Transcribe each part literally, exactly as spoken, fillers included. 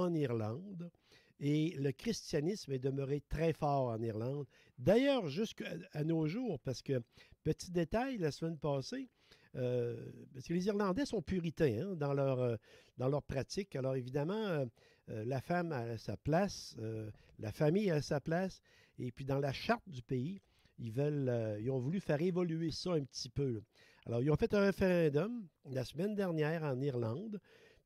en Irlande. Et le christianisme est demeuré très fort en Irlande. D'ailleurs, jusqu'à nos jours, parce que, petit détail, la semaine passée, euh, parce que les Irlandais sont puritains hein, dans, leur, euh, dans leur pratique. Alors évidemment, euh, euh, la femme a sa place, euh, la famille a sa place. Et puis dans la charte du pays, ils, veulent, euh, ils ont voulu faire évoluer ça un petit peu. Là. Alors ils ont fait un référendum la semaine dernière en Irlande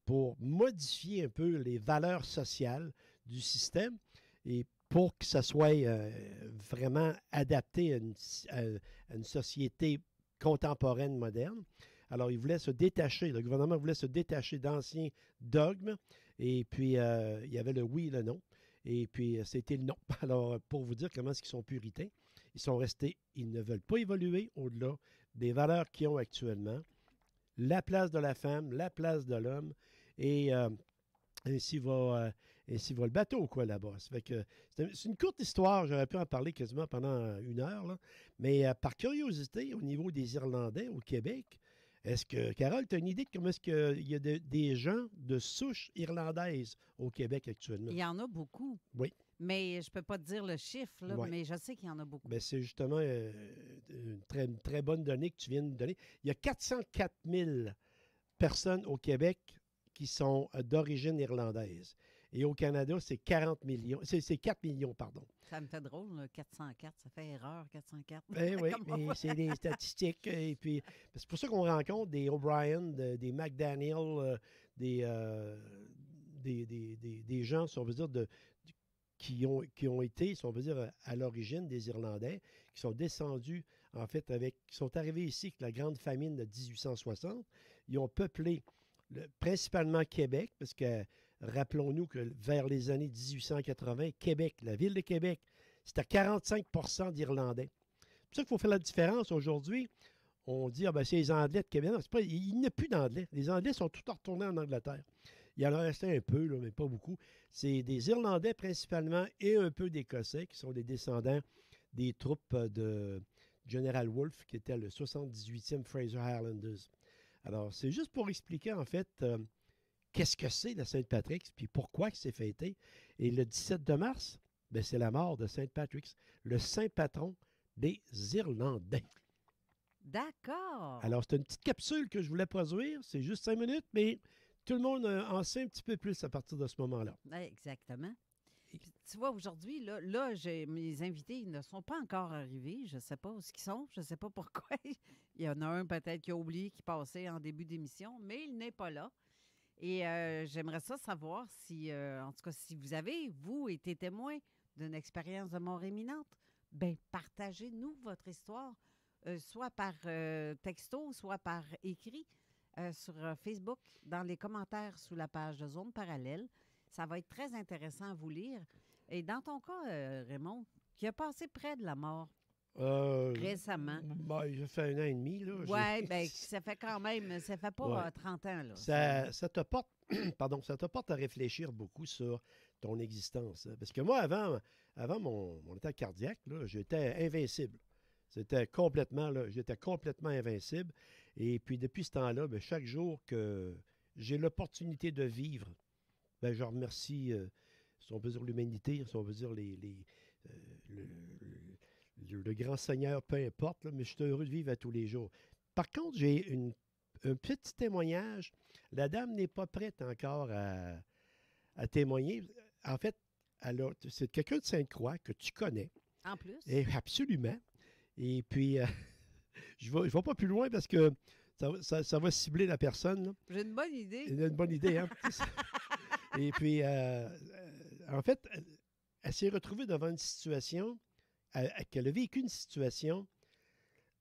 pour modifier un peu les valeurs sociales du système et pour que ça soit euh, vraiment adapté à une, à, à une société contemporaine, moderne. Alors, ils voulaient se détacher, le gouvernement voulait se détacher d'anciens dogmes et puis euh, il y avait le oui et le non. Et puis, c'était le non. Alors, pour vous dire comment est-ce qu'ils sont puritains, ils sont restés, ils ne veulent pas évoluer au-delà des valeurs qu'ils ont actuellement. La place de la femme, la place de l'homme, et euh, ainsi, va, euh, ainsi va le bateau, quoi, là-bas. C'est une courte histoire, j'aurais pu en parler quasiment pendant une heure, là. Mais euh, par curiosité, au niveau des Irlandais, au Québec, est-ce que, Carole, tu as une idée de comment est-ce qu'il y a de, des gens de souche irlandaise au Québec actuellement? Il y en a beaucoup. Oui. Mais je ne peux pas te dire le chiffre, là, ouais. mais je sais qu'il y en a beaucoup. Bien, c'est justement euh, une, très, une très bonne donnée que tu viens de nous donner. Il y a quatre cent quatre mille personnes au Québec qui sont d'origine irlandaise. Et au Canada, c'est quarante millions. C'est quatre millions, pardon. Ça me fait drôle, là, quatre cent quatre. Ça fait erreur, quatre cent quatre. Eh oui, mais c'est des statistiques. Et puis, c'est pour ça qu'on rencontre des O'Brien, des McDaniel, des, euh, des, des, des, des gens, si on veut dire, de... Qui ont, qui ont été, si on veut dire, à l'origine des Irlandais, qui sont descendus, en fait, avec, qui sont arrivés ici avec la grande famine de dix-huit cent soixante. Ils ont peuplé le, principalement Québec, parce que, rappelons-nous que vers les années dix-huit cent quatre-vingt, Québec, la ville de Québec, c'était quarante-cinq pour cent d'Irlandais. C'est pour ça qu'il faut faire la différence aujourd'hui. On dit, ah ben, c'est les Anglais de Québec. Non, c'est pas, il n'y a plus d'Anglais. Les Anglais sont tous retournés en Angleterre. Il en restait un peu, là, mais pas beaucoup. C'est des Irlandais principalement et un peu d'Écossais qui sont des descendants des troupes de General Wolfe qui était le soixante-dix-huitième Fraser Highlanders. Alors, c'est juste pour expliquer, en fait, euh, qu'est-ce que c'est la Saint-Patrick's puis pourquoi c'est fêté. Et le dix-sept de mars, ben, c'est la mort de Saint-Patrick's, le Saint-Patron des Irlandais. D'accord. Alors, c'est une petite capsule que je voulais produire. C'est juste cinq minutes, mais tout le monde en sait un petit peu plus à partir de ce moment-là. Exactement. Puis, tu vois, aujourd'hui, là, là mes invités ils ne sont pas encore arrivés. Je ne sais pas où ils sont. Je ne sais pas pourquoi. Il y en a un peut-être qui a oublié qui passait en début d'émission, mais il n'est pas là. Et euh, j'aimerais ça savoir si, euh, en tout cas, si vous avez, vous, été témoin d'une expérience de mort imminente, bien, partagez-nous votre histoire, euh, soit par euh, texto, soit par écrit. Euh, sur Facebook, dans les commentaires sous la page de Zone parallèle. Ça va être très intéressant à vous lire. Et dans ton cas, euh, Raymond, qui a passé près de la mort euh, récemment. Ben, il fait un an et demi. Oui, bien, ça fait quand même, ça fait pas ouais. trente ans. Là. Ça, ça, te porte, pardon, ça te porte à réfléchir beaucoup sur ton existence. Hein. Parce que moi, avant, avant mon, mon état cardiaque, j'étais invincible. C'était complètement, j'étais complètement invincible. Et puis, depuis ce temps-là, chaque jour que j'ai l'opportunité de vivre, bien, je remercie, euh, si on peut dire l'humanité, si on peut dire les, les, euh, le, le, le grand Seigneur, peu importe, là, mais je suis heureux de vivre à tous les jours. Par contre, j'ai un petit témoignage. La dame n'est pas prête encore à, à témoigner. En fait, c'est quelqu'un de Sainte-Croix que tu connais. En plus. Et absolument. Et puis, euh, je ne vais, vais pas plus loin parce que ça, ça, ça va cibler la personne. J'ai une bonne idée. J'ai une bonne idée, hein? Et puis, euh, en fait, elle, elle s'est retrouvée devant une situation, elle, elle a vécu une situation,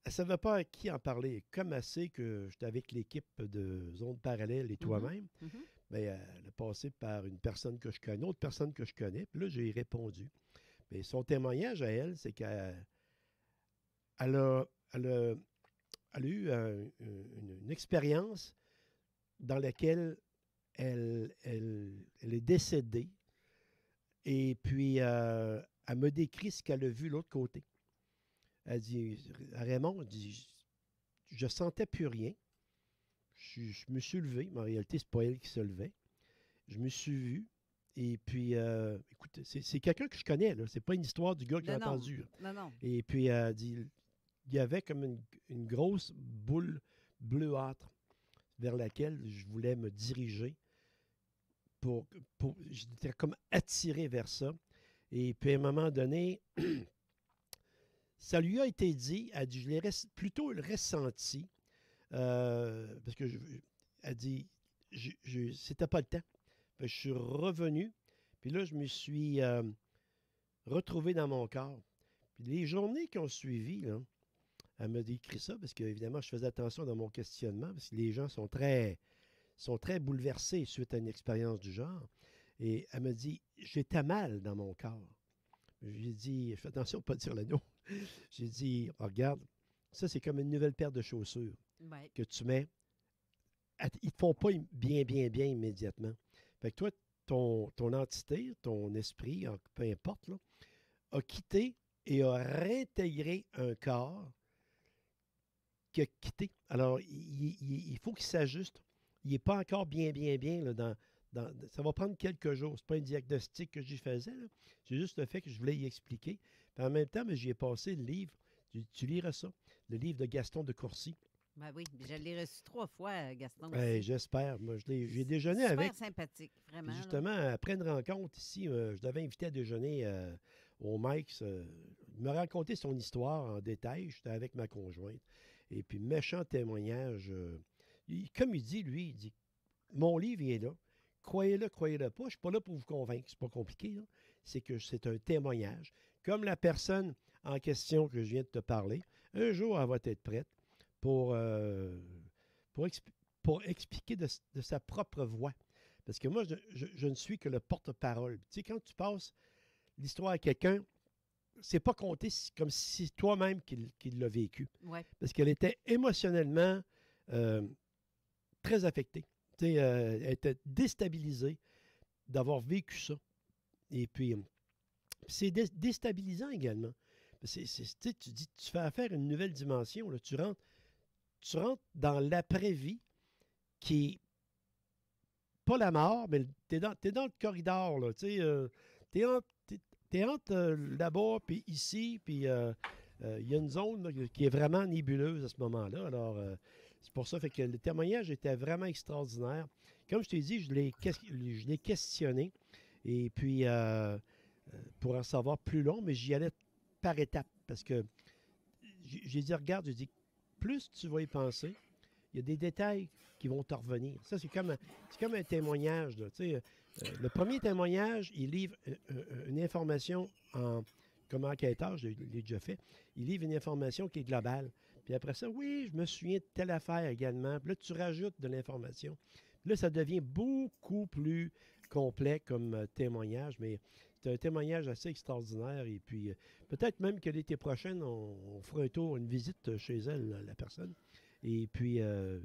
elle ne savait pas à qui en parler. Comme elle sait que j'étais avec l'équipe de Zone parallèle et toi-même, mm-hmm. mais elle a passé par une personne que je connais, une autre personne que je connais, puis là, j'ai répondu. Mais son témoignage à elle, c'est qu'elle elle a... Elle a Elle a eu un, une, une expérience dans laquelle elle, elle, elle est décédée. Et puis, euh, elle me décrit ce qu'elle a vu de l'autre côté. Elle dit, Raymond, elle dit, je ne sentais plus rien. Je, je me suis levé, mais en réalité, ce n'est pas elle qui se levait. Je me suis vu, Et puis, euh, écoute, c'est quelqu'un que je connais, là. C'est pas une histoire du gars que j'ai entendu. Non, non. Et puis, euh, il y avait comme une, une grosse boule bleuâtre vers laquelle je voulais me diriger. Pour, pour, j'étais comme attiré vers ça. Et puis, à un moment donné, ça lui a été dit, elle dit, je l'ai plutôt ressenti, euh, parce que je, elle dit, je, je, c'était pas le temps. Je suis revenu, puis là, je me suis euh, retrouvé dans mon corps. Puis les journées qui ont suivi, là, elle m'a décrit ça, parce qu'évidemment, je faisais attention dans mon questionnement, parce que les gens sont très, sont très bouleversés suite à une expérience du genre. Et elle m'a dit, j'étais mal dans mon corps. J'ai dit, fais attention à ne pas dire le nom. J'ai dit, oh, regarde, ça, c'est comme une nouvelle paire de chaussures ouais. que tu mets. Ils ne te font pas bien, bien, bien immédiatement. Fait que toi, ton, ton entité, ton esprit, peu importe, là, a quitté et a réintégré un corps qui a quitté. Alors, il, il, il faut qu'il s'ajuste. Il n'est pas encore bien, bien, bien. Là, dans, dans, ça va prendre quelques jours. Ce n'est pas un diagnostic que j'y faisais. C'est juste le fait que je voulais y expliquer. Puis en même temps, j'y ai passé le livre. Tu, tu liras ça. Le livre de Gaston de Courcy. Ben oui, je l'ai reçu trois fois, Gaston. Ben, j'espère. Moi, j'ai déjeuné super avec. Super sympathique, vraiment. Puis justement, là. Après une rencontre ici, euh, je l'avais invité à déjeuner euh, au Mike's. Euh, il m'a raconté son histoire en détail. J'étais avec ma conjointe. Et puis, méchant témoignage. Euh, il, comme il dit, lui, il dit, mon livre, il est là. Croyez-le, croyez-le pas. Je ne suis pas là pour vous convaincre. C'est pas compliqué. C'est que c'est un témoignage. Comme la personne en question que je viens de te parler, un jour, elle va être prête. Pour, euh, pour, exp pour expliquer de, de sa propre voix. Parce que moi, je, je, je ne suis que le porte-parole. Tu sais, quand tu passes l'histoire à quelqu'un, c'est pas compté comme si c'est toi-même qui, qui l'a vécu. Ouais. Parce qu'elle était émotionnellement euh, très affectée. Tu sais, euh, elle était déstabilisée d'avoir vécu ça. Et puis, c'est dé déstabilisant également. C'est, c'est, tu dis, tu fais affaire à une nouvelle dimension. Là, tu rentres Tu rentres dans l'après-vie qui est pas la mort, mais t'es dans, t'es dans le corridor, là, tu sais, euh, t'es entre, t'es entre euh, là-bas, puis ici, puis il euh, euh, y a une zone là, qui est vraiment nébuleuse à ce moment-là. Alors, euh, c'est pour ça fait que le témoignage était vraiment extraordinaire. Comme je t'ai dit, je l'ai je l'ai questionné, et puis euh, pour en savoir plus long, mais j'y allais par étapes, parce que j'ai dit, regarde, j'ai dit, plus tu vas y penser, il y a des détails qui vont te revenir. Ça, c'est comme, comme un témoignage. Là, euh, le premier témoignage, il livre euh, une information en, comme enquêteur, je l'ai déjà fait, il livre une information qui est globale. Puis après ça, oui, je me souviens de telle affaire également. Puis là, tu rajoutes de l'information. Là, ça devient beaucoup plus complet comme témoignage, mais c'est un témoignage assez extraordinaire. Et puis, euh, peut-être même que l'été prochain, on, on fera un tour, une visite chez elle, la, la personne. Et puis, euh,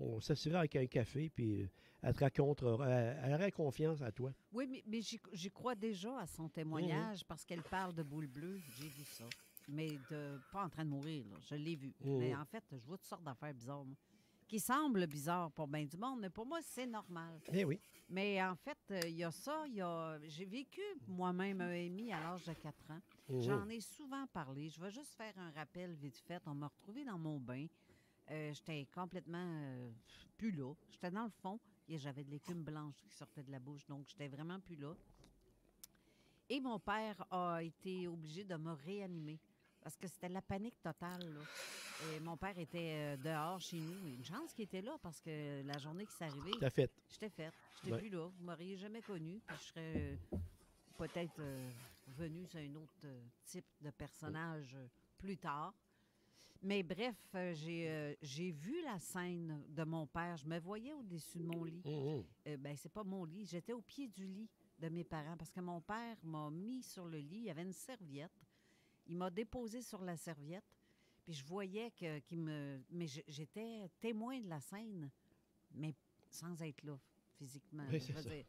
on s'assurera avec un café, puis euh, elle te racontera, elle, elle aurait confiance à toi. Oui, mais, mais j'y crois déjà à son témoignage, mmh. parce qu'elle parle de boule bleue, j'ai vu ça. Mais de pas en train de mourir, là. Je l'ai vu. Mmh. Mais en fait, je vois toutes sortes d'affaires bizarres, moi. Qui semble bizarre pour bien du monde, mais pour moi, c'est normal. Eh oui. Mais en fait, il euh, y a ça, il y a... J'ai vécu moi-même un E M I à l'âge de quatre ans. Mmh. J'en ai souvent parlé. Je vais juste faire un rappel vite fait. On m'a retrouvée dans mon bain. Euh, J'étais complètement euh, plus là. J'étais dans le fond et j'avais de l'écume blanche qui sortait de la bouche, donc j'étais vraiment plus là. Et mon père a été obligé de me réanimer parce que c'était la panique totale, là. Et mon père était dehors chez nous. Une chance qu'il était là parce que la journée qui s'est arrivée. J'étais faite. J'étais faite. J'étais ouais. plus là. Vous ne m'auriez jamais connue. Puis je serais peut-être euh, venue sur un autre type de personnage euh, plus tard. Mais bref, j'ai euh, j'ai vu la scène de mon père. Je me voyais au-dessus de mon lit. Mmh. Euh, ben, c'est pas mon lit. J'étais au pied du lit de mes parents parce que mon père m'a mis sur le lit. Il y avait une serviette. Il m'a déposé sur la serviette. Puis je voyais que qu'il me... Mais j'étais témoin de la scène, mais sans être là, physiquement. Oui, je veux dire.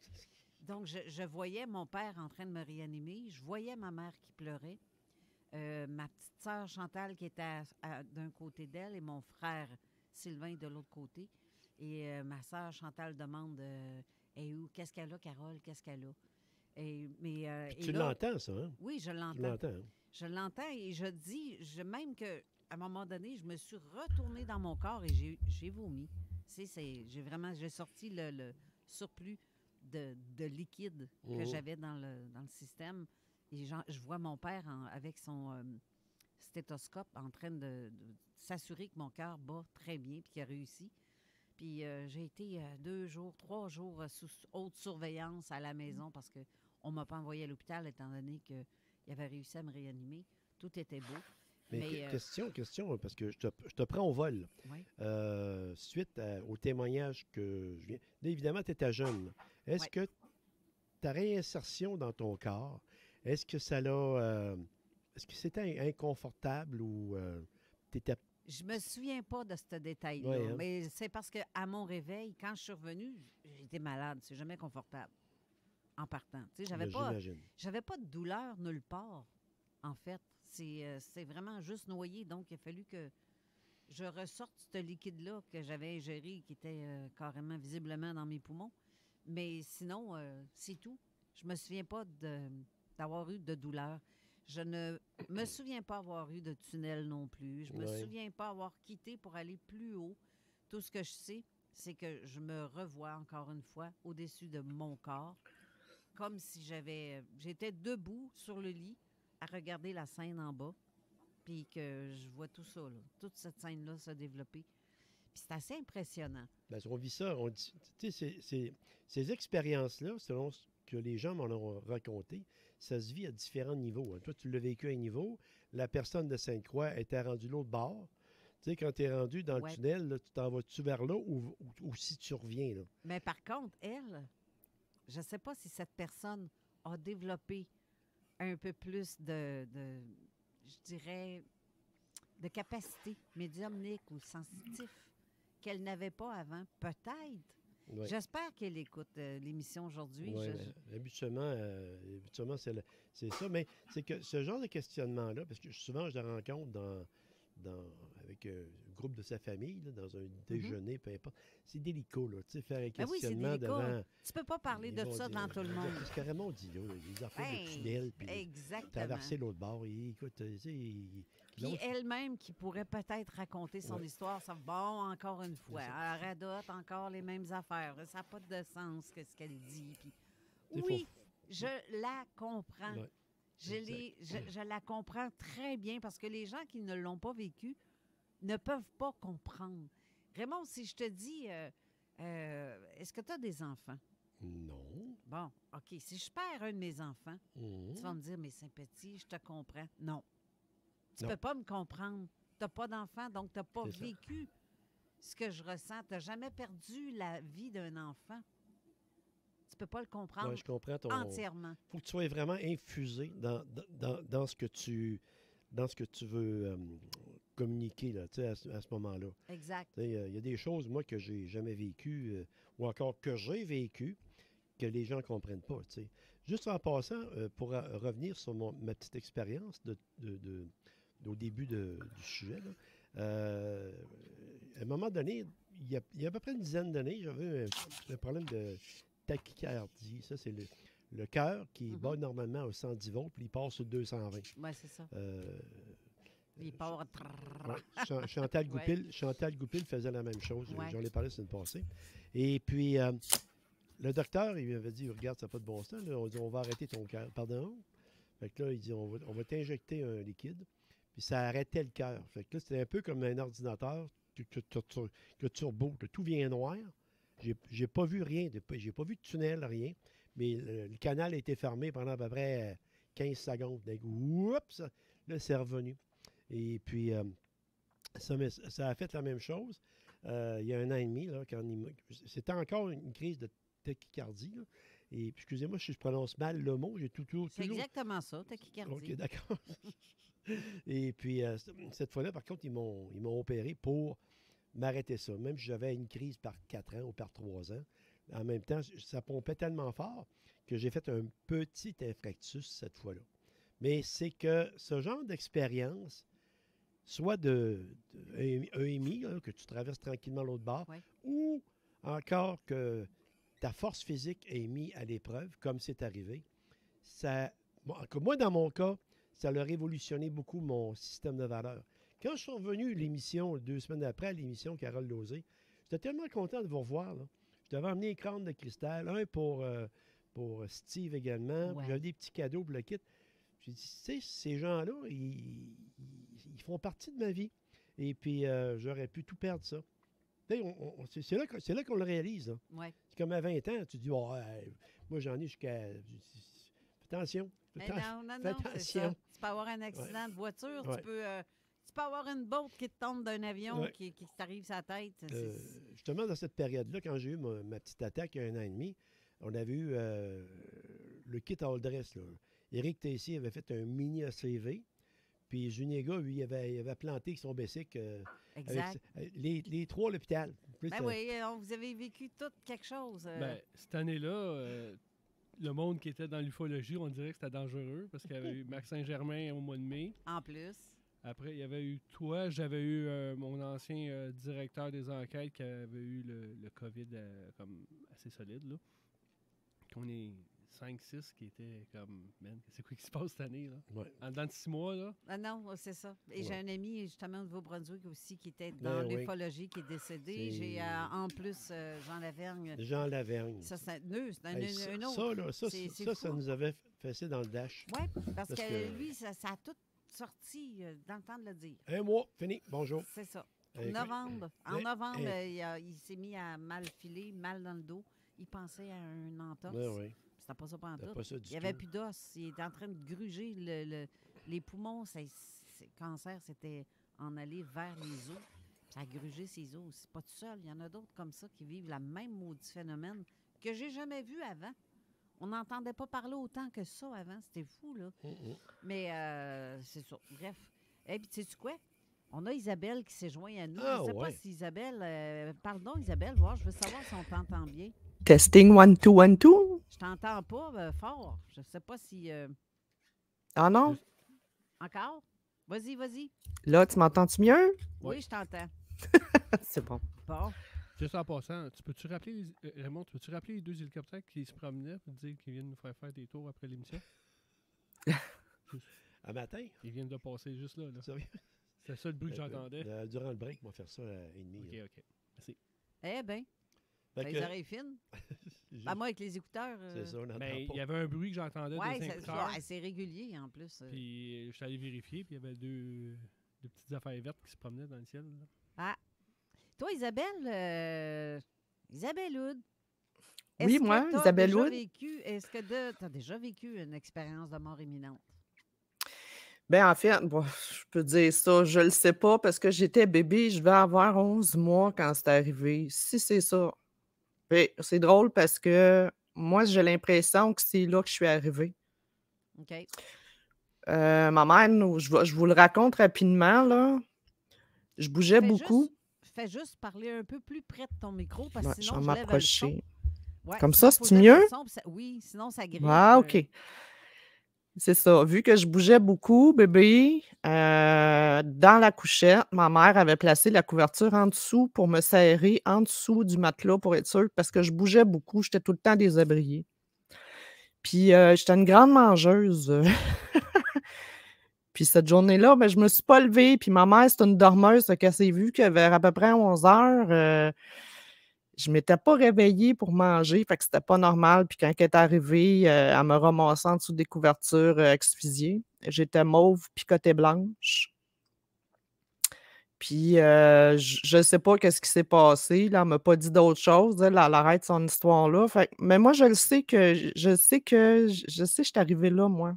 Donc, je, je voyais mon père en train de me réanimer. Je voyais ma mère qui pleurait. Euh, ma petite sœur Chantal qui était d'un côté d'elle et mon frère Sylvain de l'autre côté. Et euh, ma sœur Chantal demande... Euh, Et où? Qu'est-ce qu'elle a, Carole? Qu'est-ce qu'elle a? Et, mais, euh, et tu l'entends, ça, hein? Oui, je l'entends. Je l'entends et je dis, je, même qu'à un moment donné, je me suis retournée dans mon corps et j'ai vomi. C'est, c'est, j'ai vraiment, j'ai sorti le, le surplus de, de liquide que mmh. j'avais dans le, dans le système. Et je vois mon père en, avec son euh, stéthoscope en train de, de s'assurer que mon cœur bat très bien puis qu'il a réussi. Puis euh, j'ai été euh, deux jours, trois jours euh, sous haute surveillance à la maison parce qu'on ne m'a pas envoyé à l'hôpital étant donné qu'il avait réussi à me réanimer. Tout était beau. Mais, mais euh... question, question, parce que je te, je te prends au vol. Oui. Euh, suite à, au témoignage que je viens... Évidemment, tu étais jeune. Est-ce oui. que ta réinsertion dans ton corps, est-ce que ça l'a... Euh, est-ce que c'était inconfortable ou euh, tu étais... Je me souviens pas de ce détail-là, ouais, hein? mais c'est parce qu'à mon réveil, quand je suis revenue, j'étais malade. C'est jamais confortable en partant. Tu sais, j'avais pas, j'avais pas de douleur nulle part, en fait. C'est euh, vraiment juste noyé. Donc, il a fallu que je ressorte ce liquide-là que j'avais ingéré, qui était euh, carrément visiblement dans mes poumons. Mais sinon, euh, c'est tout. Je me souviens pas d'avoir eu de douleur. Je ne me souviens pas avoir eu de tunnel non plus. Je ne me ouais. souviens pas avoir quitté pour aller plus haut. Tout ce que je sais, c'est que je me revois encore une fois au-dessus de mon corps, comme si j'avais... J'étais debout sur le lit à regarder la scène en bas, puis que je vois tout ça, là, toute cette scène-là se développer. Puis c'est assez impressionnant. Bien, on vit ça. On dit, tu sais, ces, ces, ces expériences-là, selon... que les gens m'en ont raconté, ça se vit à différents niveaux. Toi, tu l'as vécu à un niveau, la personne de Sainte-Croix était rendue l'autre bord. Tu sais, quand tu es rendu dans ouais. le tunnel, là, tu t'en vas-tu vers là ou, ou, ou si tu reviens? Là? Mais par contre, elle, je ne sais pas si cette personne a développé un peu plus de, de je dirais, de capacité médiumnique ou sensitive qu'elle n'avait pas avant, peut-être. Oui. J'espère qu'elle écoute euh, l'émission aujourd'hui. Oui, je... habituellement, euh, habituellement c'est ça. Mais c'est que ce genre de questionnement-là, parce que souvent, je le rencontre dans, dans, avec un groupe de sa famille, là, dans un déjeuner, mm-hmm. peu importe. C'est délicat, là, tu sais, faire un questionnement ben oui, devant... Tu peux pas parler de ça devant tout le monde. C'est carrément, on dit, là, les affaires hey, de tunnel, puis exactement. traverser l'autre bord. Et, écoute, tu sais... Il... Puis elle-même qui pourrait peut-être raconter son ouais. histoire, ça bon, encore une fois, elle radote encore les mêmes affaires. Ça n'a pas de sens que ce qu'elle dit. Puis... Oui, je la comprends. Ouais. Je, les, je, je la comprends très bien parce que les gens qui ne l'ont pas vécu ne peuvent pas comprendre. Raymond, si je te dis, euh, euh, est-ce que tu as des enfants? Non. Bon, OK. Si je perds un de mes enfants, mmh. tu vas me dire, mais c'est petit, je te comprends. Non. Tu ne peux pas me comprendre. Tu n'as pas d'enfant, donc tu n'as pas vécu ça. ce que je ressens. Tu n'as jamais perdu la vie d'un enfant. Tu ne peux pas le comprendre ouais, je comprends ton... entièrement. Il faut que tu sois vraiment infusé dans, dans, dans, ce, que tu, dans ce que tu veux euh, communiquer là, à, à ce moment-là. Exact. Il euh, y a des choses, moi, que j'ai jamais vécues euh, ou encore que j'ai vécues que les gens ne comprennent pas. T'sais. Juste en passant, euh, pour euh, revenir sur mon, ma petite expérience de... de, de au début de, du sujet, là. Euh, à un moment donné, il y a, il y a à peu près une dizaine d'années, j'avais un, un problème de tachycardie. Ça, c'est le, le cœur qui mm-hmm. bat normalement au cent dix volts, puis il part sur deux cent vingt. Oui, c'est ça. Euh, il euh, part... Ch Chantal, Goupil, ouais. Chantal Goupil faisait la même chose. Ouais. J'en ai parlé, c'est une passée. Et puis, euh, le docteur, il m'avait dit, regarde, ça n'a pas de bon sens. Là. On dit, on va arrêter ton cœur. Pardon? Fait que là, il dit, on va, on va t'injecter un liquide. Puis ça arrêtait le cœur. Fait que là, c'était un peu comme un ordinateur que, que, que, que tu rebootes. Tout vient noir. J'ai pas vu rien. J'ai pas vu de tunnel, rien. Mais le, le canal a été fermé pendant à peu près quinze secondes. Donc, oups! Là, c'est revenu. Et puis, euh, ça, ça a fait la même chose euh, il y a un an et demi. C'était encore une crise de tachycardie, là. Et excusez-moi si je prononce mal le mot, j'ai tout toujours... C'est exactement ça, tachycardie. OK, d'accord. Et puis, euh, cette fois-là, par contre, ils m'ont ils m'ont opéré pour m'arrêter ça. Même si j'avais une crise par quatre ans ou par trois ans, en même temps, ça pompait tellement fort que j'ai fait un petit infractus cette fois-là. Mais c'est que ce genre d'expérience, soit de, de E M I, hein, que tu traverses tranquillement l'autre bord, ouais. ou encore que... ta force physique est mise à l'épreuve, comme c'est arrivé. Ça, moi, dans mon cas, ça a révolutionné beaucoup mon système de valeurs. Quand je suis revenu l'émission, deux semaines après l'émission Carole Lauzé, j'étais tellement content de vous revoir. Là. Je devais emmener les crânes de cristal, un pour, euh, pour Steve également. Ouais. J'avais des petits cadeaux pour le kit. J'ai dit, tu sais, ces gens-là, ils, ils font partie de ma vie. Et puis, euh, j'aurais pu tout perdre, ça. C'est là, là qu'on le réalise. Hein. Ouais. C'est comme à vingt ans, tu dis, oh, euh, moi, j'en ai jusqu'à... Attention. Fais non, non, non, attention. Ça. Tu peux avoir un accident ouais. de voiture, ouais. tu peux... Euh... Tu peux avoir une botte qui te tombe d'un avion ouais. qui, qui t'arrive sur la tête. Euh, justement, dans cette période-là, quand j'ai eu ma, ma petite attaque il y a un an et demi, on avait eu euh, le kit all dress. Là. Éric Tessier avait fait un mini-A C V. Puis Juniega, lui, il avait, il avait planté son basic. Euh, exact. Avec, les, les trois à l'hôpital. Ben ça... oui, on, vous avez vécu tout quelque chose. Euh... Ben, cette année-là, euh, le monde qui était dans l'ufologie, on dirait que c'était dangereux parce qu'il y avait eu Max Saint-Germain au mois de mai. En plus. Après, il y avait eu toi, j'avais eu euh, mon ancien euh, directeur des enquêtes qui avait eu le, le COVID euh, comme assez solide, là. Qu'on est cinq six qui étaient comme, man, c'est quoi qui se passe cette année, là? Ouais. En dedans de six mois, là? Ah non, c'est ça. Et ouais. j'ai un ami, justement, au Nouveau-Brunswick aussi, qui était dans ouais, l'ufologie, ouais. qui est décédé. J'ai euh, en plus euh, Jean Lavergne. Jean Lavergne. Ça, c'est un, hey, un, un autre. Ça, là, ça, c est, c est ça, ça nous avait fessé dans le dash. Oui, parce, parce que, que lui, ça, ça a tout... sorti, euh, dans le temps de le dire. Un mois, fini, bonjour. C'est ça. Euh, novembre. Euh, en novembre, euh, il, il s'est mis à mal filer, mal dans le dos. Il pensait à un entorse. Ben oui. C'était pas ça pendant tout. Ça il n'y avait plus d'os. Il était en train de gruger le, le, les poumons. Ses cancer, c'était en aller vers les os. Ça a grugé ses os. C'est pas tout seul. Il y en a d'autres comme ça qui vivent la même maudit phénomène que j'ai jamais vu avant. On n'entendait pas parler autant que ça avant. C'était fou, là. Mmh, mmh. Mais euh, c'est ça. Bref. Et hey, puis, sais-tu quoi? On a Isabelle qui s'est jointe à nous. Ah, je ne sais ouais. pas si Isabelle... Euh, pardon, Isabelle. Voir, je veux savoir si on t'entend bien. Testing one, two, one, two. Je t'entends pas euh, fort. Je ne sais pas si... Euh... Ah non? Encore? Vas-y, vas-y. Là, tu m'entends-tu mieux? Oui, oui je t'entends. C'est bon. Bon. Juste en passant, tu peux-tu rappeler, euh, Raymond, tu peux-tu rappeler les deux hélicoptères qui se promenaient pour dire qu'ils viennent nous faire faire des tours après l'émission? À matin? Ils viennent de passer juste là. là. C'est ça le bruit que j'entendais. Euh, euh, durant le break, on va faire ça à une demi. OK, là. OK. Merci. Eh bien, ben les que... oreilles fines. À moi, avec les écouteurs. Euh... C'est ça, on n'entend ben, pas. Il y avait un bruit que j'entendais ouais, des écouteurs. Oui, c'est régulier en plus. Euh... Puis, je suis allé vérifier, puis il y avait deux, deux petites affaires vertes qui se promenaient dans le ciel. Là. Ah! Toi, Isabelle, euh, Isabelle Hood. Oui, moi, Isabelle Hood. Est-ce que tu as déjà vécu une expérience de mort imminente? Bien, en fait, bon, je peux dire ça, je ne le sais pas parce que j'étais bébé, je vais avoir onze mois quand c'est arrivé. Si c'est ça. C'est drôle parce que moi, j'ai l'impression que c'est là que je suis arrivée. OK. Euh, ma mère, je, je vous le raconte rapidement, là. Je bougeais beaucoup. Juste... Fais juste parler un peu plus près de ton micro parce que ouais, sinon je lève le son. Ouais, comme ça, c'est mieux? Ça... Oui, sinon ça grille. Ah, OK. Euh... C'est ça. Vu que je bougeais beaucoup, bébé, euh, dans la couchette, ma mère avait placé la couverture en dessous pour me serrer en dessous du matelas pour être sûre parce que je bougeais beaucoup. J'étais tout le temps désabriée. Puis, euh, j'étais une grande mangeuse. Puis cette journée-là, ben, je ne me suis pas levée. Puis ma mère, c'est une dormeuse, qu'elle s'est vue que vers à peu près onze heures, euh, je ne m'étais pas réveillée pour manger. Fait que c'était pas normal. Puis quand elle est arrivée, euh, elle me ramassant en dessous des couvertures euh, exfusiées. J'étais mauve, picotée blanche. Puis euh, je ne sais pas qu'est-ce qui s'est passé. Là, elle ne m'a pas dit d'autre chose. Elle arrête son histoire-là. Mais moi, je le sais que je sais que je sais que je suis arrivée là, moi.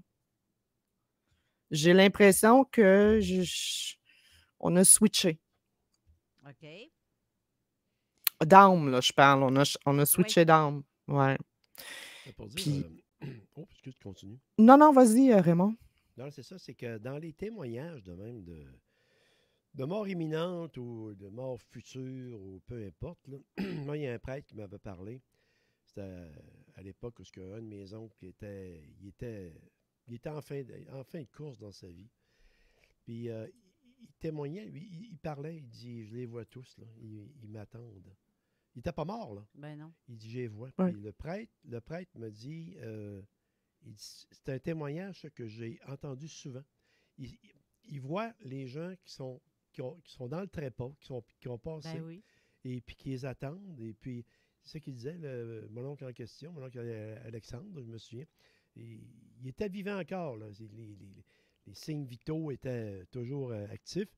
J'ai l'impression que je, je, on a switché. OK. D'âme, là, je parle. On a, on a switché oui. d'âme. Ouais. Pour dire, puis... euh... oh, excuse, continue. Non, non, vas-y, Raymond. Non, c'est ça, c'est que dans les témoignages de même de, de mort imminente ou de mort future ou peu importe, là, moi, il y a un prêtre qui m'avait parlé. C'était à, à l'époque où un de mes oncles était... Il était Il était en fin, de, en fin de course dans sa vie. Puis euh, il témoignait, il, il parlait, il dit, je les vois tous, là, ils, ils m'attendent. Il n'était pas mort, là. Ben non. Il dit, j'ai vu. Ouais. Le prêtre, le prêtre me dit, euh, dit c'est un témoignage que j'ai entendu souvent. Il, il, il voit les gens qui sont, qui ont, qui sont dans le trépas, qui, sont, qui ont passé, ben oui. et puis qui les attendent. Et puis, c'est ce qu'il disait, le, mon oncle en question, mon oncle Alexandre, je me souviens. Et, il était vivant encore, là. Les, les, les, les signes vitaux étaient toujours euh, actifs.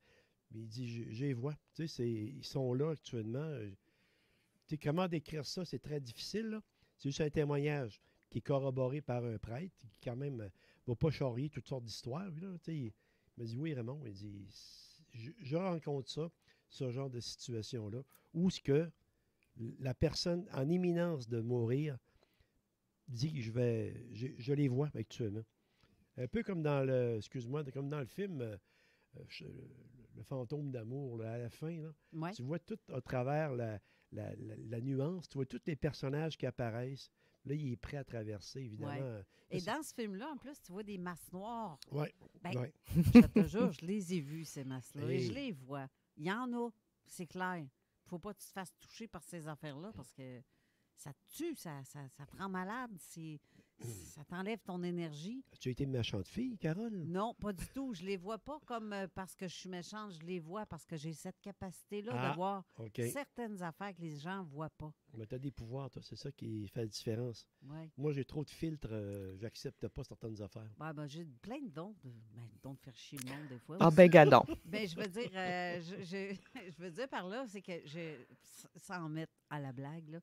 Mais il dit, j'ai vois. Tu sais, ils sont là actuellement. Tu sais, comment décrire ça? C'est très difficile. C'est juste un témoignage qui est corroboré par un prêtre qui, quand même, ne va pas charrier toutes sortes d'histoires. Tu sais, il me dit, oui, Raymond, il dit, je, je rencontre ça, ce genre de situation-là, où ce que la personne en imminence de mourir dit, je vais, je, je les vois actuellement. Un peu comme dans le, excuse-moi, comme dans le film, euh, je, le fantôme d'amour, à la fin, là. Ouais. Tu vois tout à travers la, la, la, la nuance, tu vois tous les personnages qui apparaissent. Là, il est prêt à traverser, évidemment. Ouais. Là, et dans ce film-là, en plus, tu vois des masses noires. Oui. Ben, ouais. Je te jure, je les ai vues, ces masses-là. Et... et je les vois. Il y en a, c'est clair. Il ne faut pas que tu te fasses toucher par ces affaires-là parce que ça te tue, ça, ça, ça te rend malade. C'est... ça t'enlève ton énergie. As-tu été méchante fille, Carole? Non, pas du tout. Je les vois pas comme euh, parce que je suis méchante. Je les vois parce que j'ai cette capacité-là ah, de voir okay. certaines affaires que les gens ne voient pas. Mais tu as des pouvoirs, toi. C'est ça qui fait la différence. Ouais. Moi, j'ai trop de filtres. Euh, j'accepte pas certaines affaires. Ouais, ben, j'ai plein de dons. De, ben, dons de faire chier le monde, des fois. Ah, ben, gadon. Ben, je veux dire, euh, je, je, je veux dire par là, c'est que, je, sans mettre à la blague, là,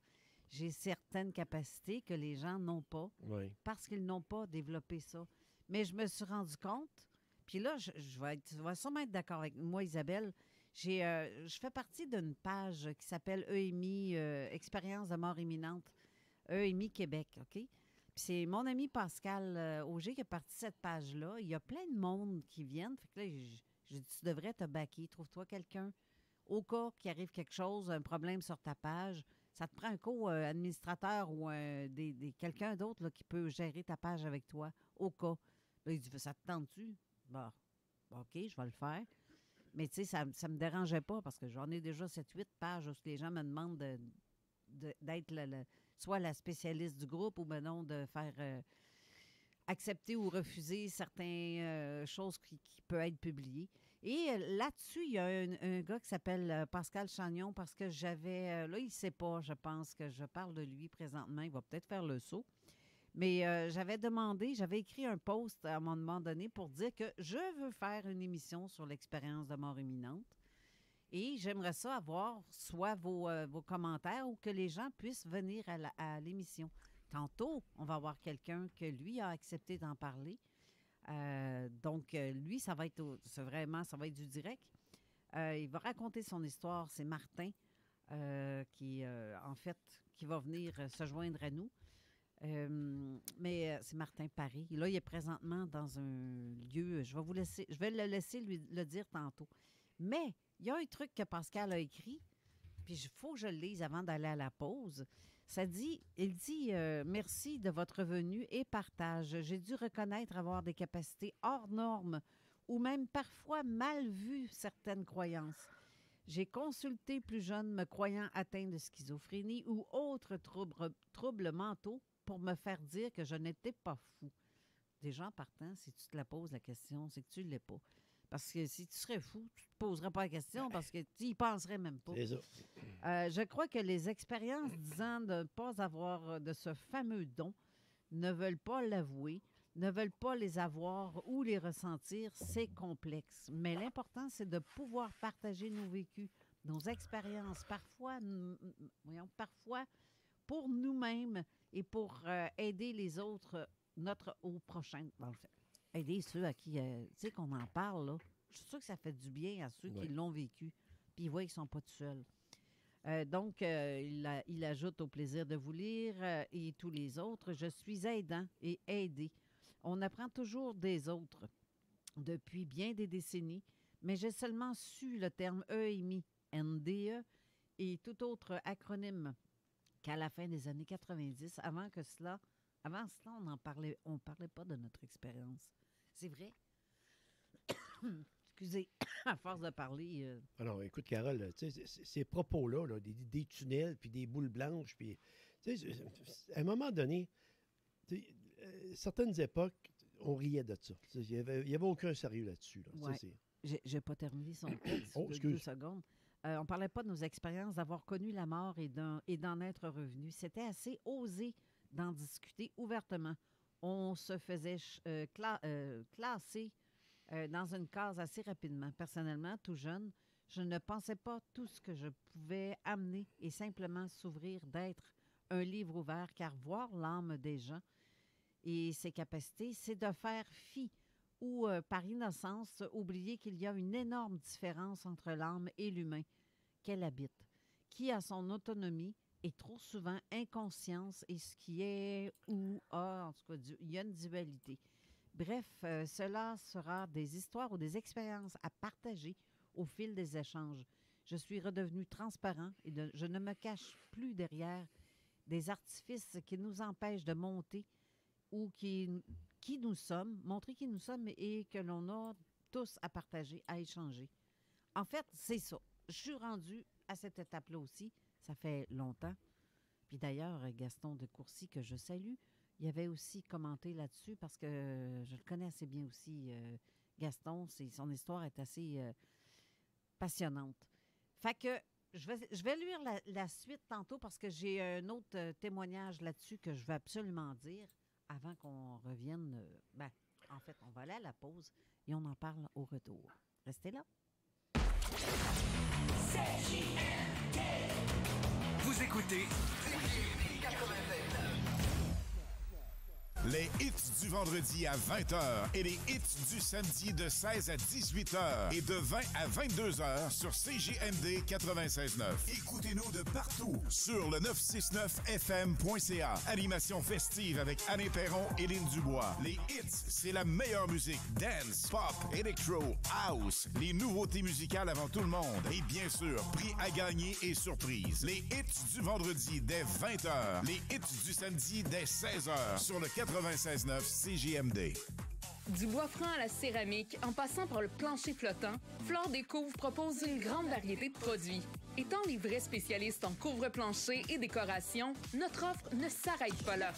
j'ai certaines capacités que les gens n'ont pas oui. parce qu'ils n'ont pas développé ça. Mais je me suis rendu compte, puis là, je, je vais être, tu vas sûrement être d'accord avec moi, Isabelle, j'ai, euh, je fais partie d'une page qui s'appelle E M I, euh, Expérience de mort imminente, E M I Québec, OK? Puis c'est mon ami Pascal euh, Auger qui a parti cette page-là. Il y a plein de monde qui viennent. Fait que là, je, je dis, tu devrais te baquer, trouve-toi quelqu'un. Au cas qu'il arrive quelque chose, un problème sur ta page, ça te prend un co-administrateur ou un, des, des, quelqu'un d'autre qui peut gérer ta page avec toi, au cas. Là, il dit, ça te tente-tu? Bon, OK, je vais le faire. Mais tu sais, ça ne me dérangeait pas parce que j'en ai déjà sept huit pages où les gens me demandent de, de, d'être le, le, soit la spécialiste du groupe ou ben non de faire euh, accepter ou refuser certaines euh, choses qui, qui peuvent être publiées. Et là-dessus, il y a un, un gars qui s'appelle Pascal Chagnon parce que j'avais... Là, il ne sait pas, je pense, que je parle de lui présentement. Il va peut-être faire le saut. Mais euh, j'avais demandé, j'avais écrit un post à un moment donné pour dire que je veux faire une émission sur l'expérience de mort imminente et j'aimerais ça avoir soit vos, euh, vos commentaires ou que les gens puissent venir à la, à l'émission. Tantôt, on va avoir quelqu'un que lui a accepté d'en parler. Euh, donc, euh, lui, ça va être au, vraiment, ça va être du direct. Euh, il va raconter son histoire. C'est Martin euh, qui, euh, en fait, qui va venir euh, se joindre à nous. Euh, mais euh, c'est Martin Paris. Là, il est présentement dans un lieu. Je vais vous laisser, je vais le laisser lui le dire tantôt. Mais il y a un truc que Pascal a écrit, puis il faut que je le lise avant d'aller à la pause. Ça dit, il dit euh, « Merci de votre venue et partage. J'ai dû reconnaître avoir des capacités hors normes ou même parfois mal vues certaines croyances. J'ai consulté plus jeune me croyant atteint de schizophrénie ou autres troubles, troubles mentaux pour me faire dire que je n'étais pas fou. » Déjà en partant, si tu te la poses la question, c'est que tu ne l'es pas. Parce que si tu serais fou, tu ne te poserais pas la question parce que tu n'y penserais même pas. C'est ça. Euh, je crois que les expériences disant de ne pas avoir de ce fameux don ne veulent pas l'avouer, ne veulent pas les avoir ou les ressentir. C'est complexe. Mais l'important, c'est de pouvoir partager nos vécus, nos expériences, parfois, voyons, parfois pour nous-mêmes et pour euh, aider les autres, notre au prochain, en fait. Aider ceux à qui, euh, tu sais, qu'on en parle, là. Je suis sûre que ça fait du bien à ceux ouais. qui l'ont vécu, puis ils voient qu'ils ne sont pas tout seuls. Euh, donc, euh, il, a, il ajoute au plaisir de vous lire euh, et tous les autres, je suis aidant et aidé. On apprend toujours des autres depuis bien des décennies, mais j'ai seulement su le terme E M I, N D E et tout autre acronyme qu'à la fin des années quatre-vingt-dix, avant que cela, avant cela, on n'en parlait, on parlait pas de notre expérience. C'est vrai. excusez, à force de parler. Euh... Alors, écoute, Carole, ces propos-là, là, des, des tunnels, puis des boules blanches, puis à un moment donné, euh, certaines époques, on riait de ça. Il n'y avait, avait aucun sérieux là-dessus. Là. Ouais. J'ai pas terminé son texte. Oh, de deux secondes. Euh, on ne parlait pas de nos expériences d'avoir connu la mort et d'en être revenu. C'était assez osé d'en discuter ouvertement. On se faisait euh, cla euh, classer euh, dans une case assez rapidement. Personnellement, tout jeune, je ne pensais pas tout ce que je pouvais amener et simplement s'ouvrir d'être un livre ouvert, car voir l'âme des gens et ses capacités, c'est de faire fi ou, euh, par innocence, oublier qu'il y a une énorme différence entre l'âme et l'humain qu'elle habite, qui a son autonomie et trop souvent inconscience et ce qui est ou a, en tout cas, du, il y a une dualité. Bref, euh, cela sera des histoires ou des expériences à partager au fil des échanges. Je suis redevenu transparent et de, je ne me cache plus derrière des artifices qui nous empêchent de monter ou qui, qui nous sommes, montrer qui nous sommes et que l'on a tous à partager, à échanger. En fait, c'est ça. Je suis rendue à cette étape-là aussi. Ça fait longtemps. Puis d'ailleurs, Gaston de Courcy, que je salue, il avait aussi commenté là-dessus parce que je le connais assez bien aussi, euh, Gaston. Son histoire est assez euh, passionnante. Fait que je vais, je vais lire la, la suite tantôt parce que j'ai un autre témoignage là-dessus que je veux absolument dire. Avant qu'on revienne, ben, en fait, on va aller à la pause et on en parle au retour. Restez là. Vous écoutez les hits du vendredi à vingt heures et les hits du samedi de seize à dix-huit heures et de vingt à vingt-deux heures sur C G M D quatre-vingt-seize neuf. Écoutez-nous de partout sur le neuf cent soixante-neuf F M point C A. Animation festive avec Anne Perron et Lynn Dubois. Les hits, c'est la meilleure musique. Dance, pop, electro, house. Les nouveautés musicales avant tout le monde. Et bien sûr, prix à gagner et surprise. Les hits du vendredi dès vingt heures. Les hits du samedi dès seize heures sur le quatre-vingt-seize neuf C G M D. Du bois franc à la céramique, en passant par le plancher flottant, Flore Découvre propose une grande variété de produits. Étant les vrais spécialistes en couvre-plancher et décoration, notre offre ne s'arrête pas là.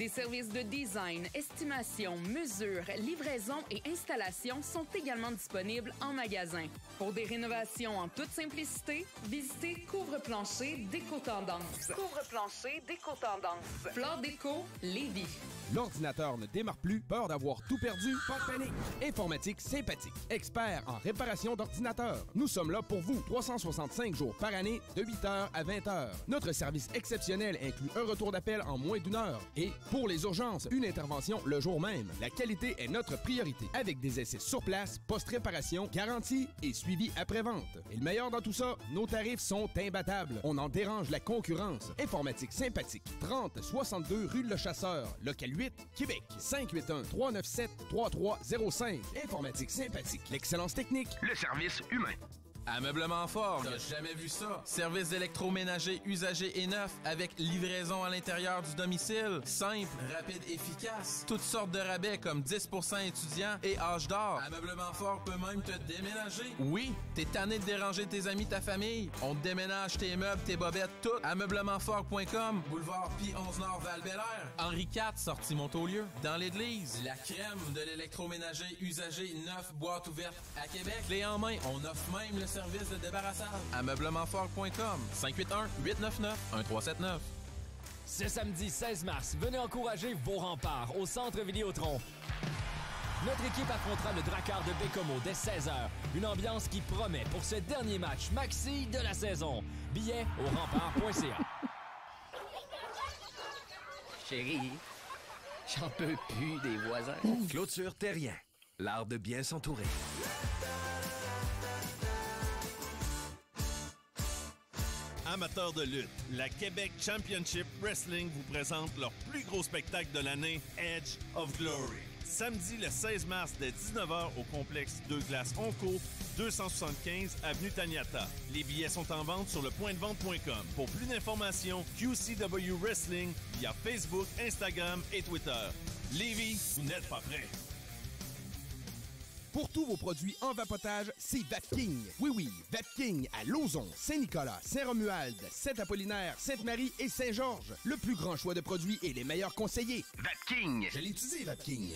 Des services de design, estimation, mesure, livraison et installation sont également disponibles en magasin. Pour des rénovations en toute simplicité, visitez Couvre-plancher Déco Tendance. Couvre-plancher Déco Tendance. Flore Déco Lévis. L'ordinateur ne démarre plus, peur d'avoir tout perdu, pas de panique. Informatique sympathique, expert en réparation d'ordinateurs. Nous sommes là pour vous, trois cent soixante-cinq jours par année, de huit heures à vingt heures. Notre service exceptionnel inclut un retour d'appel en moins d'une heure et, pour les urgences, une intervention le jour même. La qualité est notre priorité, avec des essais sur place, post-réparation, garantie et suivi après-vente. Et le meilleur dans tout ça, nos tarifs sont imbattables. On en dérange la concurrence. Informatique sympathique, trente soixante-deux rue Le Chasseur, local huit, Québec, cinq huit un, trois neuf sept, trois trois zéro cinq. Informatique sympathique, l'excellence technique, le service humain. Ameublement Fort. T'as jamais vu ça? Service d'électroménager usagé et neuf avec livraison à l'intérieur du domicile. Simple, rapide, efficace. Toutes sortes de rabais comme dix pour cent étudiants et âge d'or. Ameublement Fort peut même te déménager. Oui, t'es tanné de déranger tes amis, ta famille. On te déménage tes meubles, tes bobettes, tout. Ameublement fort point com. Boulevard Pi onze Nord Val-Bélair. Henri quatre, sortie Montaulieu. Dans l'église, la crème de l'électroménager usagé neuf boîtes ouvertes à Québec. Clé en main, on offre même le service de débarrassage. Ameublement fort point com. cinq huit un, huit neuf neuf, un trois sept neuf. Ce samedi seize mars, venez encourager vos remparts au Centre Vidéotron. Notre équipe affrontera le Drakkar de Bécomo dès seize heures. Une ambiance qui promet pour ce dernier match maxi de la saison. Billets au rempart point C A. Chérie, j'en peux plus des voisins. Clôture Terrien. L'art de bien s'entourer. Amateurs de lutte, la Québec Championship Wrestling vous présente leur plus gros spectacle de l'année, Edge of Glory. Samedi le seize mars dès dix-neuf heures au complexe Deux Glaces Oncourt, deux cent soixante-quinze avenue Taniata. Les billets sont en vente sur le point de vente point com. Pour plus d'informations, Q C W Wrestling via Facebook, Instagram et Twitter. Lévis, vous n'êtes pas prêts. Pour tous vos produits en vapotage, c'est VapKing. Oui, oui, VapKing à Lauson, Saint-Nicolas, Saint-Romuald, Saint-Apollinaire, Sainte-Marie et Saint-Georges. Le plus grand choix de produits et les meilleurs conseillers. VapKing. Je l'ai utilisé, VapKing.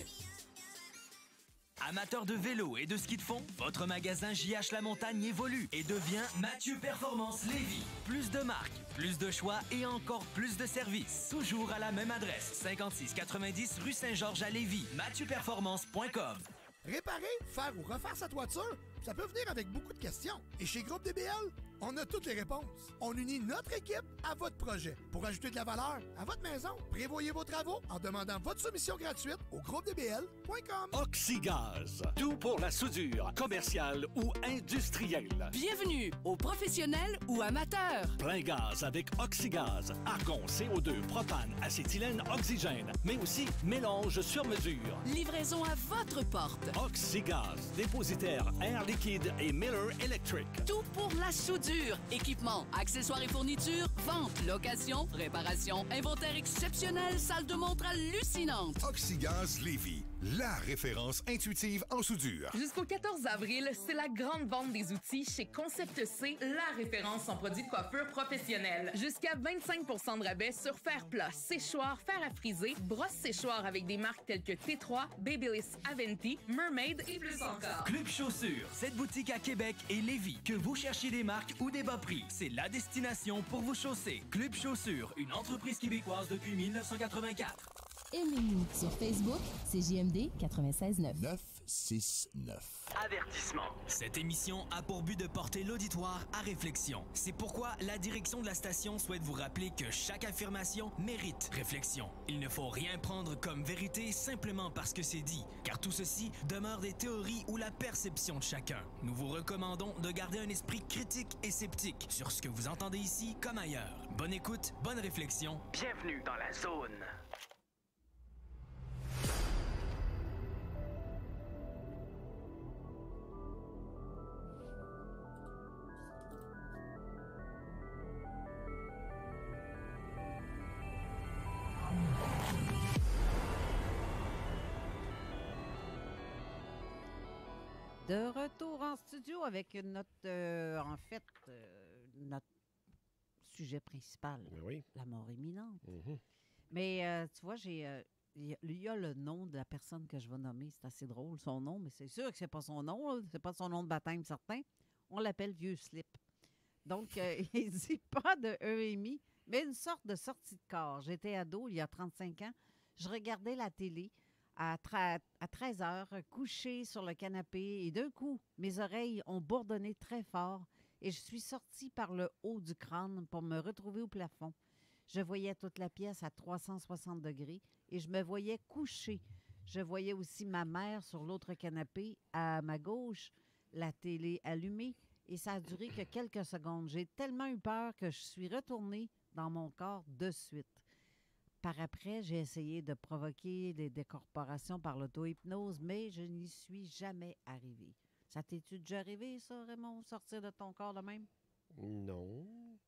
Amateur de vélo et de ski de fond, votre magasin J H La Montagne évolue et devient Mathieu Performance Lévis. Plus de marques, plus de choix et encore plus de services. Toujours à la même adresse, cinquante-six quatre-vingt-dix rue Saint-Georges à Lévis. Mathieu Performance point com. Réparer, faire ou refaire sa toiture, ça peut venir avec beaucoup de questions. Et chez Groupe D B L, on a toutes les réponses. On unit notre équipe à votre projet pour ajouter de la valeur à votre maison. Prévoyez vos travaux en demandant votre soumission gratuite au groupe d b l point com. Oxygaz, tout pour la soudure, commerciale ou industrielle. Bienvenue aux professionnels ou amateurs. Plein gaz avec Oxygaz, argon, C O deux, propane, acétylène, oxygène, mais aussi mélange sur mesure. Livraison à votre porte. Oxygaz, dépositaire Air Liquide et Miller Electric. Tout pour la soudure. Équipement, accessoires et fournitures, vente, location, réparation, inventaire exceptionnel, salle de montre hallucinante. Oxygaz Lévis, la référence intuitive en soudure. Jusqu'au quatorze avril, c'est la grande vente des outils chez Concept C, la référence en produits de coiffure professionnels. Jusqu'à vingt-cinq pour cent de rabais sur fer plat, séchoir, fer à friser, brosse séchoir avec des marques telles que T trois, Babyliss Aventi, Mermaid et plus encore. Club Chaussures, cette boutique à Québec et Lévis. Que vous cherchiez des marques ou des bas prix, c'est la destination pour vous chausser. Club Chaussures, une entreprise québécoise depuis mille neuf cent quatre-vingt-quatre. Aimez-nous sur Facebook, c'est J M D quatre-vingt-seize neuf. neuf six neuf. Avertissement. Cette émission a pour but de porter l'auditoire à réflexion. C'est pourquoi la direction de la station souhaite vous rappeler que chaque affirmation mérite réflexion. Il ne faut rien prendre comme vérité simplement parce que c'est dit, car tout ceci demeure des théories ou la perception de chacun. Nous vous recommandons de garder un esprit critique et sceptique sur ce que vous entendez ici comme ailleurs. Bonne écoute, bonne réflexion. Bienvenue dans la zone. De retour en studio avec notre, euh, en fait, euh, notre sujet principal, oui. La mort imminente. Mm-hmm. Mais euh, tu vois, j'ai, euh, y, y a le nom de la personne que je vais nommer, c'est assez drôle, son nom, mais c'est sûr que c'est pas son nom, hein, c'est pas son nom de baptême certain. On l'appelle Vieux Slip. Donc, euh, il dit pas de E M I, mais une sorte de sortie de corps. J'étais ado il y a trente-cinq ans, je regardais la télé. À, à treize heures, couché sur le canapé, et d'un coup, mes oreilles ont bourdonné très fort et je suis sortie par le haut du crâne pour me retrouver au plafond. Je voyais toute la pièce à trois cent soixante degrés et je me voyais couché. Je voyais aussi ma mère sur l'autre canapé, à ma gauche, la télé allumée, et ça a duré que quelques secondes. J'ai tellement eu peur que je suis retournée dans mon corps de suite. Par après, j'ai essayé de provoquer les décorporations par l'auto-hypnose, mais je n'y suis jamais arrivée. Ça t'es-tu déjà arrivé, ça, Raymond, sortir de ton corps de même? Non.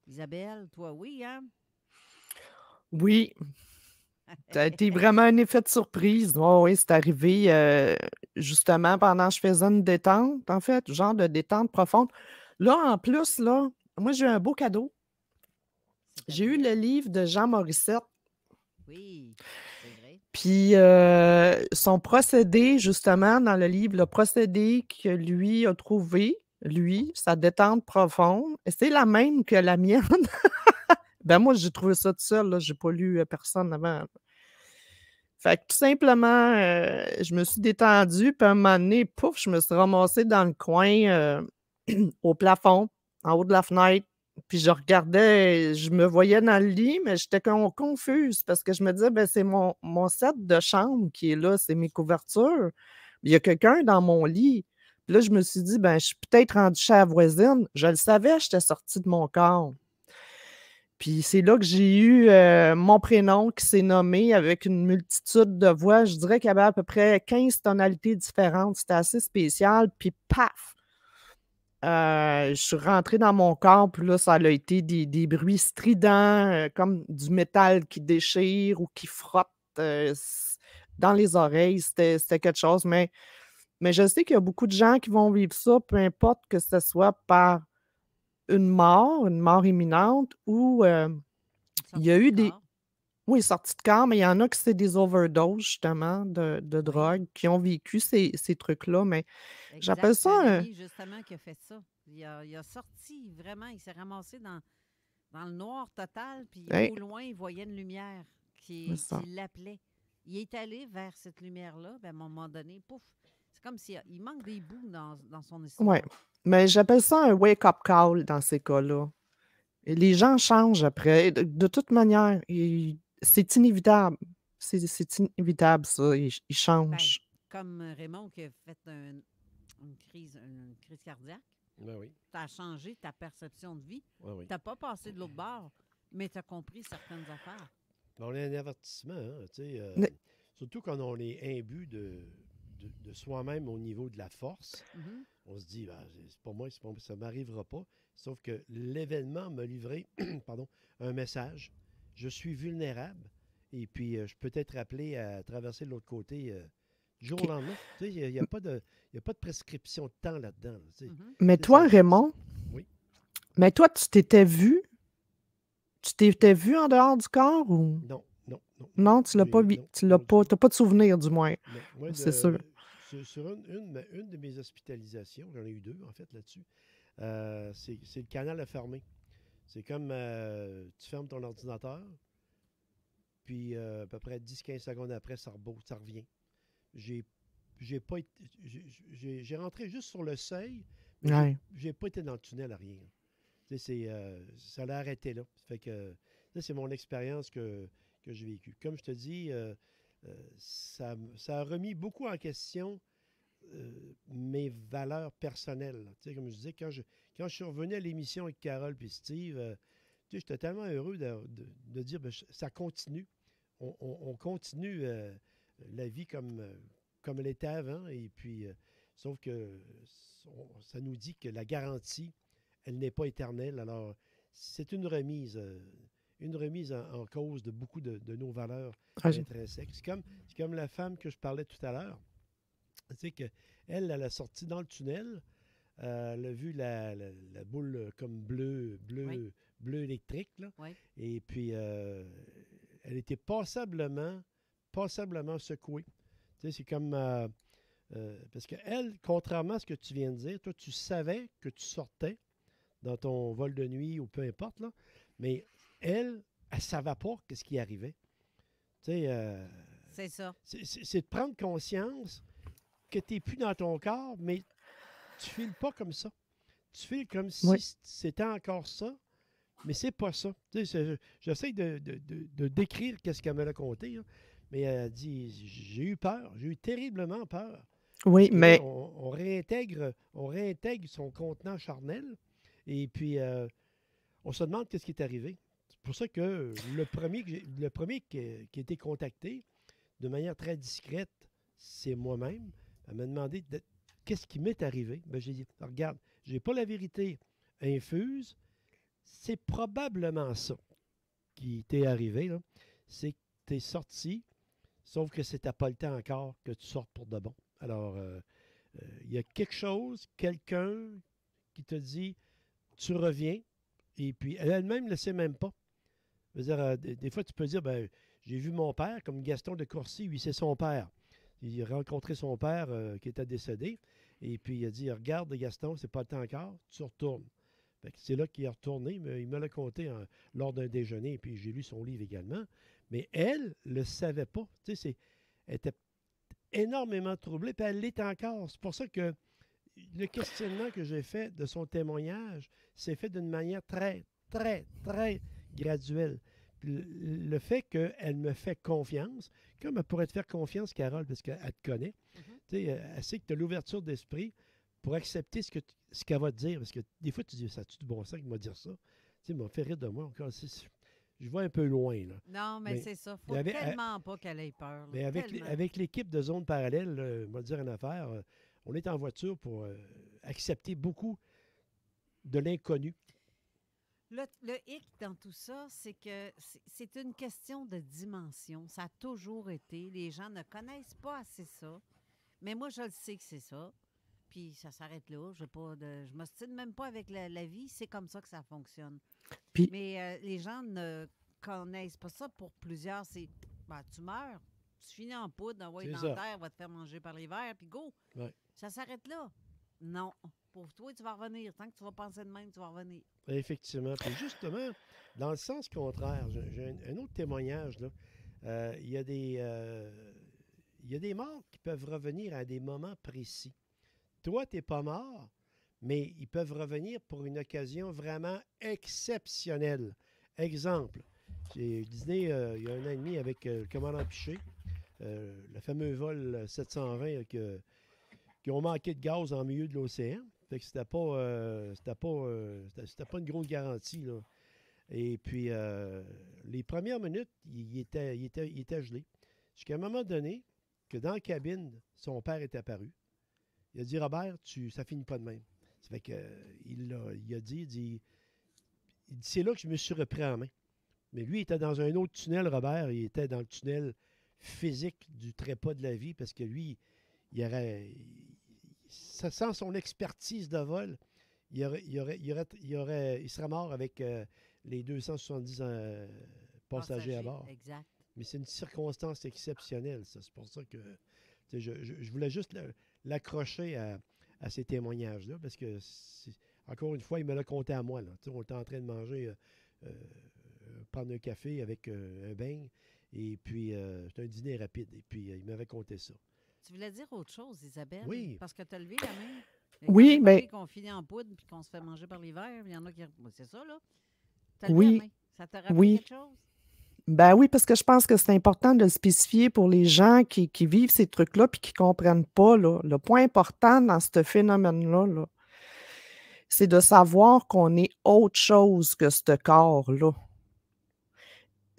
Isabelle, toi, oui, hein? Oui. Ça a été vraiment un effet de surprise. Oh, oui, c'est arrivé euh, justement pendant que je faisais une détente, en fait, genre de détente profonde. Là, en plus, là, moi, j'ai eu un beau cadeau. J'ai eu le livre de Jean Morissette. Oui, c'est vrai. Puis euh, son procédé, justement, dans le livre, le procédé que lui a trouvé, lui, sa détente profonde, c'est la même que la mienne. Ben moi, j'ai trouvé ça tout seul, je n'ai pas lu personne avant. Fait que tout simplement, euh, je me suis détendue, puis à un moment donné, pouf, je me suis ramassée dans le coin, euh, au plafond, en haut de la fenêtre. Puis je regardais, je me voyais dans le lit, mais j'étais con, confuse parce que je me disais, ben c'est mon, mon set de chambre qui est là, c'est mes couvertures. Il y a quelqu'un dans mon lit. Puis là, je me suis dit, ben je suis peut-être rendue chez la voisine. Je le savais, j'étais sortie de mon corps. Puis c'est là que j'ai eu euh, mon prénom qui s'est nommé avec une multitude de voix. Je dirais qu'il y avait à peu près quinze tonalités différentes. C'était assez spécial. Puis paf! Euh, je suis rentrée dans mon corps, puis là, ça a été des, des bruits stridents, euh, comme du métal qui déchire ou qui frotte euh, dans les oreilles. C'était quelque chose, mais Mais je sais qu'il y a beaucoup de gens qui vont vivre ça, peu importe que ce soit par une mort, une mort imminente, ou euh, il y a eu de des... Oui, sortie de corps, mais il y en a qui c'est des overdoses, justement, de, de drogue, qui ont vécu ces, ces trucs-là, mais j'appelle ça... Euh... justement, qui a fait ça. Il a, il a sorti, vraiment, il s'est ramassé dans, dans le noir total, puis hey. Au loin, il voyait une lumière qui, qui l'appelait. Il est allé vers cette lumière-là, ben à un moment donné, pouf, c'est comme s'il il manque des bouts dans, dans son histoire. Oui, mais j'appelle ça un wake-up call dans ces cas-là. Les gens changent après. De, de toute manière, c'est inévitable. C'est inévitable, ça. Ils, ils changent. Ben, comme Raymond qui a fait un, une, crise, une crise cardiaque, ben oui. Tu as changé ta perception de vie. Ben oui. Tu n'as pas passé de l'autre bord, mais tu as compris certaines affaires. On est un avertissement, hein, tu sais, euh, mais... surtout quand on est imbu de, de, de soi-même au niveau de la force, mm-hmm. On se dit, ben, c'est pour moi, c'est pour moi, ça ne m'arrivera pas. Sauf que l'événement m'a livré pardon, un message. Je suis vulnérable et puis euh, je peux être appelé à traverser de l'autre côté euh, du jour okay. au lendemain. Tu sais, il n'y a, y a, pas de, y a pas de prescription de temps là-dedans. Là, tu sais. Mm-hmm. Mais toi, ça, Raymond, oui. Mais toi, tu t'étais vu? Tu t'étais vu en dehors du corps ou? Non, non, non. Non, tu l'as pas vu. Tu n'as pas, pas de souvenir, du moins. C'est sûr. Sur, sur une, une, une de mes hospitalisations, j'en ai eu deux, en fait, là-dessus, euh, c'est le canal à fermer. C'est comme euh, tu fermes ton ordinateur, puis euh, à peu près dix quinze secondes après, ça, rebo, ça revient. J'ai pas J'ai rentré juste sur le seuil, mais ouais. J'ai pas été dans le tunnel à rien. Euh, ça l'a arrêté là. Fait que c'est mon expérience que, que j'ai vécue. Comme je te dis, euh, euh, ça, ça a remis beaucoup en question euh, mes valeurs personnelles. T'sais, comme je disais, quand je, quand je suis revenu à l'émission avec Carole et Steve, euh, j'étais tellement heureux de, de, de dire ben, ça continue. On, on, on continue euh, la vie comme, comme elle était avant. Et puis, euh, sauf que on, ça nous dit que la garantie. Elle n'est pas éternelle, alors c'est une remise, euh, une remise en, en cause de beaucoup de, de nos valeurs ah, intrinsèques. C'est comme, comme la femme que je parlais tout à l'heure. Tu sais qu'elle, elle a sorti dans le tunnel, euh, elle a vu la, la, la boule comme bleue, bleu, oui. bleu électrique, là. Oui. Et puis euh, elle était passablement, passablement secouée. Tu sais, c'est comme... Euh, euh, parce qu'elle, contrairement à ce que tu viens de dire, toi, tu savais que tu sortais, dans ton vol de nuit ou peu importe, là. Mais elle, elle ne savait pas qu'est-ce qui arrivait. Tu sais, euh, c'est ça. C'est de prendre conscience que tu n'es plus dans ton corps, mais tu ne files pas comme ça. Tu files comme si oui. C'était encore ça, mais c'est pas ça. Tu sais, j'essaie de, de, de, de décrire qu'est-ce qu'elle me l'a conté, hein, mais elle dit, j'ai eu peur, j'ai eu terriblement peur. Oui, mais... On, on, réintègre, on réintègre son contenant charnel, et puis, euh, on se demande qu'est-ce qui est arrivé. C'est pour ça que le premier, le premier qui a été contacté, de manière très discrète, c'est moi-même. Elle m'a demandé de, qu'est-ce qui m'est arrivé. Ben, j'ai dit, regarde, je n'ai pas la vérité infuse. C'est probablement ça qui t'est arrivé. C'est que tu es sorti, sauf que c'était pas le temps encore que tu sortes pour de bon. Alors, il euh, euh, y a quelque chose, quelqu'un qui te dit... Tu reviens, et puis elle-même ne le sait même pas. Je veux dire, euh, des, des fois, tu peux dire, ben, j'ai vu mon père, comme Gaston de Courcy, lui, c'est son père. Il a rencontré son père euh, qui était décédé, et puis il a dit, regarde, Gaston, c'est pas le temps encore, tu retournes. C'est là qu'il est retourné, mais il me l'a conté hein, lors d'un déjeuner, et puis j'ai lu son livre également. Mais elle ne le savait pas. Tu sais, elle était énormément troublée, puis elle l'est encore. C'est pour ça que le questionnement que j'ai fait de son témoignage s'est fait d'une manière très, très, très graduelle. Le, le fait qu'elle me fait confiance, comme elle pourrait te faire confiance, Carole, parce qu'elle te connaît, mm-hmm. Elle sait que tu as l'ouverture d'esprit pour accepter ce qu'elle ce qu va te dire. Parce que des fois, tu dis, ça a-tu du bon sens qu'il m'a dit ça? Tu m'as fait rire de moi encore. Je vois un peu loin. Là. Non, mais, mais c'est ça. Il ne faut avec, tellement à, pas qu'elle ait peur. Là, mais avec l'équipe de Zone parallèle, on va dire une affaire... On est en voiture pour euh, accepter beaucoup de l'inconnu. Le, le hic dans tout ça, c'est que c'est une question de dimension. Ça a toujours été. Les gens ne connaissent pas assez ça. Mais moi, je le sais que c'est ça. Puis ça s'arrête là. Je ne m'ostine même pas avec la, la vie. C'est comme ça que ça fonctionne. Puis, mais euh, les gens ne connaissent pas ça. Pour plusieurs, c'est ben, tu meurs, tu finis en poudre, envoyé dans ça. Terre, va te faire manger par les vers, puis go. Ouais. Ça s'arrête là. Non. Pour toi, tu vas revenir. Tant que tu vas penser de même, tu vas revenir. Effectivement. Puis justement, dans le sens contraire, j'ai un, un autre témoignage. Là. Euh, y a des, euh, y a des morts qui peuvent revenir à des moments précis. Toi, tu n'es pas mort, mais ils peuvent revenir pour une occasion vraiment exceptionnelle. Exemple, j'ai dîné euh, il y a un an et demi avec euh, le commandant Piché, euh, le fameux vol sept cent vingt euh, qui ont manqué de gaz en milieu de l'océan. Fait que c'était pas, euh, c'était pas, euh, c'était pas une grosse garantie, là. Et puis, euh, les premières minutes, il était, il était, il était gelé. Jusqu'à un moment donné, que dans la cabine, son père est apparu. Il a dit, Robert, tu, ça finit pas de même. Ça fait que, il, a, il a dit, il dit, il dit c'est là que je me suis repris en main. Mais lui, il était dans un autre tunnel, Robert. Il était dans le tunnel physique du trépas de la vie parce que lui, il aurait, ça, sans son expertise de vol, il, aurait, il, aurait, il, aurait, il, aurait, il serait mort avec euh, les deux cent soixante-dix euh, passagers, passagers à bord. Exact. Mais c'est une circonstance exceptionnelle, ça. C'est pour ça que je, je, je voulais juste... La, l'accrocher à, à ces témoignages-là, parce que, encore une fois, il me l'a conté à moi. Là. On était en train de manger, euh, euh, prendre un café avec euh, un beigne, et puis euh, c'était un dîner rapide, et puis euh, il m'avait conté ça. Tu voulais dire autre chose, Isabelle? Oui. Parce que tu as levé la main. Oui, mais... Qu'on finit en poudre, puis qu'on se fait manger par les vers, il y en a qui... C'est ça, là? T'as levé oui. La main. Ça t'a rappelé oui. Quelque chose? Ben oui, parce que je pense que c'est important de le spécifier pour les gens qui, qui vivent ces trucs-là puis qui ne comprennent pas. Là. Le point important dans ce phénomène-là, là, c'est de savoir qu'on est autre chose que ce corps-là.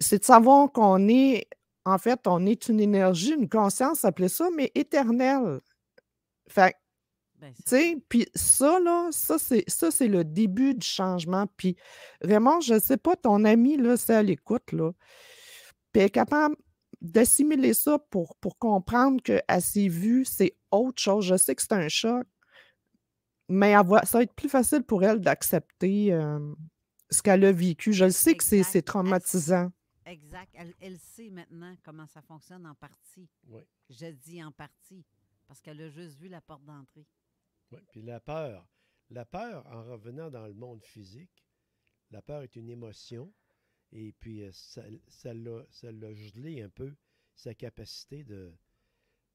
C'est de savoir qu'on est, en fait, on est une énergie, une conscience, appelez ça, mais éternelle. Fait tu sais, puis ça, là, ça, c'est le début du changement. Puis, Raymond, je ne sais pas, ton ami, là, c'est à l'écoute, là. Puis, elle est capable d'assimiler ça pour, pour comprendre qu'à ses vues, c'est autre chose. Je sais que c'est un choc, mais elle va, ça va être plus facile pour elle d'accepter euh, ce qu'elle a vécu. Je le sais exact. Que c'est traumatisant. Exact. Elle, elle sait maintenant comment ça fonctionne en partie. Oui. Je dis en partie, parce qu'elle a juste vu la porte d'entrée. Oui, puis la peur. La peur, en revenant dans le monde physique, la peur est une émotion et puis ça, ça l'a gelé un peu, sa capacité de,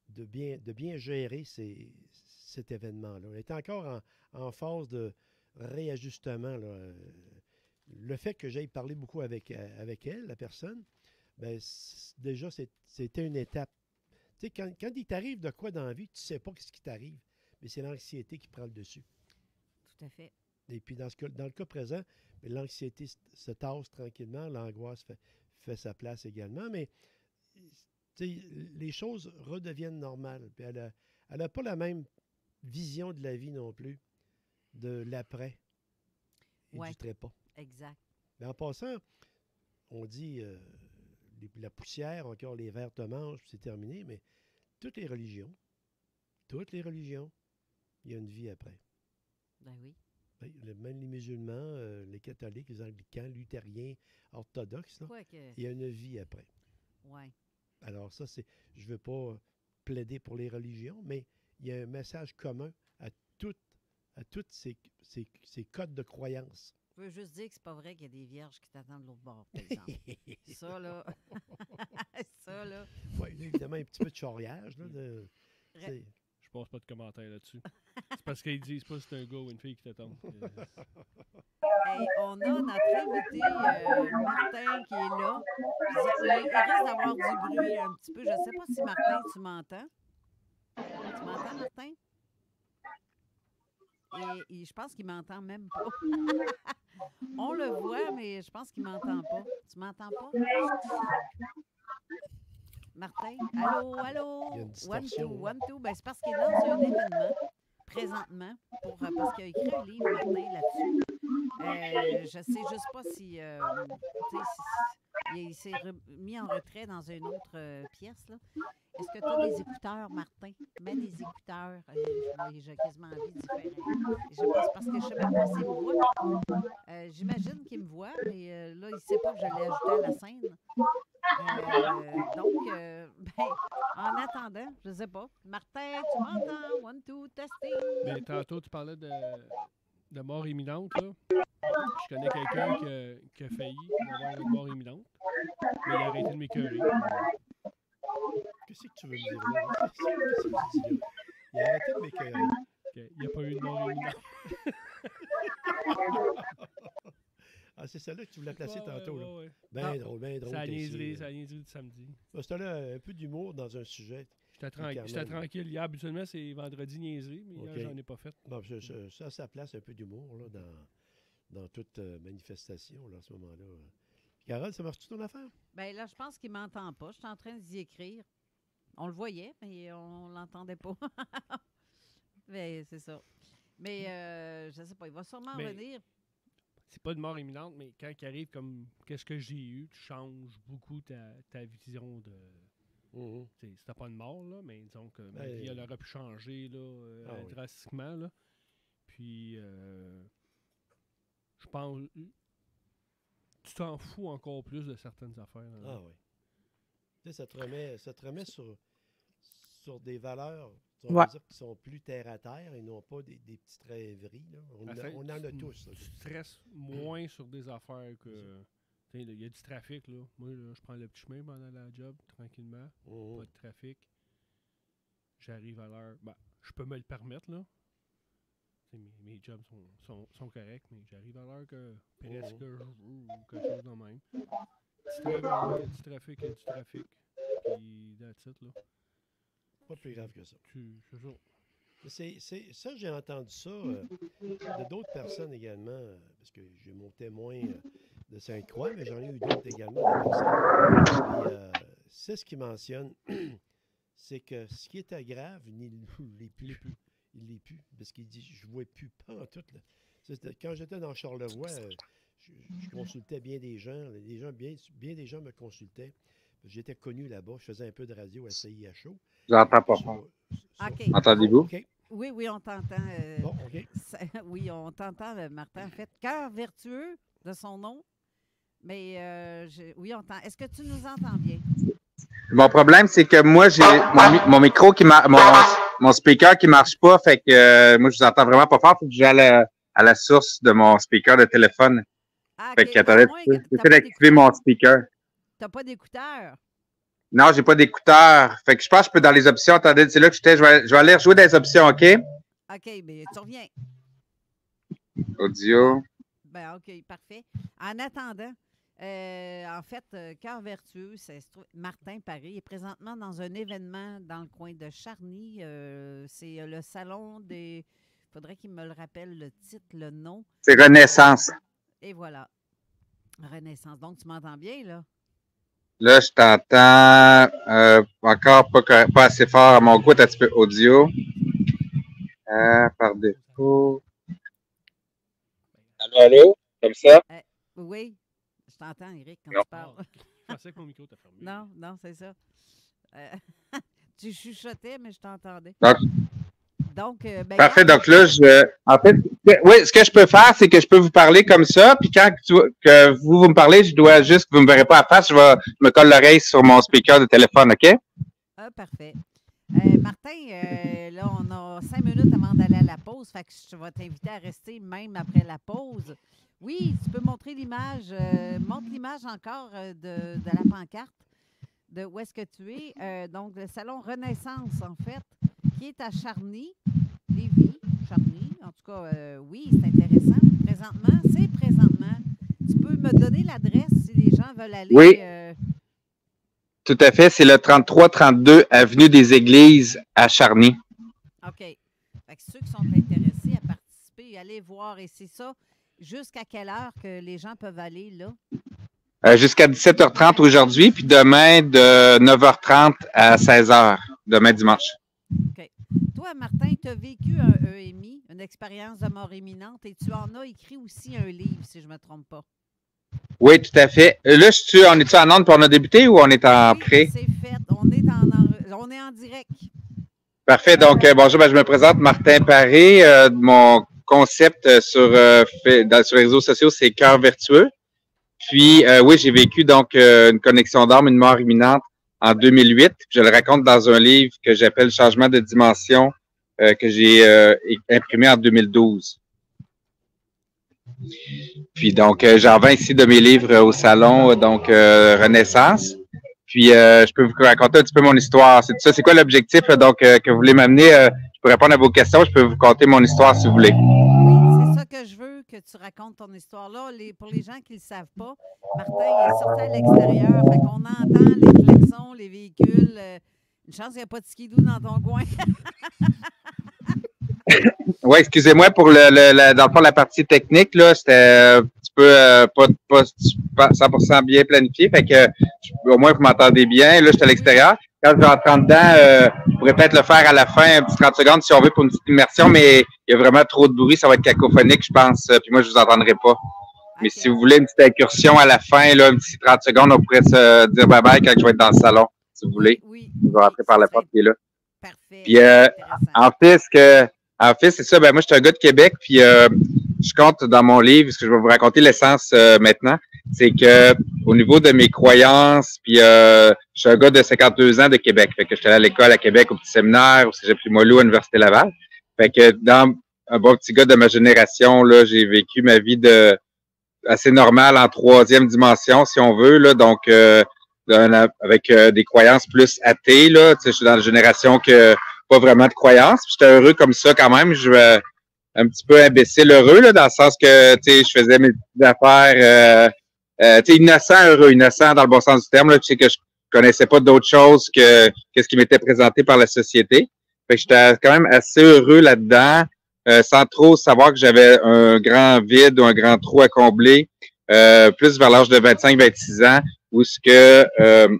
de, bien, de bien gérer ces, cet événement-là. Elle est encore en, en phase de réajustement. Là. Le fait que j'aille parler beaucoup avec, avec elle, la personne, ben déjà, c'était une étape. Tu sais, quand, quand il t'arrive de quoi dans la vie, tu ne sais pas ce qui t'arrive. Mais c'est l'anxiété qui prend le dessus. Tout à fait. Et puis, dans, ce cas, dans le cas présent, l'anxiété se tasse tranquillement, l'angoisse fait, fait sa place également, mais les choses redeviennent normales. Puis elle n'a pas la même vision de la vie non plus, de l'après et ouais, du trépas. Exact. Mais en passant, on dit euh, les, la poussière, encore les vers te mangent, c'est terminé, mais toutes les religions, toutes les religions, il y a une vie après. Ben oui. Ben, le, même les musulmans, euh, les catholiques, les anglicans, luthériens, orthodoxes, là, ouais que... il y a une vie après. Oui. Alors ça, c'est, je ne veux pas plaider pour les religions, mais il y a un message commun à toutes, à toutes ces, ces, ces codes de croyance. Je veux juste dire que c'est pas vrai qu'il y a des vierges qui t'attendent de l'autre bord, par exemple. Ça, là. Ça, là. Oui, évidemment, un petit peu de charriage, là. De, Ré... Je passe pas de commentaires là-dessus. C'est parce qu'ils disent pas si c'est un gars ou une fille qui t'attend. Hey, on a notre invité euh, Martin qui est là. Il risque d'avoir du bruit un petit peu. Je ne sais pas si Martin, tu m'entends. Tu m'entends, Martin? Et, et je pense qu'il m'entend même pas. On le voit, mais je pense qu'il m'entend pas. Tu m'entends pas? Martin, allô, allô, one, two, one, two. Ben, c'est parce qu'il est dans un événement, présentement, pour, parce qu'il a écrit un livre, Martin, là-dessus. Euh, je ne sais juste pas si, euh, si, Il s'est mis en retrait dans une autre euh, pièce, là. Est-ce que tu as des écouteurs, Martin? Mets des écouteurs. Euh, J'ai quasiment envie d'y faire. Je pense parce que je ne sais même pas s'il me voit. Euh, J'imagine qu'il me voit, mais euh, là, il ne sait pas que je l'ai ajouté à la scène. Euh, donc, euh, ben, en attendant, je ne sais pas. Martin, tu m'entends? One, two, testing. Mais tantôt, tu parlais de, de mort imminente, là. Je connais quelqu'un qui, qui a failli avoir une mort imminente, mais il a arrêté de m'écœurer. Qu'est-ce que tu veux me dire là? Qu'est-ce que tu veux me dire? Il a arrêté de m'écœurer. Okay. Il n'y a pas eu de mort imminente. Ah, c'est celle-là que tu voulais placer ouais, tantôt. Ouais, ouais. Là. Ben ah, drôle, ben drôle. Ça a niaiserie, ça a niaiserie du samedi. Bah, c'était là un peu d'humour dans un sujet. J'étais tranquille, tranquille. Hier, habituellement, c'est vendredi niaiserie, mais okay. Hier, j'en ai pas fait. Bon, je, je, ça, ça place un peu d'humour là, dans... dans toute euh, manifestation, là, à ce moment-là. Carole, ça marche-tu ton affaire? Bien là, je pense qu'il ne m'entend pas. Je suis en train d'y écrire. On le voyait, mais on ne l'entendait pas. Mais c'est ça. Mais euh, je ne sais pas, il va sûrement mais, revenir. C'est pas de mort imminente, mais quand il arrive comme « Qu'est-ce que j'ai eu? » Tu changes beaucoup ta, ta vision de... Mm-hmm. C'était pas de mort, là, mais disons que ma vie, elle aurait pu changer là, euh, ah, oui. drastiquement. Là. Puis... Euh, je pense... Tu t'en fous encore plus de certaines affaires. Là. Ah oui. Tu sais, ça te remet, ça te remet sur, sur des valeurs ouais. qui sont plus terre-à-terre et non pas des, des petites rêveries. Là. On, a, fait, on en a tous. Tu, là, tu stresses moins hum. sur des affaires que... Il y a du trafic, là. Moi, là, je prends le petit chemin pendant la job, tranquillement. Oh. Pas de trafic. J'arrive à l'heure... Ben, je peux me le permettre, là. Mes, mes jobs sont, sont, sont corrects, mais j'arrive à l'heure que presque je veux ou quelque chose de même. Du trafic, du trafic, puis that's it, là. Pas plus grave que ça. Tu, c'est, c'est, ça, j'ai entendu ça euh, de d'autres personnes également, parce que j'ai mon témoin euh, de Sainte-Croix, mais j'en ai eu d'autres également. Euh, c'est ce qu'ils mentionnent, c'est que ce qui était grave, ni les plus... Il l'est plus, parce qu'il dit, je ne vois plus pas en tout. Là. Quand j'étais dans Charlevoix, je, je consultais bien des gens. Les gens bien, bien des gens me consultaient. J'étais connu là-bas. Je faisais un peu de radio à C I H O. Je n'entends pas. Okay. Entendez-vous? Okay. Oui, oui, on t'entend. Euh, bon, OK. Ça, oui, on t'entend, Martin. En fait, cœur vertueux de son nom. Mais euh, je, oui, on t'entend. Est-ce que tu nous entends bien? Mon problème, c'est que moi, j'ai mon, mon micro qui m'a... Mon speaker qui marche pas, fait que euh, moi, je vous entends vraiment pas fort. Faut que j'aille à, à la source de mon speaker de téléphone. Ah, fait okay. que attendez, j'essaie d'activer mon speaker. T'as pas d'écouteurs? Non, j'ai pas d'écouteurs. Fait que je pense que je peux dans les options. Attendez, c'est là que j'étais. Je vais, je vais aller rejouer dans les options, OK? OK, mais tu reviens. Audio. Ben, OK, parfait. En attendant, euh, en fait, euh, Cœur Vertueux, c'est Martin Paris est présentement dans un événement dans le coin de Charny. Euh, c'est le salon des... Il faudrait qu'il me le rappelle, le titre, le nom. C'est Renaissance. Et voilà. Renaissance. Donc, tu m'entends bien, là? Là, je t'entends euh, encore pas, pas assez fort à mon goût, un petit peu audio. Euh, par défaut. Allô, allô? Comme ça? Euh, oui. Je t'entends, Eric, quand non. tu parles. Je pensais que mon micro t'a fermé. Non, non, c'est ça. Euh, tu chuchotais, mais je t'entendais. Donc, donc euh, ben, parfait. Donc là, je, en fait, oui, ce que je peux faire, c'est que je peux vous parler comme ça, puis quand tu, que vous, vous me parlez, je dois juste que vous ne me verrez pas à face, je, vais, je me colle l'oreille sur mon speaker de téléphone, OK? Ah, parfait. Euh, Martin, euh, là, on a cinq minutes avant d'aller à la pause, fait que je vais t'inviter à rester même après la pause. Oui, tu peux montrer l'image. Euh, montre l'image encore euh, de, de la pancarte de où est-ce que tu es. Euh, donc, le Salon Renaissance, en fait, qui est à Charny, Lévis, Charny. En tout cas, euh, oui, c'est intéressant. Présentement, c'est présentement. Tu peux me donner l'adresse si les gens veulent aller. Oui, euh... tout à fait. C'est le trente-trois trente-deux Avenue des Églises à Charny. OK. Fait que ceux qui sont intéressés à participer, allez voir, et c'est ça. Jusqu'à quelle heure que les gens peuvent aller, là? Euh, jusqu'à dix-sept heures trente aujourd'hui, puis demain de neuf heures trente à seize heures, demain dimanche. OK. Toi, Martin, tu as vécu un E M I, une expérience de mort imminente, et tu en as écrit aussi un livre, si je ne me trompe pas. Oui, tout à fait. Là, je suis, on est-tu en onde pour on a débuté ou on est en pré? Oui, c'est fait. On est en, on est en direct. Parfait. Donc, euh, bonjour. Ben, je me présente, Martin Paris. Euh, mon concept sur, euh, fait, dans, sur les réseaux sociaux, c'est Cœur Vertueux. Puis, euh, oui, j'ai vécu donc euh, une connexion d'âme, une mort imminente en deux mille huit. Je le raconte dans un livre que j'appelle « Changement de dimension » euh, que j'ai euh, imprimé en deux mille douze. Puis donc, euh, j'en vends ici de mes livres euh, au salon, donc euh, Renaissance. Puis, euh, je peux vous raconter un petit peu mon histoire. C'est ça, c'est quoi l'objectif euh, donc euh, que vous voulez m'amener? Euh, je peux répondre à vos questions, je peux vous conter mon histoire si vous voulez. Oui, c'est ça que je veux, que tu racontes ton histoire. Là, les, pour les gens qui ne le savent pas, Martin est sorti à l'extérieur, fait qu'on entend les klaxons, les véhicules. Euh, une chance qu'il n'y a pas de skidoo dans ton coin. Oui, excusez-moi pour le, le, la, dans le fond, la partie technique, là, c'était un petit peu euh, pas, pas cent pour cent bien planifié, fait que au moins vous m'entendez bien, là, j'étais à l'extérieur. Quand je vais entrer dedans, euh, je pourrais peut-être le faire à la fin, un petit trente secondes si on veut pour une petite immersion, mais il y a vraiment trop de bruit, ça va être cacophonique, je pense, puis moi, je vous entendrai pas. Mais okay. Si vous voulez une petite incursion à la fin, là, un petit trente secondes, on pourrait se dire bye-bye quand je vais être dans le salon, si vous voulez. Oui. Je vais rentrer par la porte qui est là. Parfait. Puis, euh, en fait, ce que... En fait, c'est ça. Ben moi, je suis un gars de Québec, puis euh, je compte dans mon livre, ce que je vais vous raconter l'essence euh, maintenant, c'est que au niveau de mes croyances, puis euh, je suis un gars de cinquante-deux ans de Québec, fait que j'étais allé à l'école à Québec, au petit séminaire, au Cégep Limoilou, à l'Université Laval. Fait que dans un bon petit gars de ma génération, là, j'ai vécu ma vie de assez normale en troisième dimension, si on veut, là, donc euh, avec euh, des croyances plus athées, là. Tu sais, je suis dans la génération que pas vraiment de croyance. J'étais heureux comme ça quand même. Je euh, un petit peu imbécile heureux, là, dans le sens que je faisais mes petites affaires euh, euh, innocent heureux, innocent dans le bon sens du terme. Là, tu sais que je connaissais pas d'autre chose que, que ce qui m'était présenté par la société. Fait que j'étais quand même assez heureux là-dedans, euh, sans trop savoir que j'avais un grand vide ou un grand trou à combler, euh, plus vers l'âge de vingt-cinq à vingt-six ans, où ce que... Euh,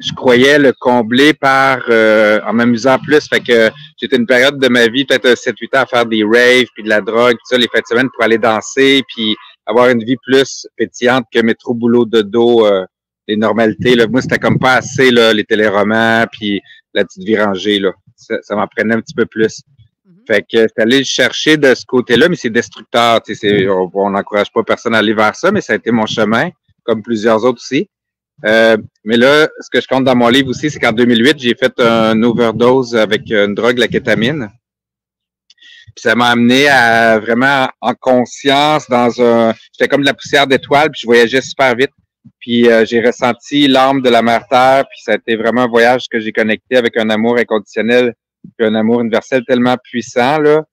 je croyais le combler par euh, en m'amusant plus. Fait que j'étais une période de ma vie, peut-être sept huit ans, à faire des raves, puis de la drogue, tout ça, les fins de semaine pour aller danser, puis avoir une vie plus pétillante que mes trop boulots de dos, euh, les normalités. Là. Moi, c'était comme pas assez, là, les téléromans, puis la petite vie rangée. Là. Ça, ça m'en prenait un petit peu plus. Mm-hmm. Fait que c'est allé chercher de ce côté-là, mais c'est destructeur. C'est, on n'encourage pas personne à aller vers ça, mais ça a été mon chemin, comme plusieurs autres aussi. Euh, mais là, ce que je compte dans mon livre aussi, c'est qu'en deux mille huit, j'ai fait une overdose avec une drogue, la kétamine. Puis ça m'a amené à vraiment en conscience dans un... J'étais comme de la poussière d'étoiles, puis je voyageais super vite. Puis euh, j'ai ressenti l'âme de la mère Terre, puis ça a été vraiment un voyage que j'ai connecté avec un amour inconditionnel, puis un amour universel tellement puissant, là.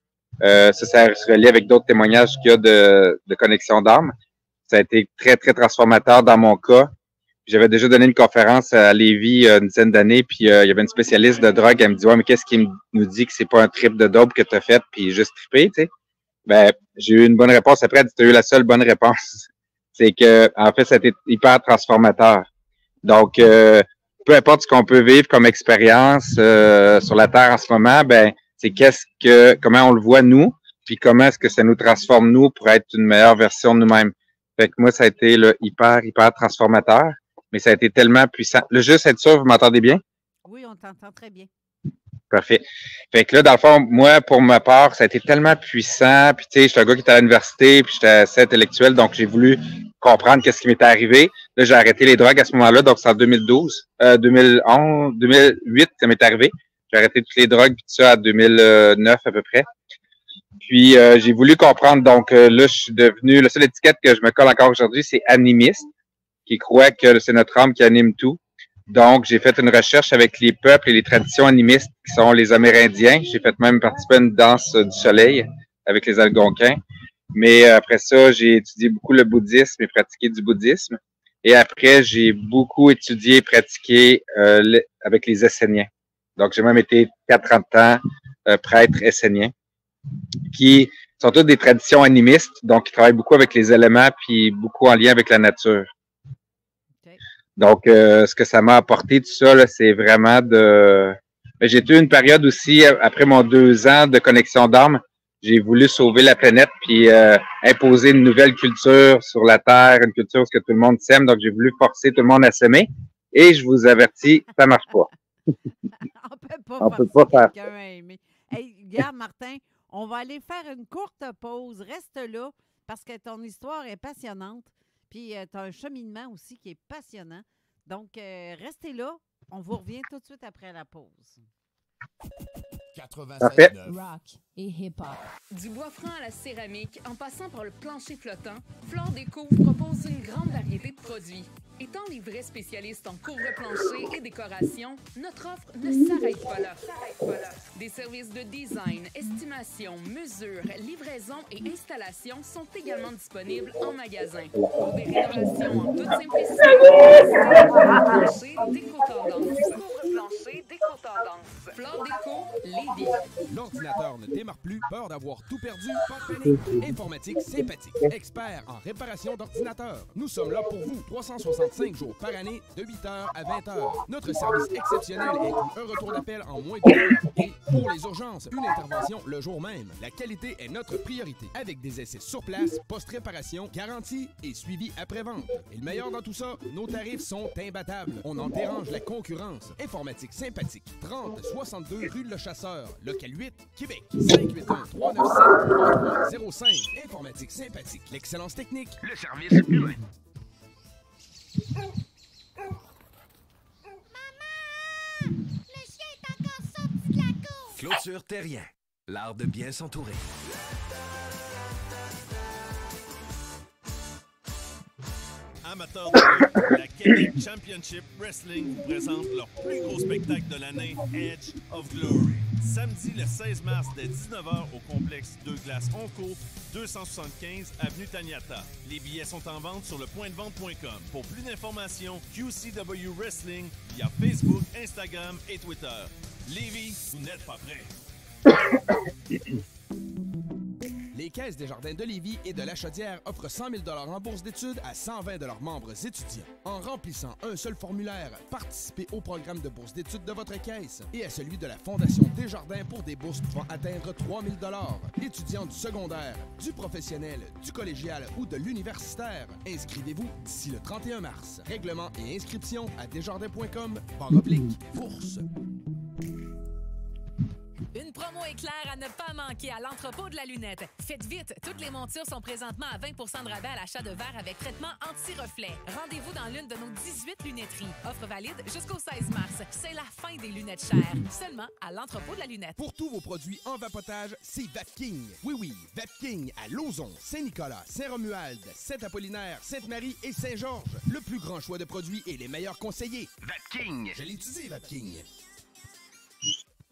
Euh, ça, ça se relie avec d'autres témoignages qu'il y a de, de connexion d'âme. Ça a été très, très transformateur dans mon cas. J'avais déjà donné une conférence à Lévis euh, une dizaine d'années, puis euh, il y avait une spécialiste de drogue, elle me dit « Ouais, mais qu'est-ce qui nous dit que c'est pas un trip de dope que t'as fait, puis juste trippé, tu sais? » Ben, j'ai eu une bonne réponse après, elle dit « T'as eu la seule bonne réponse. » C'est que, en fait, ça a été hyper transformateur. Donc, euh, peu importe ce qu'on peut vivre comme expérience euh, sur la Terre en ce moment, ben, c'est qu'est-ce que, comment on le voit nous, puis comment est-ce que ça nous transforme nous pour être une meilleure version de nous-mêmes. Fait que moi, ça a été là, hyper, hyper transformateur. Mais ça a été tellement puissant. Là, juste être sûr, vous m'entendez bien? Oui, on t'entend très bien. Parfait. Fait que là, dans le fond, moi, pour ma part, ça a été tellement puissant. Puis, tu sais, j'étais un gars qui était à l'université, puis j'étais assez intellectuel, donc j'ai voulu comprendre qu'est-ce qui m'était arrivé. Là, j'ai arrêté les drogues à ce moment-là, donc c'est en deux mille douze. Euh, deux mille onze, deux mille huit, ça m'est arrivé. J'ai arrêté toutes les drogues, puis tout ça, à deux mille neuf à peu près. Puis, euh, j'ai voulu comprendre. Donc, euh, là, je suis devenu... La seule étiquette que je me colle encore aujourd'hui, c'est animiste, qui croient que c'est notre âme qui anime tout. Donc, j'ai fait une recherche avec les peuples et les traditions animistes qui sont les Amérindiens. J'ai fait même participer à une danse du soleil avec les Algonquins. Mais après ça, j'ai étudié beaucoup le bouddhisme et pratiqué du bouddhisme. Et après, j'ai beaucoup étudié et pratiqué euh, avec les Esséniens. Donc, j'ai même été quarante ans euh, prêtre essénien, qui sont toutes des traditions animistes, donc qui travaillent beaucoup avec les éléments puis beaucoup en lien avec la nature. Donc, euh, ce que ça m'a apporté, tout ça, là, c'est vraiment de... J'ai eu une période aussi, après mon deux ans de connexion d'âme, j'ai voulu sauver la planète puis euh, imposer une nouvelle culture sur la Terre, une culture que tout le monde sème. Donc, j'ai voulu forcer tout le monde à semer. Et je vous avertis, ça marche pas. On ne peut pas faire ça. Hey, regarde, Martin, on va aller faire une courte pause. Reste là parce que ton histoire est passionnante. Puis, euh, tu as un cheminement aussi qui est passionnant. Donc, euh, restez là. On vous revient tout de suite après la pause. quatre-vingt-sept rock et hip-hop. Du bois franc à la céramique, en passant par le plancher flottant, Flore Déco propose une grande variété de produits. Étant les vrais spécialistes en couvre-plancher et décoration, notre offre ne s'arrête pas là. Des services de design, estimation, mesure, livraison et installation sont également disponibles en magasin. Pour des rénovations en toute simplicité, couvre-plancher, déco-tendance. Couvre-plancher, déco-tendance. Flore Déco, Lévis. L'ordinateur ne démarre plus, peur d'avoir tout perdu, pas de panique. Informatique sympathique, expert en réparation d'ordinateurs. Nous sommes là pour vous, trois cent soixante-cinq jours par année, de huit heures à vingt heures. Notre service exceptionnel est un retour d'appel en moins d'une heure et, pour les urgences, une intervention le jour même. La qualité est notre priorité, avec des essais sur place, post-réparation, garantie et suivi après-vente. Et le meilleur dans tout ça, nos tarifs sont imbattables. On en dérange la concurrence. Informatique sympathique, trente soixante-deux rue Le Chasseur, local huit, Québec, cinq huit un, trois neuf sept, trois trois zéro cinq. Informatique sympathique, l'excellence technique, le service humain. Maman! Le chien est encore sorti de la cour! Clôture Terrien, l'art de bien s'entourer. Amateurs de la Québec Championship Wrestling présente leur plus gros spectacle de l'année, Edge of Glory. Samedi le seize mars dès dix-neuf heures au complexe Deux Glaces Honcourt, deux cent soixante-quinze avenue Taniata. Les billets sont en vente sur le point de vente point com. Pour plus d'informations, Q C W Wrestling via Facebook, Instagram et Twitter. Lévis, vous n'êtes pas prêts. Les Caisses des Jardins de Lévis et de la Chaudière offrent cent mille dollars en bourse d'études à cent vingt de leurs membres étudiants. En remplissant un seul formulaire, participez au programme de bourse d'études de votre caisse et à celui de la Fondation Desjardins pour des bourses pouvant atteindre trois mille dollars. Étudiants du secondaire, du professionnel, du collégial ou de l'universitaire, inscrivez-vous d'ici le trente et un mars. Règlement et inscription à desjardins point com, barre oblique, bourse. Une promo éclair à ne pas manquer à l'entrepôt de la lunette. Faites vite, toutes les montures sont présentement à vingt pour cent de rabais à l'achat de verre avec traitement anti-reflet. Rendez-vous dans l'une de nos dix-huit lunetteries. Offre valide jusqu'au seize mars. C'est la fin des lunettes chères. Seulement à l'entrepôt de la lunette. Pour tous vos produits en vapotage, c'est Vapking. Oui, oui, Vapking à Lauson, Saint-Nicolas, Saint-Romuald, Saint-Apollinaire, Sainte-Marie et Saint-Georges. Le plus grand choix de produits et les meilleurs conseillers. Vapking. Je l'ai utilisé, Vapking.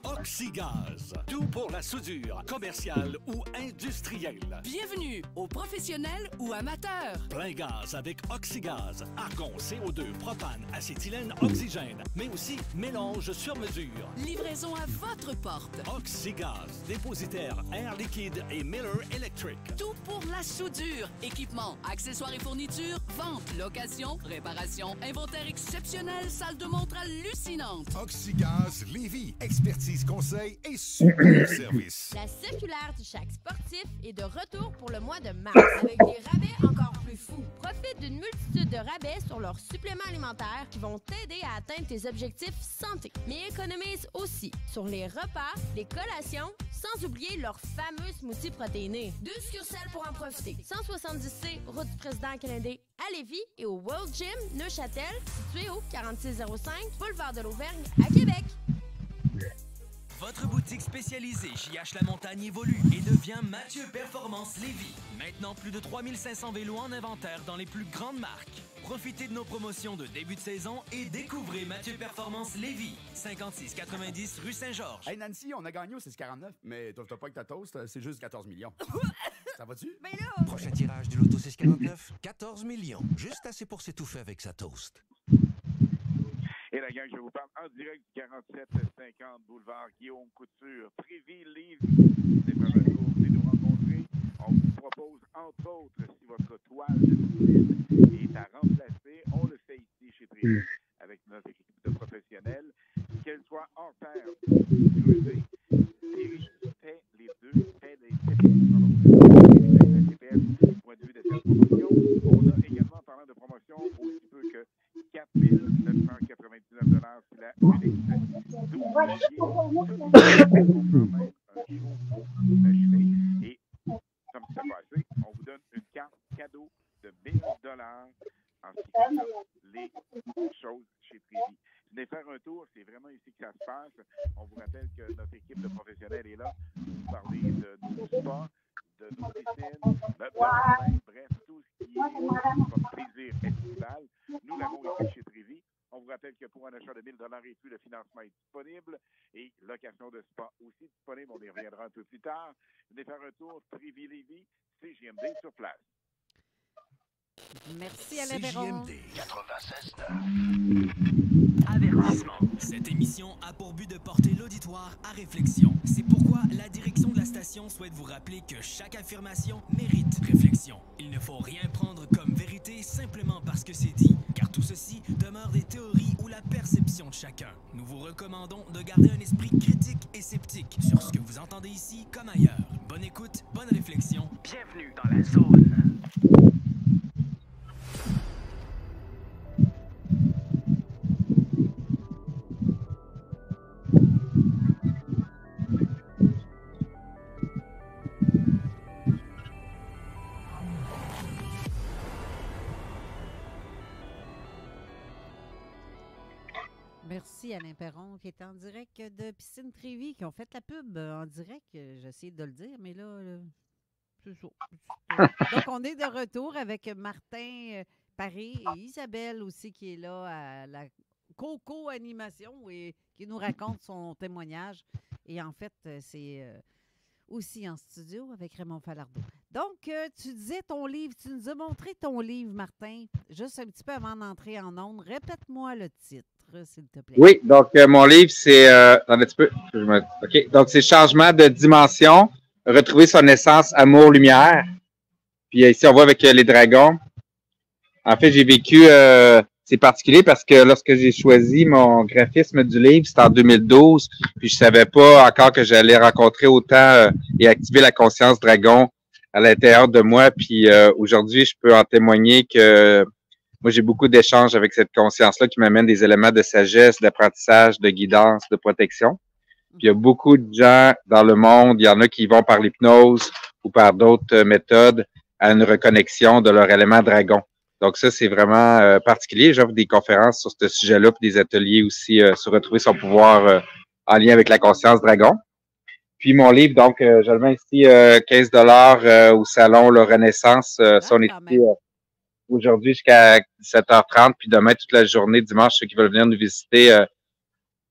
Oxygaz, tout pour la soudure, commerciale ou industrielle. Bienvenue aux professionnels ou amateurs. Plein gaz avec Oxygaz, argon, C O deux, propane, acétylène, oxygène, mais aussi mélange sur mesure. Livraison à votre porte. Oxygaz, dépositaire Air Liquide et Miller Electric. Tout pour la soudure, équipement, accessoires et fournitures, vente, location, réparation, inventaire exceptionnel, salle de montre hallucinante. Oxygaz Lévis, expertise, conseils et super services. La circulaire du chèque sportif est de retour pour le mois de mars avec des rabais encore plus fous. Profite d'une multitude de rabais sur leurs suppléments alimentaires qui vont t'aider à atteindre tes objectifs santé. Mais économise aussi sur les repas, les collations, sans oublier leurs fameux smoothies protéinés. Deux succursales pour en profiter. cent soixante-dix C, route du président Kennedy, à Lévis et au World Gym Neuchâtel, situé au quarante-six zéro cinq, boulevard de l'Auvergne, à Québec. Votre boutique spécialisée J H La Montagne évolue et devient Mathieu Performance Lévis. Maintenant, plus de trois mille cinq cents vélos en inventaire dans les plus grandes marques. Profitez de nos promotions de début de saison et découvrez Mathieu Performance Lévis. cinquante-six quatre-vingt-dix rue Saint-Georges. Hey Nancy, on a gagné au six quarante-neuf. Mais t'offres pas que ta toast, c'est juste quatorze millions. Ça va-tu? Mais là! Prochain tirage du loto six quarante-neuf, quatorze millions. Juste assez pour s'étouffer avec sa toast. Et la gang, je vous parle en direct du quarante-sept cinquante boulevard Guillaume Couture, Préville-Lévis. C'est un retour de nous rencontrer. On vous propose, entre autres, si votre toile de cuisine est à remplacer, on le fait ici chez Préville avec notre équipe de professionnels, qu'elle soit hors terre, creusée, les deux, paie les Et comme ça va arriver, on vous donne une carte cadeau de mille dollars en ce qui concerne les choses chez Prévi. Venez faire un tour, c'est vraiment ici que ça se passe. On vous rappelle que notre équipe de professionnels est là pour vous parler de nos sports, de nos piscines, de notre main, bref, tout ce qui est votre plaisir estival. Nous l'avons ici chez Prévi. On vous rappelle que pour un achat de mille dollars et plus, le financement est disponible et location de spa aussi disponible. On y reviendra un peu plus tard. Venez faire un tour, Prévi-Lévis, C J M D sur place. Merci Alain Véron. quatre-vingt-seize neuf. Cette émission a pour but de porter l'auditoire à réflexion. C'est pourquoi la direction de la station souhaite vous rappeler que chaque affirmation mérite réflexion. Il ne faut rien prendre comme vérité simplement parce que c'est dit, car tout ceci demeure des théories ou la perception de chacun. Nous vous recommandons de garder un esprit critique et sceptique sur ce que vous entendez ici comme ailleurs. Bonne écoute, bonne réflexion. Bienvenue dans la zone. Merci Alain Perron qui est en direct de Piscine Trévi, qui ont fait la pub en direct, j'essaie de le dire, mais là, là c'est ça. Donc, on est de retour avec Martin Paris et Isabelle aussi qui est là à la co-co-animation et qui nous raconte son témoignage. Et en fait, c'est aussi en studio avec Raymond Falardeau. Donc, tu disais ton livre, tu nous as montré ton livre, Martin, juste un petit peu avant d'entrer en ondes. Répète-moi le titre, s'il te plaît. Oui, donc euh, mon livre, c'est euh, un petit peu. Je me... OK. Donc, c'est Changement de dimension, retrouver son essence, amour, lumière. Puis ici, on voit avec euh, les dragons. En fait, j'ai vécu. Euh, c'est particulier parce que lorsque j'ai choisi mon graphisme du livre, c'était en deux mille douze. Puis je savais pas encore que j'allais rencontrer autant euh, et activer la conscience dragon à l'intérieur de moi. Puis euh, aujourd'hui, je peux en témoigner que. Moi, j'ai beaucoup d'échanges avec cette conscience-là qui m'amène des éléments de sagesse, d'apprentissage, de guidance, de protection. Puis, il y a beaucoup de gens dans le monde, il y en a qui vont par l'hypnose ou par d'autres méthodes à une reconnexion de leur élément dragon. Donc, ça, c'est vraiment euh, particulier. J'offre des conférences sur ce sujet-là, puis des ateliers aussi euh, sur retrouver son pouvoir euh, en lien avec la conscience dragon. Puis, mon livre, donc, euh, je le mets ici euh, quinze dollars euh, au Salon le Renaissance. Euh, son étude, euh, aujourd'hui jusqu'à dix-sept heures trente, puis demain, toute la journée, dimanche, ceux qui veulent venir nous visiter, euh,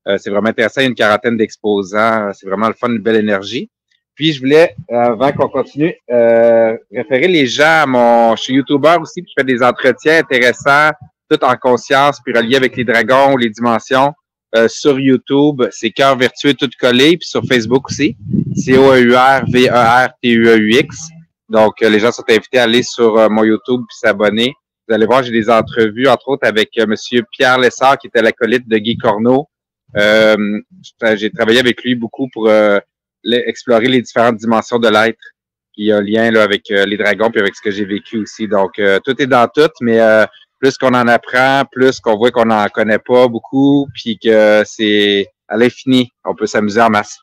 euh, c'est vraiment intéressant. Il y a une quarantaine d'exposants. C'est vraiment le fun, une belle énergie. Puis, je voulais, avant qu'on continue, euh, référer les gens à mon... Je suis youtubeur aussi, puis je fais des entretiens intéressants, tout en conscience, puis reliés avec les dragons, les dimensions. Euh, sur YouTube, c'est Cœur Vertueux, tout collé, puis sur Facebook aussi. C O E U R V E R T U E U X. Donc, euh, les gens sont invités à aller sur euh, mon YouTube et s'abonner. Vous allez voir, j'ai des entrevues, entre autres, avec euh, monsieur Pierre Lessard, qui était l'acolyte de Guy Corneau. Euh, j'ai travaillé avec lui beaucoup pour euh, explorer les différentes dimensions de l'être. Il y a un lien là, avec euh, les dragons et avec ce que j'ai vécu aussi. Donc, euh, tout est dans tout, mais euh, plus qu'on en apprend, plus qu'on voit qu'on n'en connaît pas beaucoup, puis que c'est à l'infini. On peut s'amuser en masse.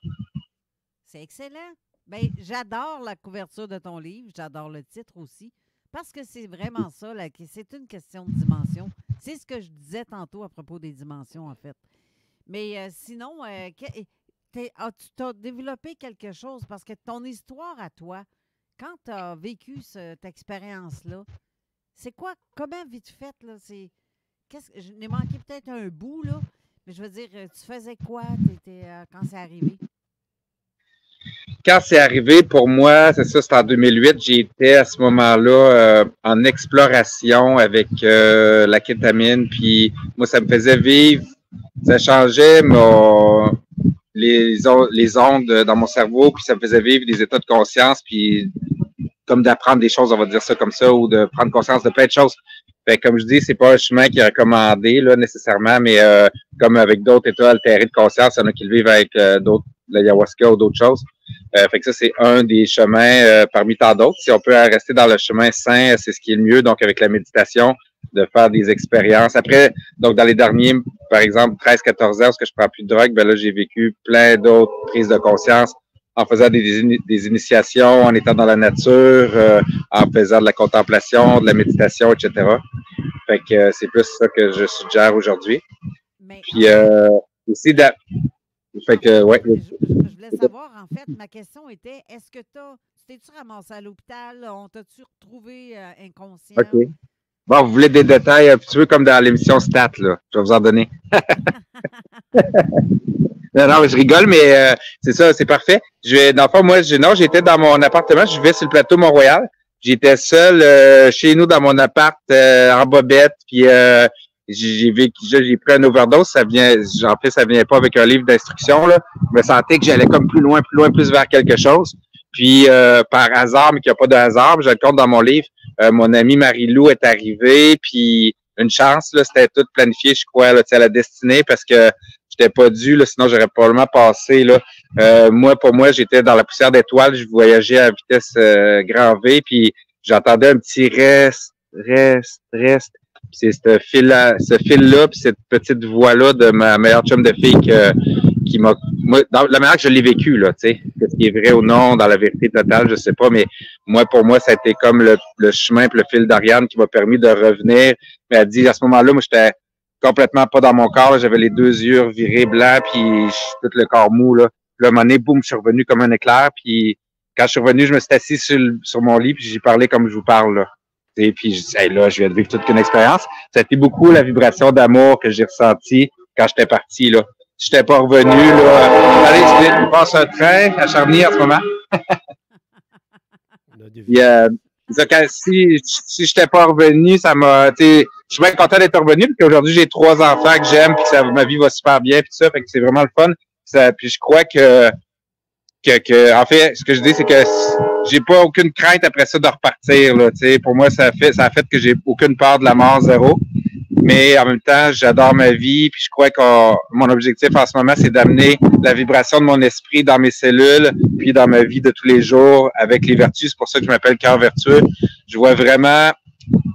C'est excellent. Bien, j'adore la couverture de ton livre, j'adore le titre aussi, parce que c'est vraiment ça, c'est une question de dimension. C'est ce que je disais tantôt à propos des dimensions, en fait. Mais euh, sinon, euh, t'es, ah, tu t'as développé quelque chose, parce que ton histoire à toi, quand tu as vécu cette expérience-là, c'est quoi, comment vite fait, là, c'est, qu'est-ce, je n'ai manqué peut-être un bout, là, mais je veux dire, tu faisais quoi t'étais, euh, quand c'est arrivé? Quand c'est arrivé, pour moi, c'est ça, c'était en deux mille huit, j'étais à ce moment-là euh, en exploration avec euh, la kétamine, puis moi, ça me faisait vivre, ça changeait mon, les, les ondes dans mon cerveau, puis ça me faisait vivre des états de conscience, puis comme d'apprendre des choses, on va dire ça comme ça, ou de prendre conscience de plein de choses. Fait, comme je dis, c'est pas un chemin qui est recommandé, là, nécessairement, mais euh, comme avec d'autres états altérés de conscience, il y en a qui le vivent avec euh, d'autres, l'ayahuasca ou d'autres choses. Euh, fait que ça, c'est un des chemins euh, parmi tant d'autres. Si on peut rester dans le chemin sain, c'est ce qui est le mieux, donc avec la méditation, de faire des expériences. Après, donc dans les derniers, par exemple, treize à quatorze ans, parce que je prends plus de drogue, ben là, j'ai vécu plein d'autres prises de conscience en faisant des, des, in des initiations, en étant dans la nature, euh, en faisant de la contemplation, de la méditation, et cetera. Fait que euh, c'est plus ça que je suggère aujourd'hui. Puis euh, aussi, de... fait que, ouais. Je, je voulais savoir, en fait, ma question était, est-ce que t'as, t'es-tu ramassé à l'hôpital? On t'a-tu retrouvé euh, inconscient? OK. Bon, vous voulez des détails un petit peu comme dans l'émission Stat, là. Je vais vous en donner. non, non, je rigole, mais euh, c'est ça, c'est parfait. Je vais, dans le fond, moi, je, non, j'étais dans mon appartement, je vivais sur le plateau Mont-Royal. J'étais seul euh, chez nous dans mon appart, euh, en bobette, puis euh, j'ai vécu, j'ai pris un overdose. Ça vient, en fait, ça venait pas avec un livre d'instruction, là. Je me sentais que j'allais comme plus loin, plus loin, plus vers quelque chose. Puis, euh, par hasard, mais qu'il n'y a pas de hasard, je le compte dans mon livre, euh, mon amie Marie-Lou est arrivée, puis une chance, là, c'était tout planifié, je crois, là, à la destinée, parce que j'étais pas dû, là, sinon j'aurais probablement passé, là. Euh, moi, pour moi, j'étais dans la poussière d'étoiles, je voyageais à vitesse euh, grand V, puis j'entendais un petit reste, reste, reste. C'est ce fil-là, ce fil-là, puis cette petite voix-là de ma meilleure chum de fille que... qui m'a, moi, dans la manière que je l'ai vécu, là, tu sais, ce qui est vrai ou non, dans la vérité totale, je sais pas, mais moi, pour moi, ça a été comme le, le chemin puis le fil d'Ariane qui m'a permis de revenir. Elle a dit, à ce moment-là, moi, j'étais complètement pas dans mon corps, j'avais les deux yeux virés blancs, puis tout le corps mou, là. Puis à un moment donné, boum, je suis revenu comme un éclair, puis quand je suis revenu, je me suis assis sur, le, sur mon lit, puis j'ai parlé comme je vous parle, là. Et puis, je dis, hey, là, je viens de vivre toute une expérience. Ça a été beaucoup la vibration d'amour que j'ai ressentie quand j'étais parti, là. Je n'étais pas revenu, là. Allez, je passe un train à Charny en ce moment. Puis, euh, si si je n'étais pas revenu, ça m'a... Je suis bien content d'être revenu, parce qu'aujourd'hui, j'ai trois enfants que j'aime, puis ça, ma vie va super bien, puis ça, fait que c'est vraiment le fun. Ça, puis je crois que, que, que... En fait, ce que je dis, c'est que j'ai pas aucune crainte après ça de repartir, là. T'sais. Pour moi, ça fait, ça a fait que j'ai aucune peur de la mort, zéro. Mais en même temps, j'adore ma vie, puis je crois que mon objectif en ce moment, c'est d'amener la vibration de mon esprit dans mes cellules, puis dans ma vie de tous les jours avec les vertus. C'est pour ça que je m'appelle Cœur Vertueux. Je vois vraiment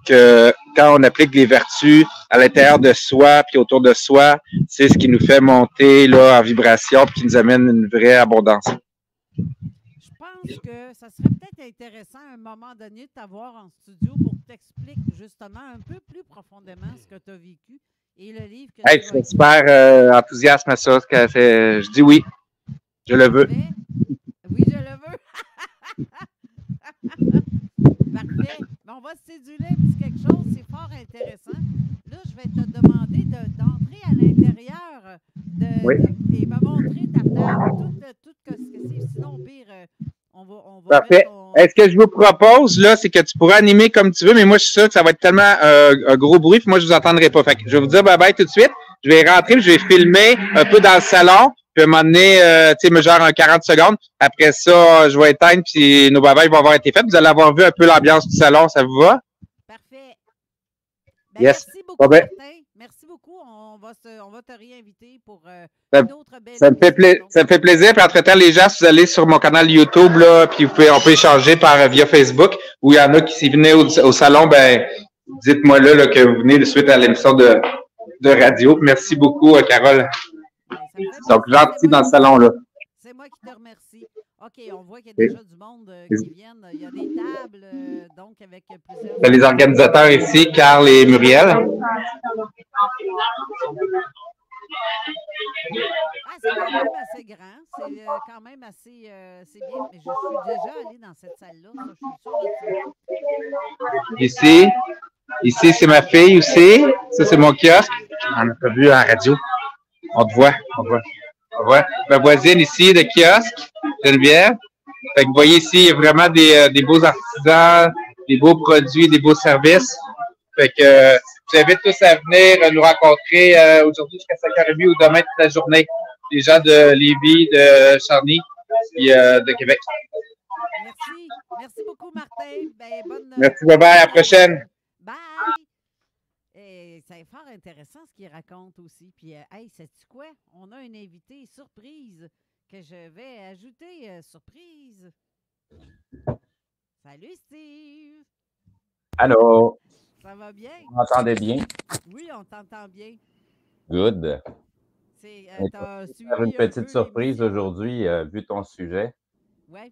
que quand on applique les vertus à l'intérieur de soi, puis autour de soi, c'est ce qui nous fait monter là en vibration, puis qui nous amène une vraie abondance. Je pense que ça serait peut-être intéressant à un moment donné de t'avoir en studio pour t'explique justement un peu plus profondément ce que tu as vécu et le livre que hey, tu as écrit. Je suis super euh, enthousiaste à ça. Que je dis oui, je le veux. Oui, je le veux. Parfait. Mais on va se séduire un petit quelque chose, c'est fort intéressant. Là, je vais te demander d'entrer de, à l'intérieur de, oui. de, et me montrer ta table, tout, tout ce que c'est. Sinon, pire. On va, on va Parfait. Ton... Est-ce que je vous propose, là, c'est que tu pourras animer comme tu veux, mais moi, je suis sûr que ça va être tellement euh, un gros bruit, puis moi, je vous entendrai pas. Fait que je vais vous dire bye-bye tout de suite. Je vais rentrer, puis je vais filmer un peu dans le salon, puis à un moment donné, euh, tu sais, me genre en quarante secondes. Après ça, je vais éteindre, puis nos bye-bye vont avoir été faites. Vous allez avoir vu un peu l'ambiance du salon, ça vous va? Parfait. Ben, yes. Merci beaucoup, Martin. Merci beaucoup. On va, se, on va te réinviter pour euh, ça, une autre belle... Ça me, fait pla ça me fait plaisir. Puis entre-temps, les gens, si vous allez sur mon canal YouTube, là, puis vous pouvez, on peut échanger par, via Facebook, où il y en a qui s'y venaient au, au salon, ben dites-moi là, là que vous venez de suite à l'émission de, de radio. Merci beaucoup, euh, Carole. Donc, gentil dans le salon, là. C'est moi qui te remercie. OK, on voit qu'il y a déjà du monde euh, qui vient. Il y a des tables, euh, donc, avec plusieurs... Il y a les organisateurs ici, Carl et Muriel. Ah, c'est quand même assez grand. C'est euh, quand même assez euh, bien. Mais je suis déjà allée dans cette salle-là. Je suis sûre que... Ici, ici c'est ma fille aussi. Ça, c'est mon kiosque. On n'a pas vu en radio. On te voit, on te voit. Ouais. Ma voisine ici de kiosque, Geneviève. Fait que vous voyez ici, il y a vraiment des, euh, des beaux artisans, des beaux produits, des beaux services. Fait que euh, je vous invite tous à venir nous rencontrer euh, aujourd'hui jusqu'à cinq heures trente ou demain toute la journée. Les gens de Lévis, de Charny et euh, de Québec. Merci. Merci beaucoup, Martin. Ben, bonne... Merci, bye bye. À la prochaine. Bye. C'est fort intéressant ce qu'il raconte aussi. Puis, euh, hey, sais-tu quoi? On a un invité surprise que je vais ajouter. Euh, surprise! Salut, Steve! Allô! Ça va bien? Vous m'entendez bien? Oui, on t'entend bien. Good. C'est euh, une, une petite un surprise les... aujourd'hui, euh, vu ton sujet. Oui.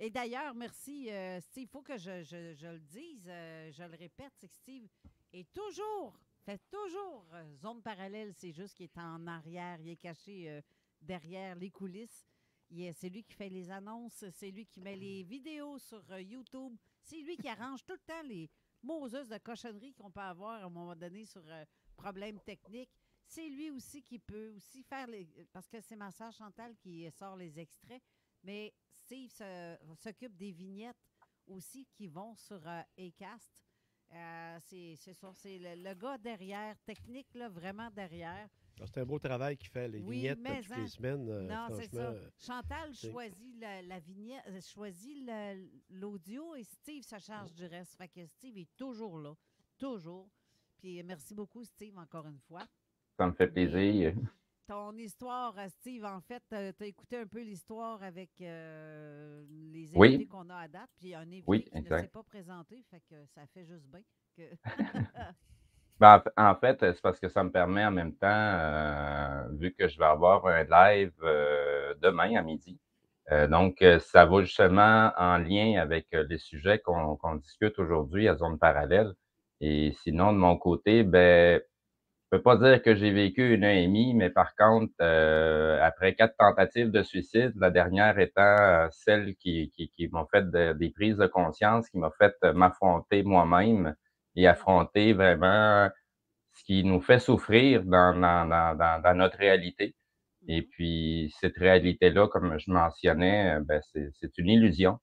Et d'ailleurs, merci, euh, Steve. Il faut que je, je, je le dise, euh, je le répète, c'est que Steve est toujours, fait toujours euh, zone parallèle. C'est juste qu'il est en arrière, il est caché euh, derrière les coulisses. C'est lui qui fait les annonces, c'est lui qui met les vidéos sur euh, YouTube. C'est lui qui arrange tout le temps les moses de cochonneries qu'on peut avoir à un moment donné sur euh, problèmes techniques. C'est lui aussi qui peut aussi faire les... Parce que c'est ma sœur Chantal qui sort les extraits, mais Steve s'occupe des vignettes aussi qui vont sur euh, Acast. Euh, c'est le, le gars derrière, technique, là, vraiment derrière. C'est un beau travail qu'il fait, les oui, vignettes mais toutes en... les semaines. Euh, non, c'est ça. Chantal choisit la, la vignette, choisit l'audio et Steve se charge oh. du reste. Fait que Steve est toujours là, toujours. Puis merci beaucoup, Steve, encore une fois. Ça me fait plaisir. Mais ton histoire, Steve, en fait, tu as écouté un peu l'histoire avec euh, les invités oui. qu'on a à date, puis un invité oui, qui exact. ne s'est pas présenté, fait que ça fait juste bien que... Ben, en fait, c'est parce que ça me permet en même temps, euh, vu que je vais avoir un live euh, demain à midi. Euh, donc, ça va justement en lien avec les sujets qu'on qu'on discute aujourd'hui à Zone parallèle. Et sinon, de mon côté, ben, je ne peux pas dire que j'ai vécu une E M I, mais par contre, euh, après quatre tentatives de suicide, la dernière étant celle qui, qui, qui m'ont fait de, des prises de conscience, qui m'a fait m'affronter moi-même. Et affronter vraiment ce qui nous fait souffrir dans, dans, dans, dans notre réalité. Et puis, cette réalité-là, comme je mentionnais, ben c'est une illusion.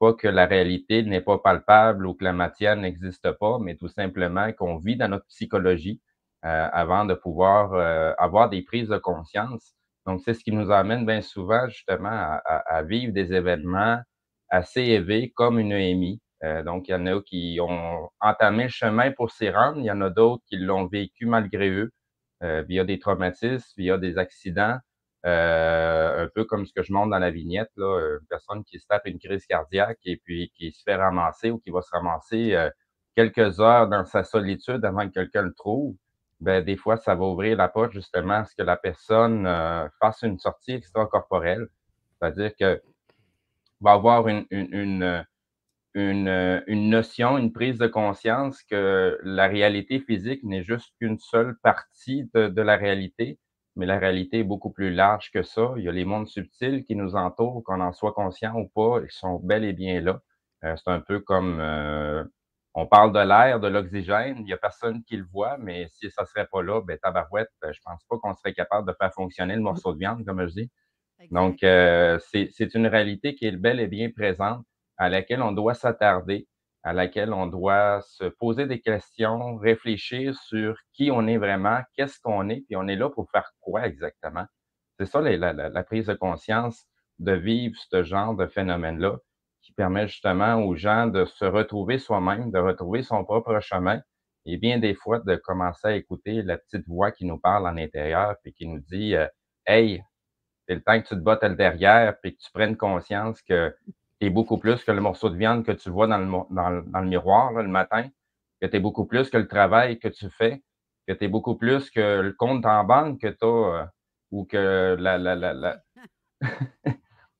Pas que la réalité n'est pas palpable ou que la matière n'existe pas, mais tout simplement qu'on vit dans notre psychologie euh, avant de pouvoir euh, avoir des prises de conscience. Donc, c'est ce qui nous amène bien souvent, justement, à, à vivre des événements assez élevés comme une E M I. Euh, donc, il y en a qui ont entamé le chemin pour s'y rendre. Il y en a d'autres qui l'ont vécu malgré eux, euh, via des traumatismes, via des accidents, euh, un peu comme ce que je montre dans la vignette, là, une personne qui se tape une crise cardiaque et puis qui se fait ramasser ou qui va se ramasser euh, quelques heures dans sa solitude avant que quelqu'un le trouve. Bien, des fois, ça va ouvrir la porte justement à ce que la personne euh, fasse une sortie extracorporelle. C'est-à-dire que va avoir une... une, une Une, une notion, une prise de conscience que la réalité physique n'est juste qu'une seule partie de, de la réalité, mais la réalité est beaucoup plus large que ça. Il y a les mondes subtils qui nous entourent, qu'on en soit conscient ou pas, ils sont bel et bien là. Euh, c'est un peu comme, euh, on parle de l'air, de l'oxygène, il n'y a personne qui le voit, mais si ça ne serait pas là, ben tabarouette, je pense pas qu'on serait capable de faire fonctionner le morceau de viande, comme je dis. Donc, euh, c'est une réalité qui est bel et bien présente, à laquelle on doit s'attarder, à laquelle on doit se poser des questions, réfléchir sur qui on est vraiment, qu'est-ce qu'on est, puis on est là pour faire quoi exactement. C'est ça la, la, la prise de conscience, de vivre ce genre de phénomène-là qui permet justement aux gens de se retrouver soi-même, de retrouver son propre chemin et bien des fois de commencer à écouter la petite voix qui nous parle en intérieur puis qui nous dit euh, « Hey, c'est le temps que tu te battes à le derrière puis que tu prennes conscience que… » T'es beaucoup plus que le morceau de viande que tu vois dans le, dans le, dans le miroir là, le matin, que tu es beaucoup plus que le travail que tu fais, que tu es beaucoup plus que le compte en banque que tu as euh, ou que la… la, la, la...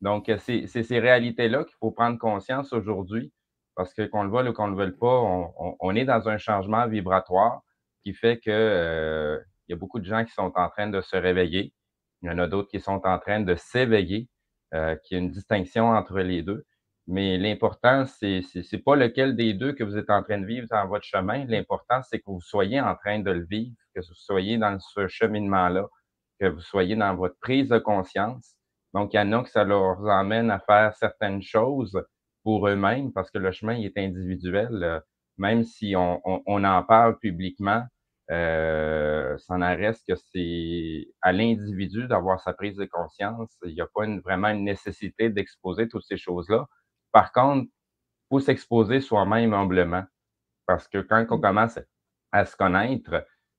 Donc, c'est ces réalités-là qu'il faut prendre conscience aujourd'hui parce que qu'on le veuille ou qu'on ne le veuille pas, on, on, on est dans un changement vibratoire qui fait que euh, y a beaucoup de gens qui sont en train de se réveiller. Il y en a d'autres qui sont en train de s'éveiller. Euh, qu'il y a une distinction entre les deux. Mais l'important, c'est c'est pas lequel des deux que vous êtes en train de vivre dans votre chemin. L'important, c'est que vous soyez en train de le vivre, que vous soyez dans ce cheminement-là, que vous soyez dans votre prise de conscience. Donc, il y en a que ça leur emmène à faire certaines choses pour eux-mêmes parce que le chemin il est individuel. Euh, même si on, on, on en parle publiquement, Euh, ça en reste que c'est à l'individu d'avoir sa prise de conscience. Il n'y a pas une, vraiment une nécessité d'exposer toutes ces choses-là. Par contre, il faut s'exposer soi-même humblement parce que quand on commence à se connaître,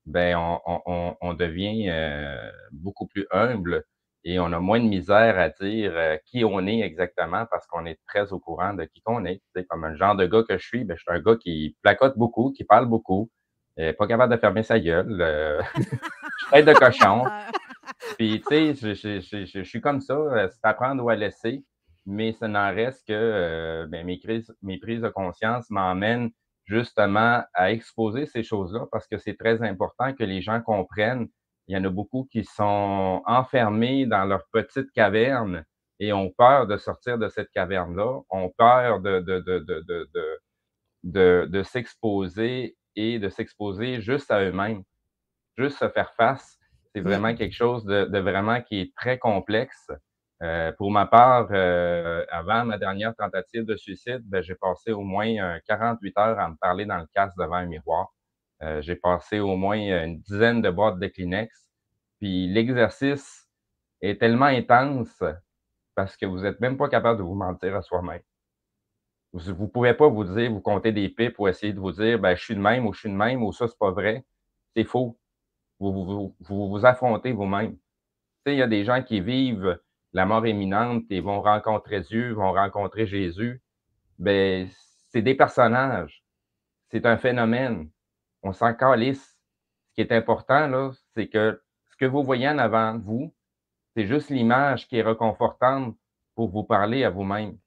ben on, on, on devient euh, beaucoup plus humble et on a moins de misère à dire euh, qui on est exactement parce qu'on est très au courant de qui qu'on est. C'est comme le genre de gars que je suis, ben, je suis un gars qui placote beaucoup, qui parle beaucoup, euh, pas capable de fermer sa gueule, euh, je suis de cochon. Puis, tu sais, je, je, je, je, je suis comme ça, c'est à prendre ou à laisser, mais ça n'en reste que euh, ben, mes, crises, mes prises de conscience m'emmènent justement à exposer ces choses-là parce que c'est très important que les gens comprennent. Il y en a beaucoup qui sont enfermés dans leur petite caverne et ont peur de sortir de cette caverne-là, ont peur de, de, de, de, de, de, de, de s'exposer et de s'exposer juste à eux-mêmes, juste se faire face. C'est vraiment quelque chose de, de vraiment qui est très complexe. Euh, pour ma part, euh, avant ma dernière tentative de suicide, ben, j'ai passé au moins quarante-huit heures à me parler dans le casque devant un miroir. Euh, j'ai passé au moins une dizaine de boîtes de Kleenex. Puis l'exercice est tellement intense parce que vous n'êtes même pas capable de vous mentir à soi-même. Vous ne pouvez pas vous dire, vous comptez des pipes ou essayer de vous dire, ben, je suis de même ou je suis de même ou ça, c'est pas vrai. C'est faux. Vous vous, vous, vous affrontez vous-même. Tu sais, il y a des gens qui vivent la mort imminente et vont rencontrer Dieu, vont rencontrer Jésus. Ben, c'est des personnages. C'est un phénomène. On s'en calisse. Ce qui est important, là, c'est que ce que vous voyez en avant de vous, c'est juste l'image qui est réconfortante pour vous parler à vous-même.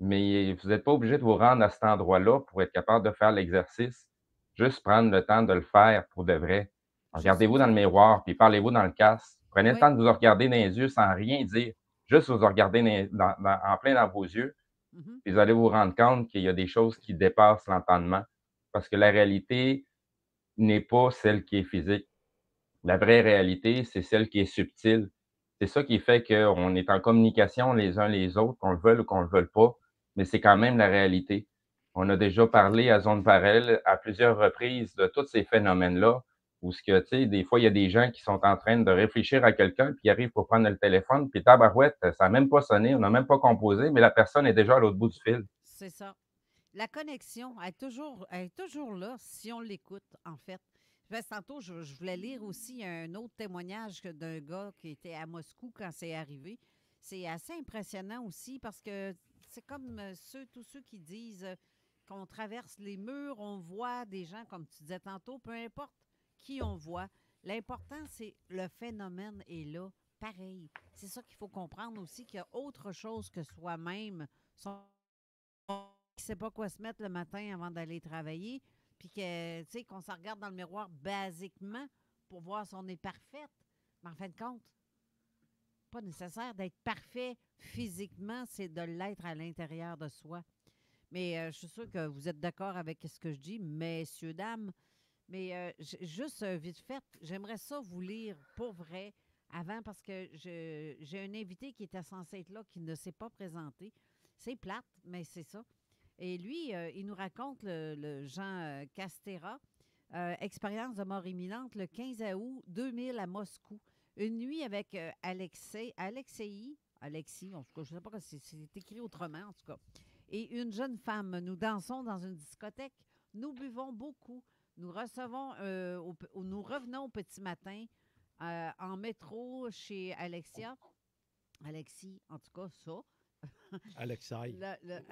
Mais vous n'êtes pas obligé de vous rendre à cet endroit-là pour être capable de faire l'exercice. Juste prendre le temps de le faire pour de vrai. Regardez-vous dans le miroir, puis parlez-vous dans le casque. Prenez oui. le temps de vous regarder dans les yeux sans rien dire. Juste vous regarder dans, dans, en plein dans vos yeux. Mm-hmm. Puis vous allez vous rendre compte qu'il y a des choses qui dépassent l'entendement. Parce que la réalité n'est pas celle qui est physique. La vraie réalité, c'est celle qui est subtile. C'est ça qui fait qu'on est en communication les uns les autres, qu'on le veuille ou qu'on ne le veuille pas. Mais c'est quand même la réalité. On a déjà parlé à Zone parallèle à plusieurs reprises de tous ces phénomènes-là. Ou ce que, tu sais, des fois, il y a des gens qui sont en train de réfléchir à quelqu'un, puis ils arrivent pour prendre le téléphone, puis tabarouette, ça n'a même pas sonné, on n'a même pas composé, mais la personne est déjà à l'autre bout du fil. C'est ça. La connexion, elle est toujours, elle est toujours là si on l'écoute, en fait. Tantôt, je, je voulais lire aussi un autre témoignage d'un gars qui était à Moscou quand c'est arrivé. C'est assez impressionnant aussi parce que c'est comme ceux, tous ceux qui disent qu'on traverse les murs, on voit des gens, comme tu disais tantôt, peu importe qui on voit. L'important, c'est le phénomène est là, pareil. C'est ça qu'il faut comprendre aussi, qu'il y a autre chose que soi-même. On ne sait pas quoi se mettre le matin avant d'aller travailler, puis que, tu sais, qu'on se regarde dans le miroir basiquement pour voir si on est parfaite. Mais en fin de compte, pas nécessaire d'être parfait physiquement, c'est de l'être à l'intérieur de soi. Mais euh, je suis sûre que vous êtes d'accord avec ce que je dis, messieurs, dames. Mais euh, juste euh, vite fait, j'aimerais ça vous lire pour vrai avant parce que j'ai un invité qui était censé être là qui ne s'est pas présenté. C'est plate, mais c'est ça. Et lui, euh, il nous raconte, le, le Jean Castera, euh, expérience de mort imminente le quinze août deux mille à Moscou. Une nuit avec euh, Alexei, Alexei, Alexis, en tout cas, je ne sais pas si c'est écrit autrement, en tout cas. Et une jeune femme, nous dansons dans une discothèque, nous buvons beaucoup. Nous recevons, euh, au, nous revenons au petit matin euh, en métro chez Alexia. Alexis, en tout cas, ça. Alexei.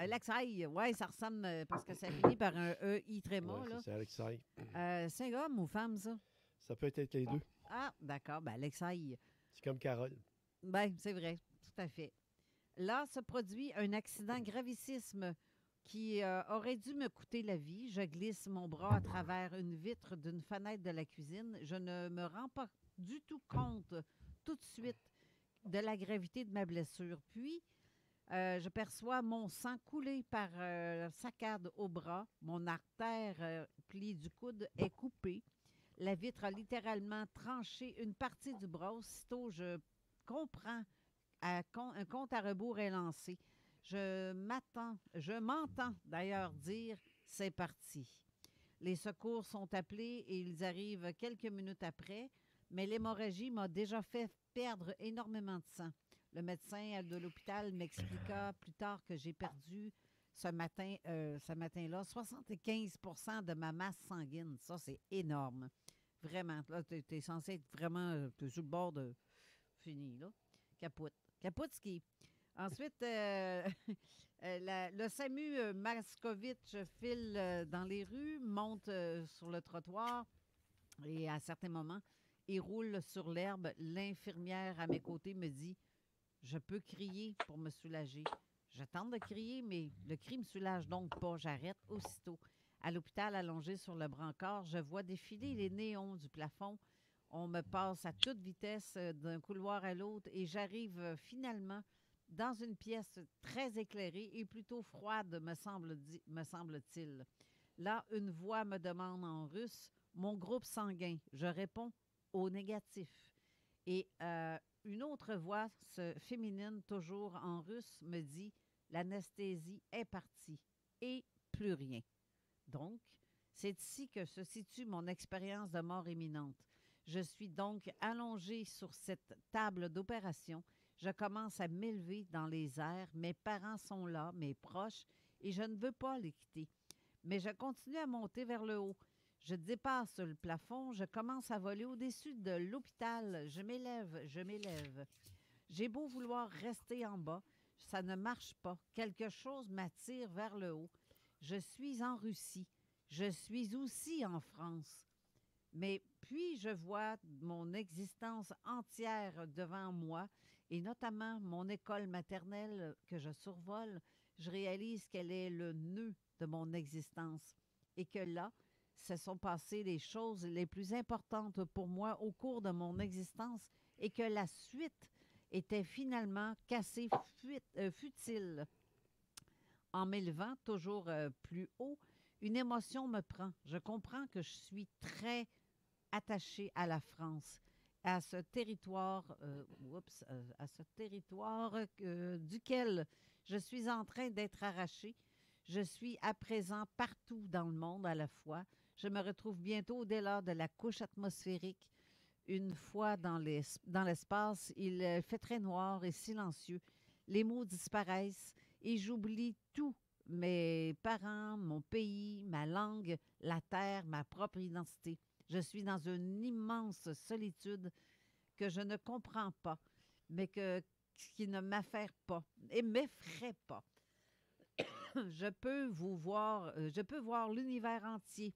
Alexei, oui, ça ressemble, parce que ça finit par un E I tréma. Ouais, c'est Alexei. Euh, c'est un homme ou femme, ça? Ça peut être les deux. Ah, d'accord, bien Alexei. C'est comme Carole. Bien, c'est vrai, tout à fait. Là se produit un accident gravissime qui euh, aurait dû me coûter la vie. Je glisse mon bras à travers une vitre d'une fenêtre de la cuisine. Je ne me rends pas du tout compte tout de suite de la gravité de ma blessure. Puis, euh, je perçois mon sang couler par euh, saccade au bras. Mon artère euh, pliée du coude est coupée. La vitre a littéralement tranché une partie du bras. Aussitôt, je comprends, à con, un compte à rebours est lancé. Je m'attends, je m'entends d'ailleurs dire « c'est parti ». Les secours sont appelés et ils arrivent quelques minutes après, mais l'hémorragie m'a déjà fait perdre énormément de sang. Le médecin de l'hôpital m'expliqua plus tard que j'ai perdu ce matin, euh, ce matin-là soixante-quinze pour cent de ma masse sanguine. Ça, c'est énorme. Vraiment. Là, tu es censé être vraiment, t'es sur le bord de fini, là. Capote. Kaputski. Ensuite, euh, la, le SAMU Markovitch file dans les rues, monte sur le trottoir et à certains moments, il roule sur l'herbe. L'infirmière à mes côtés me dit « Je peux crier pour me soulager. » Je tente de crier, mais le cri me soulage donc pas. J'arrête aussitôt. À l'hôpital, allongé sur le brancard, je vois défiler les néons du plafond. On me passe à toute vitesse d'un couloir à l'autre et j'arrive finalement dans une pièce très éclairée et plutôt froide, me semble, me semble-t-il. Là, une voix me demande en russe mon groupe sanguin. Je réponds au négatif. Et euh, une autre voix, ce féminine, toujours en russe, me dit « L'anesthésie est partie et plus rien. » Donc, c'est ici que se situe mon expérience de mort imminente. Je suis donc allongée sur cette table d'opération. Je commence à m'élever dans les airs. Mes parents sont là, mes proches, et je ne veux pas les quitter. Mais je continue à monter vers le haut. Je dépasse le plafond. Je commence à voler au-dessus de l'hôpital. Je m'élève, je m'élève. J'ai beau vouloir rester en bas. Ça ne marche pas. Quelque chose m'attire vers le haut. Je suis en Russie. Je suis aussi en France. Mais puis je vois mon existence entière devant moi et notamment mon école maternelle que je survole. Je réalise qu'elle est le nœud de mon existence et que là, se sont passées les choses les plus importantes pour moi au cours de mon existence et que la suite était finalement cassée futile. En m'élevant toujours plus haut, une émotion me prend. Je comprends que je suis très attaché à la France, à ce territoire, euh, oups, euh, à ce territoire euh, duquel je suis en train d'être arraché. Je suis à présent partout dans le monde à la fois. Je me retrouve bientôt au-delà de la couche atmosphérique. Une fois dans les, dans l'espace, il fait très noir et silencieux. Les mots disparaissent et j'oublie tout. Mes parents, mon pays, ma langue, la terre, ma propre identité. Je suis dans une immense solitude que je ne comprends pas, mais que, qui ne m'affaire pas et m'effraie pas. Je peux vous voir, je peux voir l'univers entier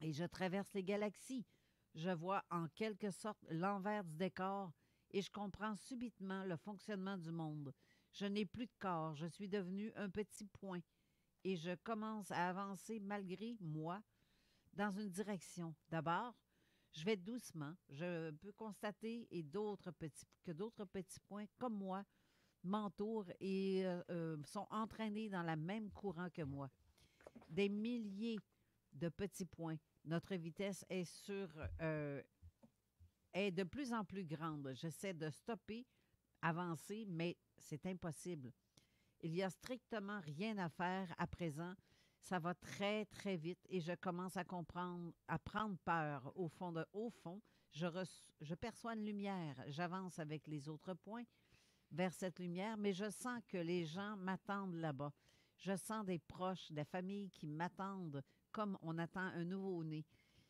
et je traverse les galaxies. Je vois en quelque sorte l'envers du décor et je comprends subitement le fonctionnement du monde. Je n'ai plus de corps, je suis devenu un petit point et je commence à avancer malgré moi dans une direction. D'abord, je vais doucement. Je peux constater et d'autres petits, que d'autres petits points comme moi m'entourent et euh, sont entraînés dans le même courant que moi. Des milliers de petits points. Notre vitesse est, sur, euh, est de plus en plus grande. J'essaie de stopper, avancer, mais c'est impossible. Il n'y a strictement rien à faire à présent. Ça va très, très vite et je commence à comprendre, à prendre peur. Au fond, de, au fond je, reçois, je perçois une lumière. J'avance avec les autres points vers cette lumière, mais je sens que les gens m'attendent là-bas. Je sens des proches, des familles qui m'attendent comme on attend un nouveau-né.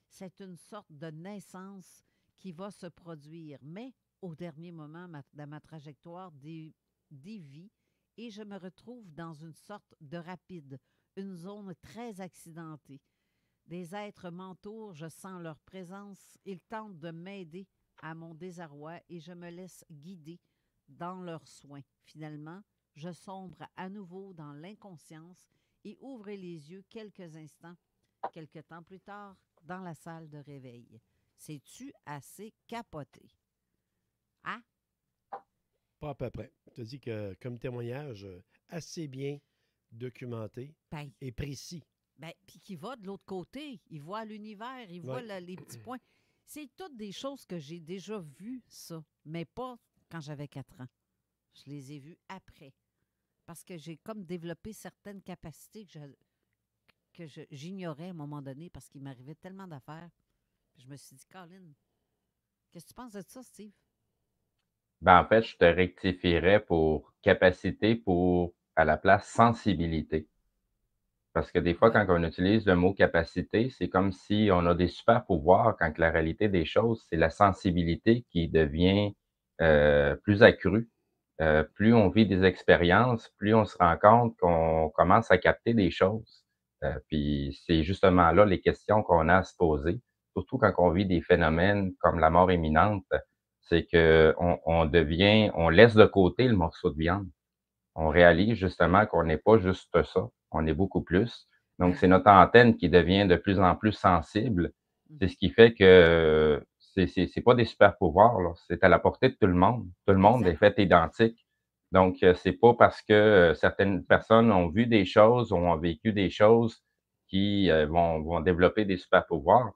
C'est une sorte de naissance qui va se produire, mais au dernier moment ma, de ma trajectoire des, des vies et je me retrouve dans une sorte de rapide. Une zone très accidentée. Des êtres m'entourent, je sens leur présence. Ils tentent de m'aider à mon désarroi et je me laisse guider dans leurs soins. Finalement, je sombre à nouveau dans l'inconscience et ouvre les yeux quelques instants, quelques temps plus tard, dans la salle de réveil. C'est-tu assez capoté? Hein? Pas à peu près. Je te dis que, comme témoignage, assez bien documenté ben, et précis. Ben, puis qui va de l'autre côté. Il voit l'univers, il ouais. voit la, les petits points. C'est toutes des choses que j'ai déjà vues, ça, mais pas quand j'avais quatre ans. Je les ai vues après. Parce que j'ai comme développé certaines capacités que, je, que je, j'ignorais à un moment donné parce qu'il m'arrivait tellement d'affaires. Puis je me suis dit, Colin, qu'est-ce que tu penses de ça, Steve? Ben, en fait, je te rectifierais pour capacité pour à la place sensibilité. Parce que des fois, quand on utilise le mot capacité, c'est comme si on a des super pouvoirs quand la réalité des choses, c'est la sensibilité qui devient euh, plus accrue. Euh, plus on vit des expériences, plus on se rend compte qu'on commence à capter des choses. Euh, puis c'est justement là les questions qu'on a à se poser, surtout quand on vit des phénomènes comme la mort imminente, c'est qu'on on devient, on laisse de côté le morceau de viande. On réalise justement qu'on n'est pas juste ça, on est beaucoup plus. Donc c'est notre antenne qui devient de plus en plus sensible. C'est ce qui fait que ce n'est pas des super pouvoirs, c'est à la portée de tout le monde. Tout le monde est fait identique. Donc, ce n'est pas parce que certaines personnes ont vu des choses ou ont vécu des choses qui euh, vont, vont développer des super pouvoirs,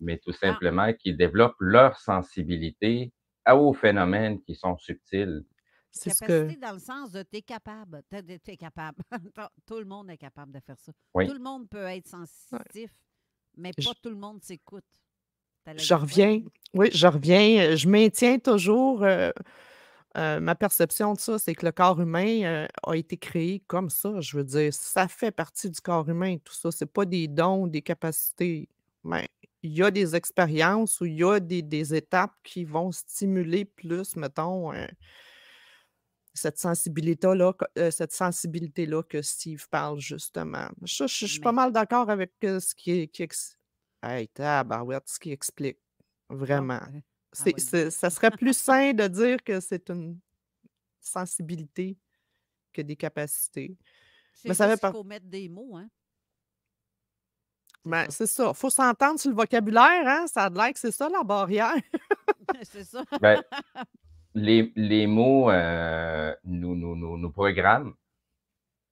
mais tout simplement ah. qu'ils développent leur sensibilité aux phénomènes qui sont subtils. C'est ce que... dans le sens de t'es capable. T'es capable. Tout le monde est capable de faire ça. Oui. Tout le monde peut être sensitif, ouais. mais pas Je... tout le monde s'écoute. Je reviens, oui, je reviens. Je maintiens toujours euh, euh, ma perception de ça, c'est que le corps humain euh, a été créé comme ça. Je veux dire, ça fait partie du corps humain, tout ça. C'est pas des dons, des capacités. Mais il y a des expériences où il y a des, des étapes qui vont stimuler plus, mettons, euh, cette sensibilité-là, euh, cette sensibilité-là que Steve parle, justement. Je, je, je suis Mais... pas mal d'accord avec euh, ce qui est... Qui est Hey, tabarouette, ce qui explique. Vraiment. C'est, c'est, ça serait plus sain de dire que c'est une sensibilité que des capacités. Mais ça fait par... faut mettre des mots, hein? Ben, c'est ça. Il faut s'entendre sur le vocabulaire, hein? Ça a l'air que c'est ça, la barrière. C'est ça. Ben, les, les mots euh, nous, nous, nous, nous programment.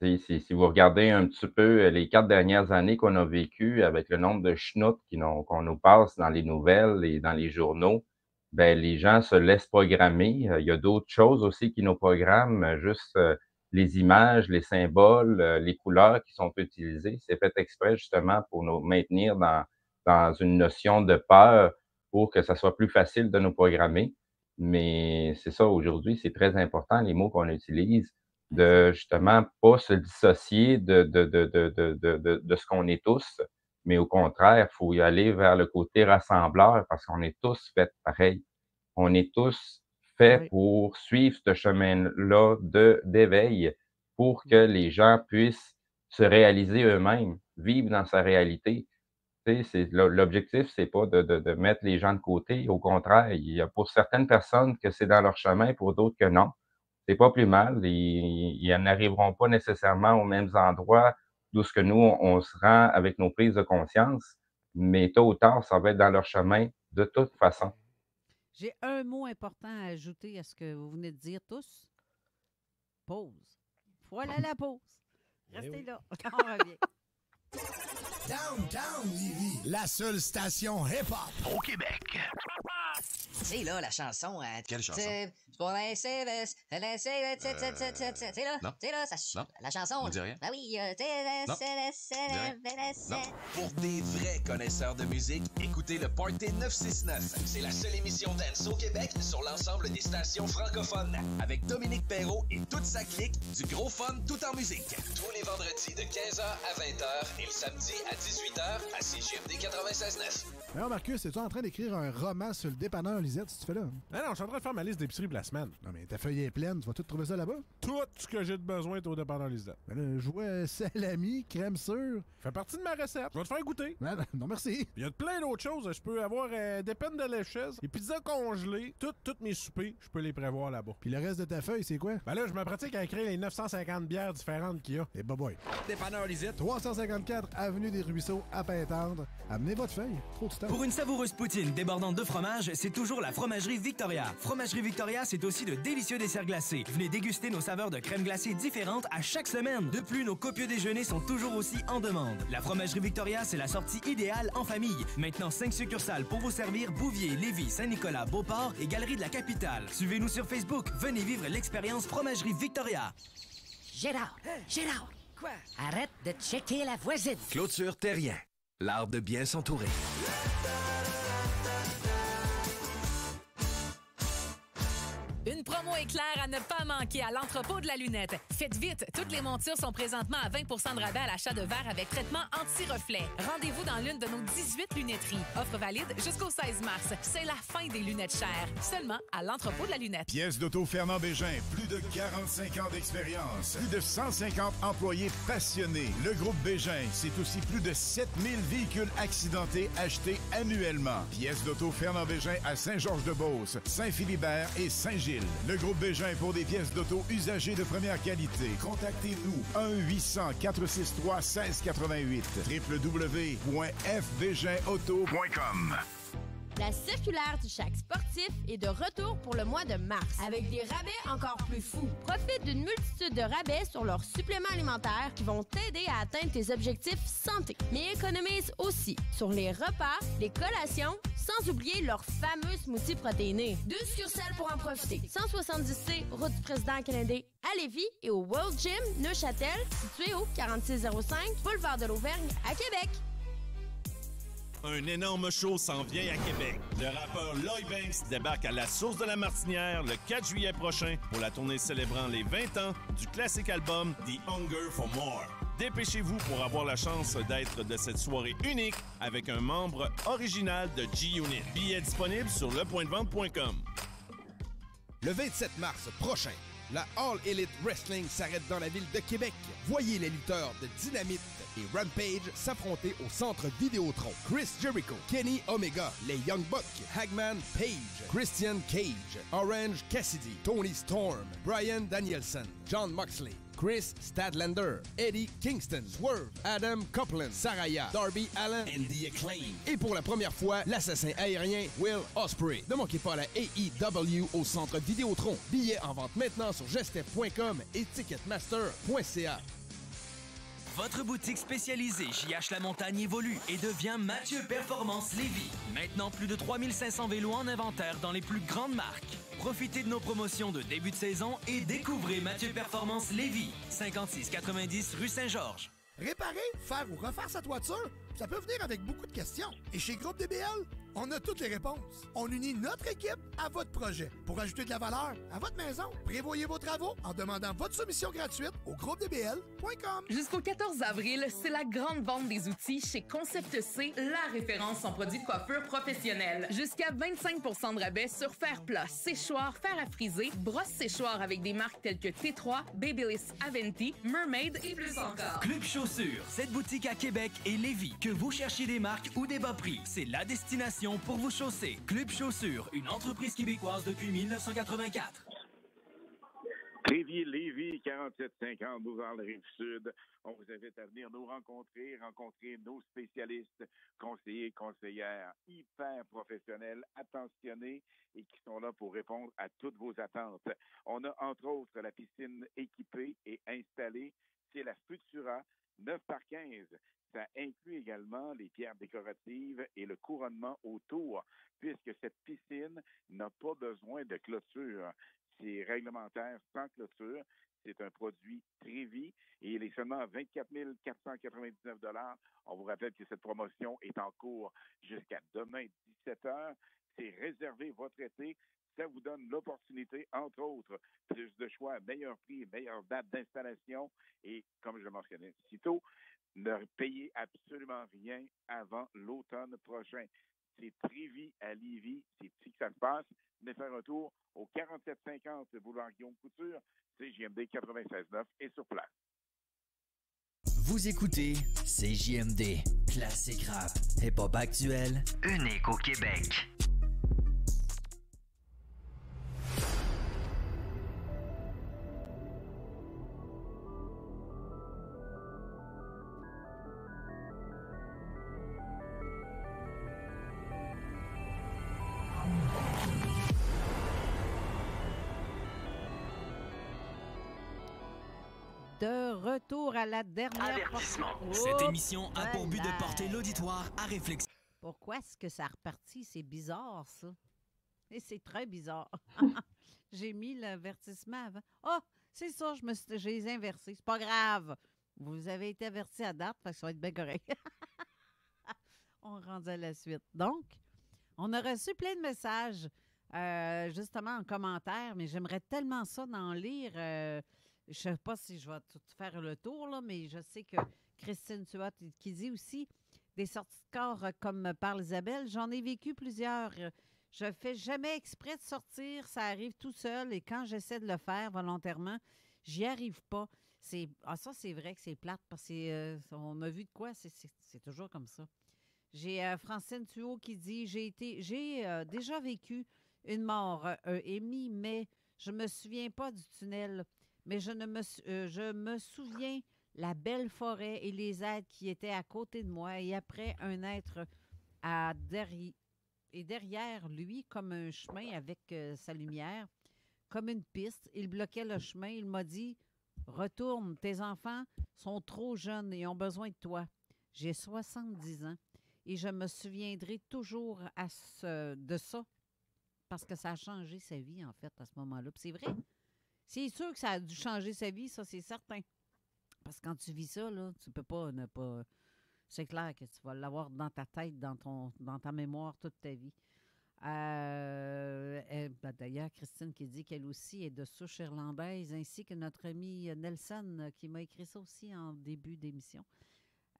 Si, si, si vous regardez un petit peu les quatre dernières années qu'on a vécues avec le nombre de schnouts qu'on nous passe dans les nouvelles et dans les journaux, ben les gens se laissent programmer. Il y a d'autres choses aussi qui nous programment, juste les images, les symboles, les couleurs qui sont utilisées. C'est fait exprès justement pour nous maintenir dans, dans une notion de peur pour que ça soit plus facile de nous programmer. Mais c'est ça, aujourd'hui, c'est très important, les mots qu'on utilise. De justement pas se dissocier de, de, de, de, de, de, de ce qu'on est tous, mais au contraire, il faut y aller vers le côté rassembleur parce qu'on est tous faits pareil. On est tous faits oui. pour suivre ce chemin-là d'éveil pour que les gens puissent se réaliser eux-mêmes, vivre dans sa réalité. L'objectif, c'est pas de, de, de mettre les gens de côté. Au contraire, il y a pour certaines personnes que c'est dans leur chemin, pour d'autres que non. C'est pas plus mal. Ils, ils n'arriveront pas nécessairement aux mêmes endroits d'où ce que nous, on, on se rend avec nos prises de conscience, mais tôt ou tard, ça va être dans leur chemin de toute façon. J'ai un mot important à ajouter à ce que vous venez de dire tous. Pause. Voilà la pause. Restez oui. là. On revient. Downtown Lévis, la seule station hip-hop au Québec. C'est là la chanson. Hein? Quelle chanson? C'est là, là, ça chute. La chanson. On dit rien. Ah oui. Pour des vrais connaisseurs de musique, écoutez le Party neuf cent soixante-neuf. C'est la seule émission dance au Québec sur l'ensemble des stations francophones. Avec Dominique Perrault et toute sa clique, du gros fun tout en musique. Tous les vendredis de quinze heures à vingt heures et le samedi à dix-huit heures à C J M D quatre-vingt-seize neuf. Alors Marcus, es-tu en train d'écrire un roman sur le dépanneur Lisette si tu fais là? Ah non, je suis en train de faire ma liste d'épicerie pour la semaine. Non mais ta feuille est pleine, tu vas tout trouver ça là-bas? Tout ce que j'ai de besoin est au dépanneur Lisette. Ben là, je vois salami, crème sûre. Ça fait partie de ma recette. Je vais te faire goûter. Non, non, non merci. Il y a plein d'autres choses. Je peux avoir euh, des peines de léchesse, des pizzas congelées, toutes tout mes soupers, je peux les prévoir là-bas. Puis le reste de ta feuille, c'est quoi? Ben là, je me pratique à écrire les neuf cent cinquante bières différentes qu'il y a. Et bye bye. Dépanneur Lisette. trois cent cinquante-quatre avenue des Ruisseaux à Pintendre. Amenez votre feuille. Trop de temps. Pour une savoureuse poutine débordante de fromage, c'est toujours la Fromagerie Victoria. Fromagerie Victoria, c'est aussi de délicieux desserts glacés. Venez déguster nos saveurs de crème glacée différentes à chaque semaine. De plus, nos copieux déjeuners sont toujours aussi en demande. La Fromagerie Victoria, c'est la sortie idéale en famille. Maintenant, cinq succursales pour vous servir: Bouvier, Lévis, Saint-Nicolas, Beauport et Galerie de la Capitale. Suivez-nous sur Facebook. Venez vivre l'expérience Fromagerie Victoria. Gérard! Gérard! Quoi? Arrête de checker la voisine! Clôture Terrien. L'art de bien s'entourer. Une promo éclair affaire à ne pas manquer à l'entrepôt de la lunette. Faites vite, toutes les montures sont présentement à vingt pour cent de rabais à l'achat de verres avec traitement anti-reflet. Rendez-vous dans l'une de nos dix-huit lunetteries. Offre valide jusqu'au seize mars. C'est la fin des lunettes chères. Seulement à l'entrepôt de la lunette. Pièce d'auto Fernand Bégin. Plus de quarante-cinq ans d'expérience. Plus de cent cinquante employés passionnés. Le groupe Bégin, c'est aussi plus de sept mille véhicules accidentés achetés annuellement. Pièce d'auto Fernand Bégin à Saint-Georges-de-Beauce, Saint-Philibert et Saint-Gilles. Le groupe Bégin pour des pièces d'auto usagées de première qualité. Contactez-nous un huit cents quatre six trois un six huit huit w w w point f bégin auto point com. La circulaire du Chac sportif est de retour pour le mois de mars, avec des rabais encore plus fous. Profite d'une multitude de rabais sur leurs suppléments alimentaires qui vont t'aider à atteindre tes objectifs santé. Mais économise aussi sur les repas, les collations, sans oublier leurs fameux smoothies protéinés. Deux succursales pour en profiter. cent soixante-dix C, route du président Kennedy, à Lévis et au World Gym Neuchâtel, situé au quarante-six zéro cinq, boulevard de l'Auvergne, à Québec. Un énorme show s'en vient à Québec. Le rappeur Lloyd Banks débarque à la Source de la Martinière le quatre juillet prochain pour la tournée célébrant les vingt ans du classique album The Hunger for More. Dépêchez-vous pour avoir la chance d'être de cette soirée unique avec un membre original de G-Unit. Billets disponibles sur le point de vente point com. Le vingt-sept mars prochain, la All Elite Wrestling s'arrête dans la ville de Québec. Voyez les lutteurs de Dynamite et Rampage s'affronter au centre Vidéotron. Chris Jericho, Kenny Omega, les Young Bucks, Hangman Page, Christian Cage, Orange Cassidy, Tony Storm, Bryan Danielson, John Moxley, Chris Statlander, Eddie Kingston, Swerve, Adam Copeland, Saraya, Darby Allin, and The Acclaim. Et pour la première fois, l'assassin aérien Will Ospreay. Ne manquez pas la A E W au centre Vidéotron. Billets en vente maintenant sur gestef point com et ticketmaster point c a. Votre boutique spécialisée J H La Montagne évolue et devient Mathieu Performance Lévis. Maintenant, plus de trois mille cinq cents vélos en inventaire dans les plus grandes marques. Profitez de nos promotions de début de saison et découvrez Mathieu Performance Lévis, cinquante-six quatre-vingt-dix rue Saint-Georges. Réparer, faire ou refaire sa toiture, ça peut venir avec beaucoup de questions. Et chez Groupe D B L, on a toutes les réponses. On unit notre équipe à votre projet pour ajouter de la valeur à votre maison. Prévoyez vos travaux en demandant votre soumission gratuite au groupe d b l point com. Jusqu'au quatorze avril, c'est la grande vente des outils chez Concept C, la référence en produits de coiffure professionnels. Jusqu'à vingt-cinq pour cent de rabais sur fer plat, séchoir, fer à friser, brosse séchoir avec des marques telles que T trois, Babyliss Aventi, Mermaid et plus encore. Club Chaussures, cette boutique à Québec et Lévis. Que vous cherchiez des marques ou des bas prix, c'est la destination pour vous chausser. Club Chaussures, une entreprise québécoise depuis mille neuf cent quatre-vingt-quatre. Lévis, quarante-sept cinquante, boulevard Rive-Sud. On vous invite à venir nous rencontrer, rencontrer nos spécialistes, conseillers, conseillères, hyper professionnels, attentionnés et qui sont là pour répondre à toutes vos attentes. On a entre autres la piscine équipée et installée. C'est la Futura neuf par quinze. Ça inclut également les pierres décoratives et le couronnement autour, puisque cette piscine n'a pas besoin de clôture. C'est réglementaire sans clôture. C'est un produit Trévi et il est seulement à vingt-quatre mille quatre cent quatre-vingt-dix-neuf dollars. On vous rappelle que cette promotion est en cours jusqu'à demain dix-sept heures. C'est réservé votre été. Ça vous donne l'opportunité, entre autres, plus de choix, meilleur prix, meilleure date d'installation et, comme je le mentionnais sitôt, ne payez absolument rien avant l'automne prochain. C'est Trévi à Lévis, c'est petit que ça se passe. Venez faire un tour au quarante-sept cinquante boulevard Guillaume-Couture, C J M D quatre-vingt-seize neuf et sur place. Vous écoutez C J M D, classique rap, hip-hop actuel, unique au Québec. Retour à la dernière... Avertissement. Porte... Cette émission a pour but de porter l'auditoire à réflexion. Pourquoi est-ce que ça a reparti? C'est bizarre, ça. Et c'est très bizarre. J'ai mis l'avertissement avant. Ah, oh, c'est ça, je me suis... j'ai les inversés. C'est pas grave. Vous avez été avertis à date, fait que ça va être bien correct. On rendu à la suite. Donc, on a reçu plein de messages euh, justement en commentaire, mais j'aimerais tellement ça d'en lire. Euh, je ne sais pas si je vais tout faire le tour, là, mais je sais que Christine Tuat qui dit aussi des sorties de corps comme parle Isabelle. J'en ai vécu plusieurs. Je ne fais jamais exprès de sortir. Ça arrive tout seul. Et quand j'essaie de le faire volontairement, j'y arrive pas. C'est, ah, ça, c'est vrai que c'est plate parce qu'on euh, a vu de quoi. C'est, c'est, c'est toujours comme ça. J'ai euh, Francine Thuot qui dit « J'ai été, j'ai euh, déjà vécu une mort, euh, émis, mais je ne me souviens pas du tunnel. Mais je, ne me, euh, je me souviens la belle forêt et les êtres qui étaient à côté de moi. Et après, un être à derrière. » Et derrière lui, comme un chemin avec euh, sa lumière, comme une piste, il bloquait le chemin. Il m'a dit, retourne, tes enfants sont trop jeunes et ont besoin de toi. J'ai soixante-dix ans et je me souviendrai toujours à ce, de ça parce que ça a changé sa vie, en fait, à ce moment-là. Puis c'est vrai. C'est sûr que ça a dû changer sa vie, ça, c'est certain. Parce que quand tu vis ça, là, tu peux pas ne pas... C'est clair que tu vas l'avoir dans ta tête, dans ton, dans ta mémoire toute ta vie. Euh, elle, ben d'ailleurs, Christine qui dit qu'elle aussi est de souche irlandaise, ainsi que notre ami Nelson qui m'a écrit ça aussi en début d'émission.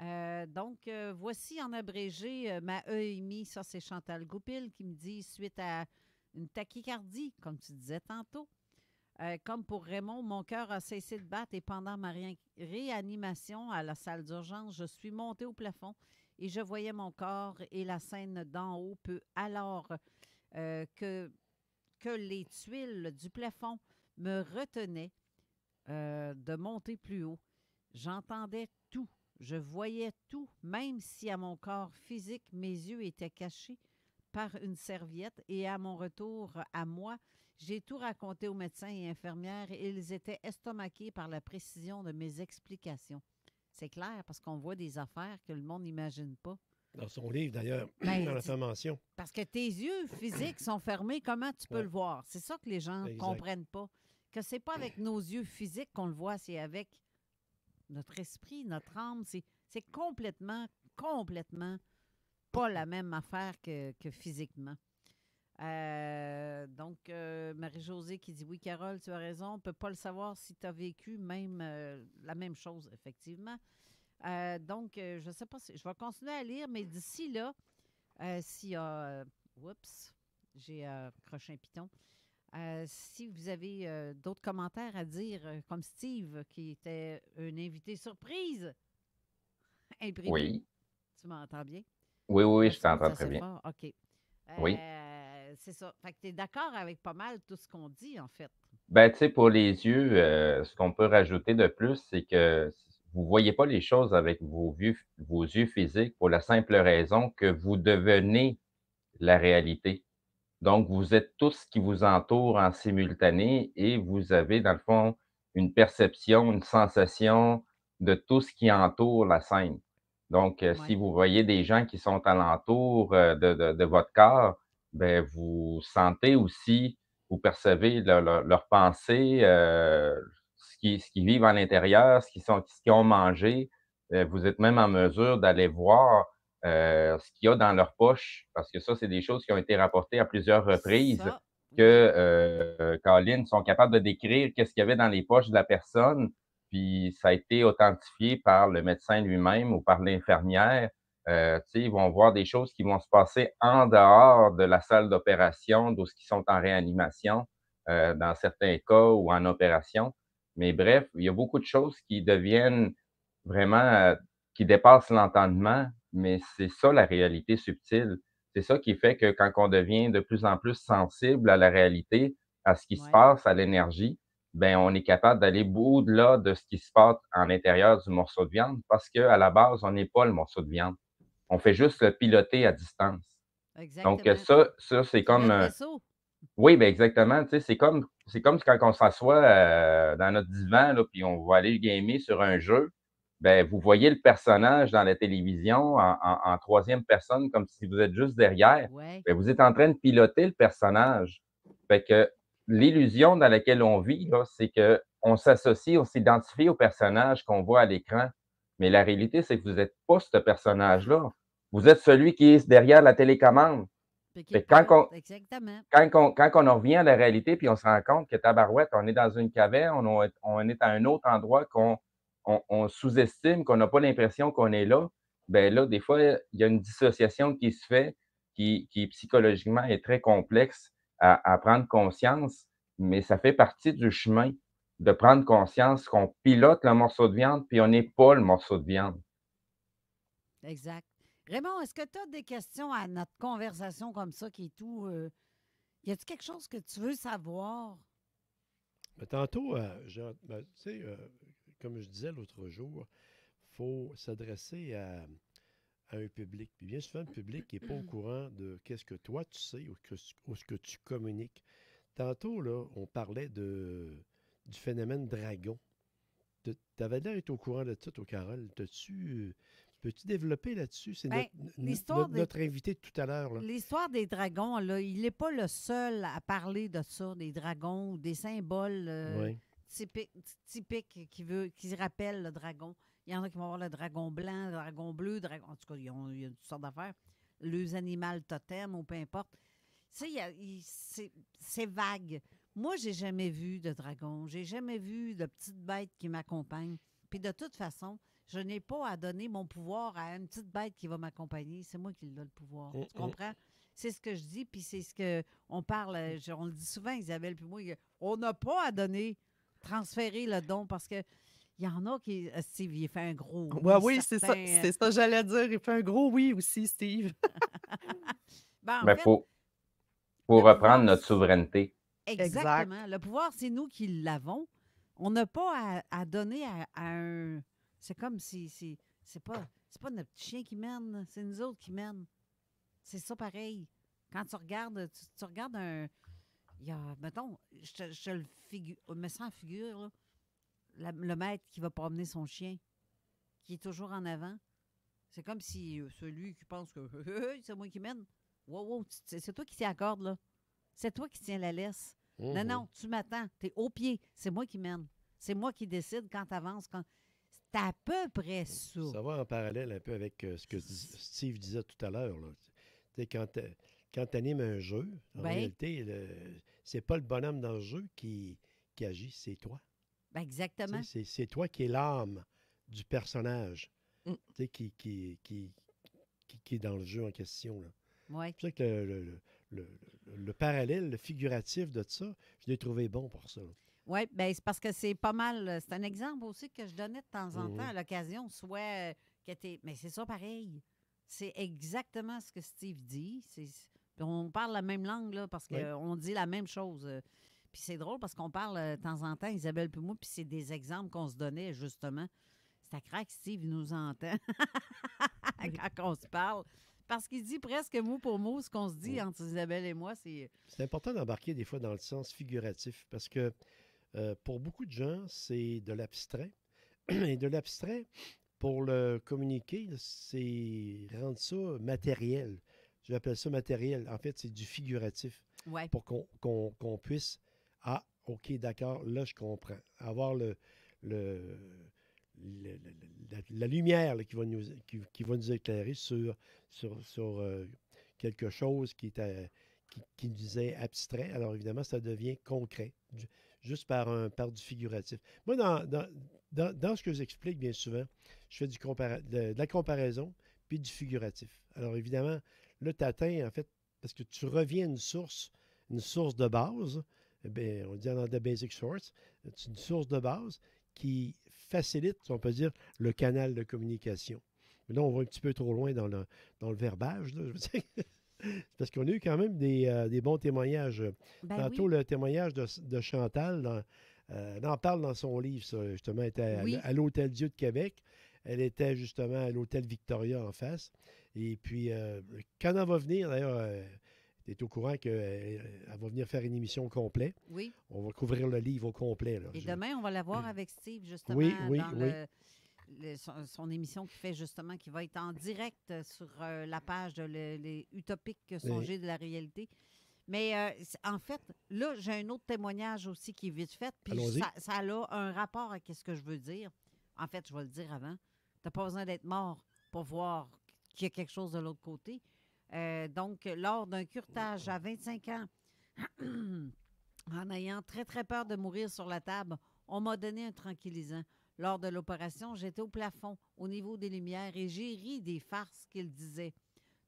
Euh, donc, euh, voici en abrégé euh, ma E M I, ça c'est Chantal Goupil qui me dit, suite à une tachycardie, comme tu disais tantôt, Euh, comme pour Raymond, mon cœur a cessé de battre et pendant ma ré- réanimation à la salle d'urgence, je suis montée au plafond et je voyais mon corps et la scène d'en haut peu alors euh, que, que les tuiles du plafond me retenaient euh, de monter plus haut. J'entendais tout, je voyais tout, même si à mon corps physique, mes yeux étaient cachés par une serviette et à mon retour à moi, j'ai tout raconté aux médecins et infirmières et ils étaient estomaqués par la précision de mes explications. C'est clair, parce qu'on voit des affaires que le monde n'imagine pas. Dans son livre, d'ailleurs, ben, dans la tu... mention. Parce que tes yeux physiques sont fermés, comment tu peux ouais. le voir? C'est ça que les gens ne comprennent pas. Que c'est pas avec nos yeux physiques qu'on le voit, c'est avec notre esprit, notre âme. C'est, c'est complètement, complètement pas la même affaire que, que physiquement. Euh, donc, euh, Marie-Josée qui dit « Oui, Carole, tu as raison. On ne peut pas le savoir si tu as vécu même, euh, la même chose, effectivement. Euh, » Donc, euh, je ne sais pas si... Je vais continuer à lire, mais d'ici là, euh, s'il y a... Oups, euh, j'ai euh, accroché un piton. Euh, si vous avez euh, d'autres commentaires à dire, euh, comme Steve, qui était un invité surprise, imprimé. Oui. Tu m'entends bien? Oui, oui, je t'entends très bien. Fort? OK. Euh, oui. C'est ça. Fait que tu es d'accord avec pas mal tout ce qu'on dit, en fait. Ben, tu sais, pour les yeux, euh, ce qu'on peut rajouter de plus, c'est que vous ne voyez pas les choses avec vos yeux, vos yeux physiques pour la simple raison que vous devenez la réalité. Donc, vous êtes tout ce qui vous entoure en simultané et vous avez, dans le fond, une perception, une sensation de tout ce qui entoure la scène. Donc, euh, ouais. si vous voyez des gens qui sont alentour euh, de, de, de votre corps, bien, vous sentez aussi, vous percevez leurs leur, leur pensées, euh, ce, qui, ce qu'ils vivent à l'intérieur, ce qu'ils, sont, ce qu'ils ont mangé. Euh, vous êtes même en mesure d'aller voir euh, ce qu'il y a dans leur poche, parce que ça, c'est des choses qui ont été rapportées à plusieurs reprises, que euh, Colin sont capables de décrire qu'est-ce qu'il y avait dans les poches de la personne, puis ça a été authentifié par le médecin lui-même ou par l'infirmière. Euh, ils vont voir des choses qui vont se passer en dehors de la salle d'opération, d'où ils sont en réanimation, euh, dans certains cas ou en opération. Mais bref, il y a beaucoup de choses qui deviennent vraiment, euh, qui dépassent l'entendement, mais c'est ça la réalité subtile. C'est ça qui fait que quand on devient de plus en plus sensible à la réalité, à ce qui ouais. se passe, à l'énergie, ben on est capable d'aller au-delà de ce qui se passe à l'intérieur du morceau de viande parce qu'à la base, on n'est pas le morceau de viande. On fait juste le piloter à distance. Exactement. Donc, ça, ça c'est comme... Euh, oui, bien exactement. C'est comme, c'est comme quand on s'assoit euh, dans notre divan puis on va aller gamer sur un jeu. Ben, vous voyez le personnage dans la télévision en, en, en troisième personne comme si vous êtes juste derrière. Ouais. Bien, vous êtes en train de piloter le personnage. Fait que l'illusion dans laquelle on vit, là, c'est qu'on s'associe, on s'identifie au personnage qu'on voit à l'écran. Mais la réalité, c'est que vous n'êtes pas ce personnage-là. Vous êtes celui qui est derrière la télécommande. Quand on, Exactement. Quand, on, quand on revient à la réalité, puis on se rend compte que tabarouette, on est dans une caverne, on, on est à un autre endroit qu'on on, on sous-estime, qu'on n'a pas l'impression qu'on est là, bien là, des fois, il y a une dissociation qui se fait, qui, qui psychologiquement est très complexe à, à prendre conscience, mais ça fait partie du chemin de prendre conscience qu'on pilote le morceau de viande, puis on n'est pas le morceau de viande. Exact. Raymond, est-ce que tu as des questions à notre conversation comme ça qui est tout... Euh, y a-t-il quelque chose que tu veux savoir? Mais tantôt, euh, ben, tu sais, euh, comme je disais l'autre jour, il faut s'adresser à, à un public. Puis bien souvent, le public n'est pas au courant de qu'est-ce que toi tu sais ou, que, ou ce que tu communiques. Tantôt, là, on parlait de, du phénomène dragon. Tu avais l'air d'être au courant de tout, au Carole. T'as-tu... Peux-tu développer là-dessus? C'est ben, notre, notre, des, notre invité de tout à l'heure. L'histoire des dragons, là, il n'est pas le seul à parler de ça, des dragons ou des symboles euh, oui. typiques, typiques qui, veut, qui rappellent le dragon. Il y en a qui vont voir le dragon blanc, le dragon bleu, le dragon, en tout cas, il y a toutes sortes d'affaires. Les animaux totems ou peu importe. Tu sais, c'est vague. Moi, j'ai jamais vu de dragon. J'ai jamais vu de petite bête qui m'accompagne. Puis de toute façon... Je n'ai pas à donner mon pouvoir à une petite bête qui va m'accompagner. C'est moi qui ai le pouvoir. Mmh, tu comprends? Mmh. C'est ce que je dis, puis c'est ce qu'on parle. Je, on le dit souvent, Isabelle, puis moi, on n'a pas à donner, transférer le don, parce que il y en a qui... Steve, il fait un gros... Oui, oui, c'est ça, c'est ça j'allais dire. Il fait un gros oui aussi, Steve. ben, Mais fait, faut, faut reprendre notre souveraineté. Exactement. Exact. Le pouvoir, c'est nous qui l'avons. On n'a pas à, à donner à, à un... C'est comme si, si c'est pas, pas notre petit chien qui mène, c'est nous autres qui mènent. C'est ça pareil. Quand tu regardes, tu, tu regardes un... Y a, mettons, je te, je te le figure, me sens en figure, là, la, le maître qui va promener son chien, qui est toujours en avant. C'est comme si celui qui pense que euh, c'est moi qui mène, wow, wow, c'est toi qui t'y accorde, là. C'est toi qui tiens la laisse. Mmh. Non, non, tu m'attends, t'es au pied, c'est moi qui mène. C'est moi qui décide quand t'avances, quand... C'est à peu près ça. Ça va en parallèle un peu avec euh, ce que Steve disait tout à l'heure. Quand tu animes un jeu, en ben, réalité, c'est pas le bonhomme dans le jeu qui, qui agit, c'est toi. Ben exactement. C'est toi qui est l'âme du personnage mm. qui, qui, qui, qui, qui est dans le jeu en question. Ouais. C'est pour ça que le, le, le, le, le parallèle, le figuratif de ça, je l'ai trouvé bon pour ça. Là. Oui, bien, c'est parce que c'est pas mal. C'est un exemple aussi que je donnais de temps en temps mmh. à l'occasion, soit euh, que t'es. Mais c'est ça pareil. C'est exactement ce que Steve dit. On parle la même langue, là, parce qu'on oui. dit la même chose. Puis c'est drôle parce qu'on parle de temps en temps, Isabelle puis moi, puis c'est des exemples qu'on se donnait, justement. C'est à craque, Steve, il nous entend quand on se parle. Parce qu'il dit presque mot pour mot ce qu'on se dit mmh. entre Isabelle et moi. C'est important d'embarquer des fois dans le sens figuratif, parce que. Euh, pour beaucoup de gens, c'est de l'abstrait. Et de l'abstrait, pour le communiquer, c'est rendre ça matériel. Je l'appelle ça matériel. En fait, c'est du figuratif. Ouais. Pour qu'on qu'on, qu'on puisse... Ah, OK, d'accord, là, je comprends. Avoir le, le, le, le la, la lumière là, qui, va nous, qui, qui va nous éclairer sur, sur, sur euh, quelque chose qui, est à, qui, qui nous est abstrait. Alors, évidemment, ça devient concret. Du, juste par, un, par du figuratif. Moi, dans, dans, dans, dans ce que j'explique bien souvent, je fais du compara de, de la comparaison puis du figuratif. Alors, évidemment, là, tu atteins, en fait, parce que tu reviens à une source, une source de base, eh bien, on dit dans The Basic Source, c'est une source de base qui facilite, on peut dire, le canal de communication. Mais là, on va un petit peu trop loin dans le, dans le verbage, là, je veux dire. Parce qu'on a eu quand même des, euh, des bons témoignages. Ben Tantôt, oui. le témoignage de, de Chantal, dans, euh, elle en parle dans son livre, ça, justement, elle était oui. à, à l'Hôtel Dieu de Québec. Elle était justement à l'Hôtel Victoria en face. Et puis, euh, quand elle va venir, d'ailleurs, euh, tu es au courant qu'elle elle va venir faire une émission complète. Oui. On va couvrir le livre au complet. Là, Et je... demain, on va la voir avec Steve, justement, oui, oui, dans oui. le... Le, son, son émission qui fait justement, qui va être en direct sur euh, la page de le, les utopiques songés oui. de la réalité. Mais euh, en fait, là, j'ai un autre témoignage aussi qui est vite fait, puis ça, ça a un rapport à ce que je veux dire. En fait, je vais le dire avant. Tu n'as pas besoin d'être mort pour voir qu'il y a quelque chose de l'autre côté. Euh, donc, lors d'un curtage à vingt-cinq ans, en ayant très, très peur de mourir sur la table, on m'a donné un tranquillisant. Lors de l'opération, j'étais au plafond, au niveau des lumières, et j'ai ri des farces qu'il disait.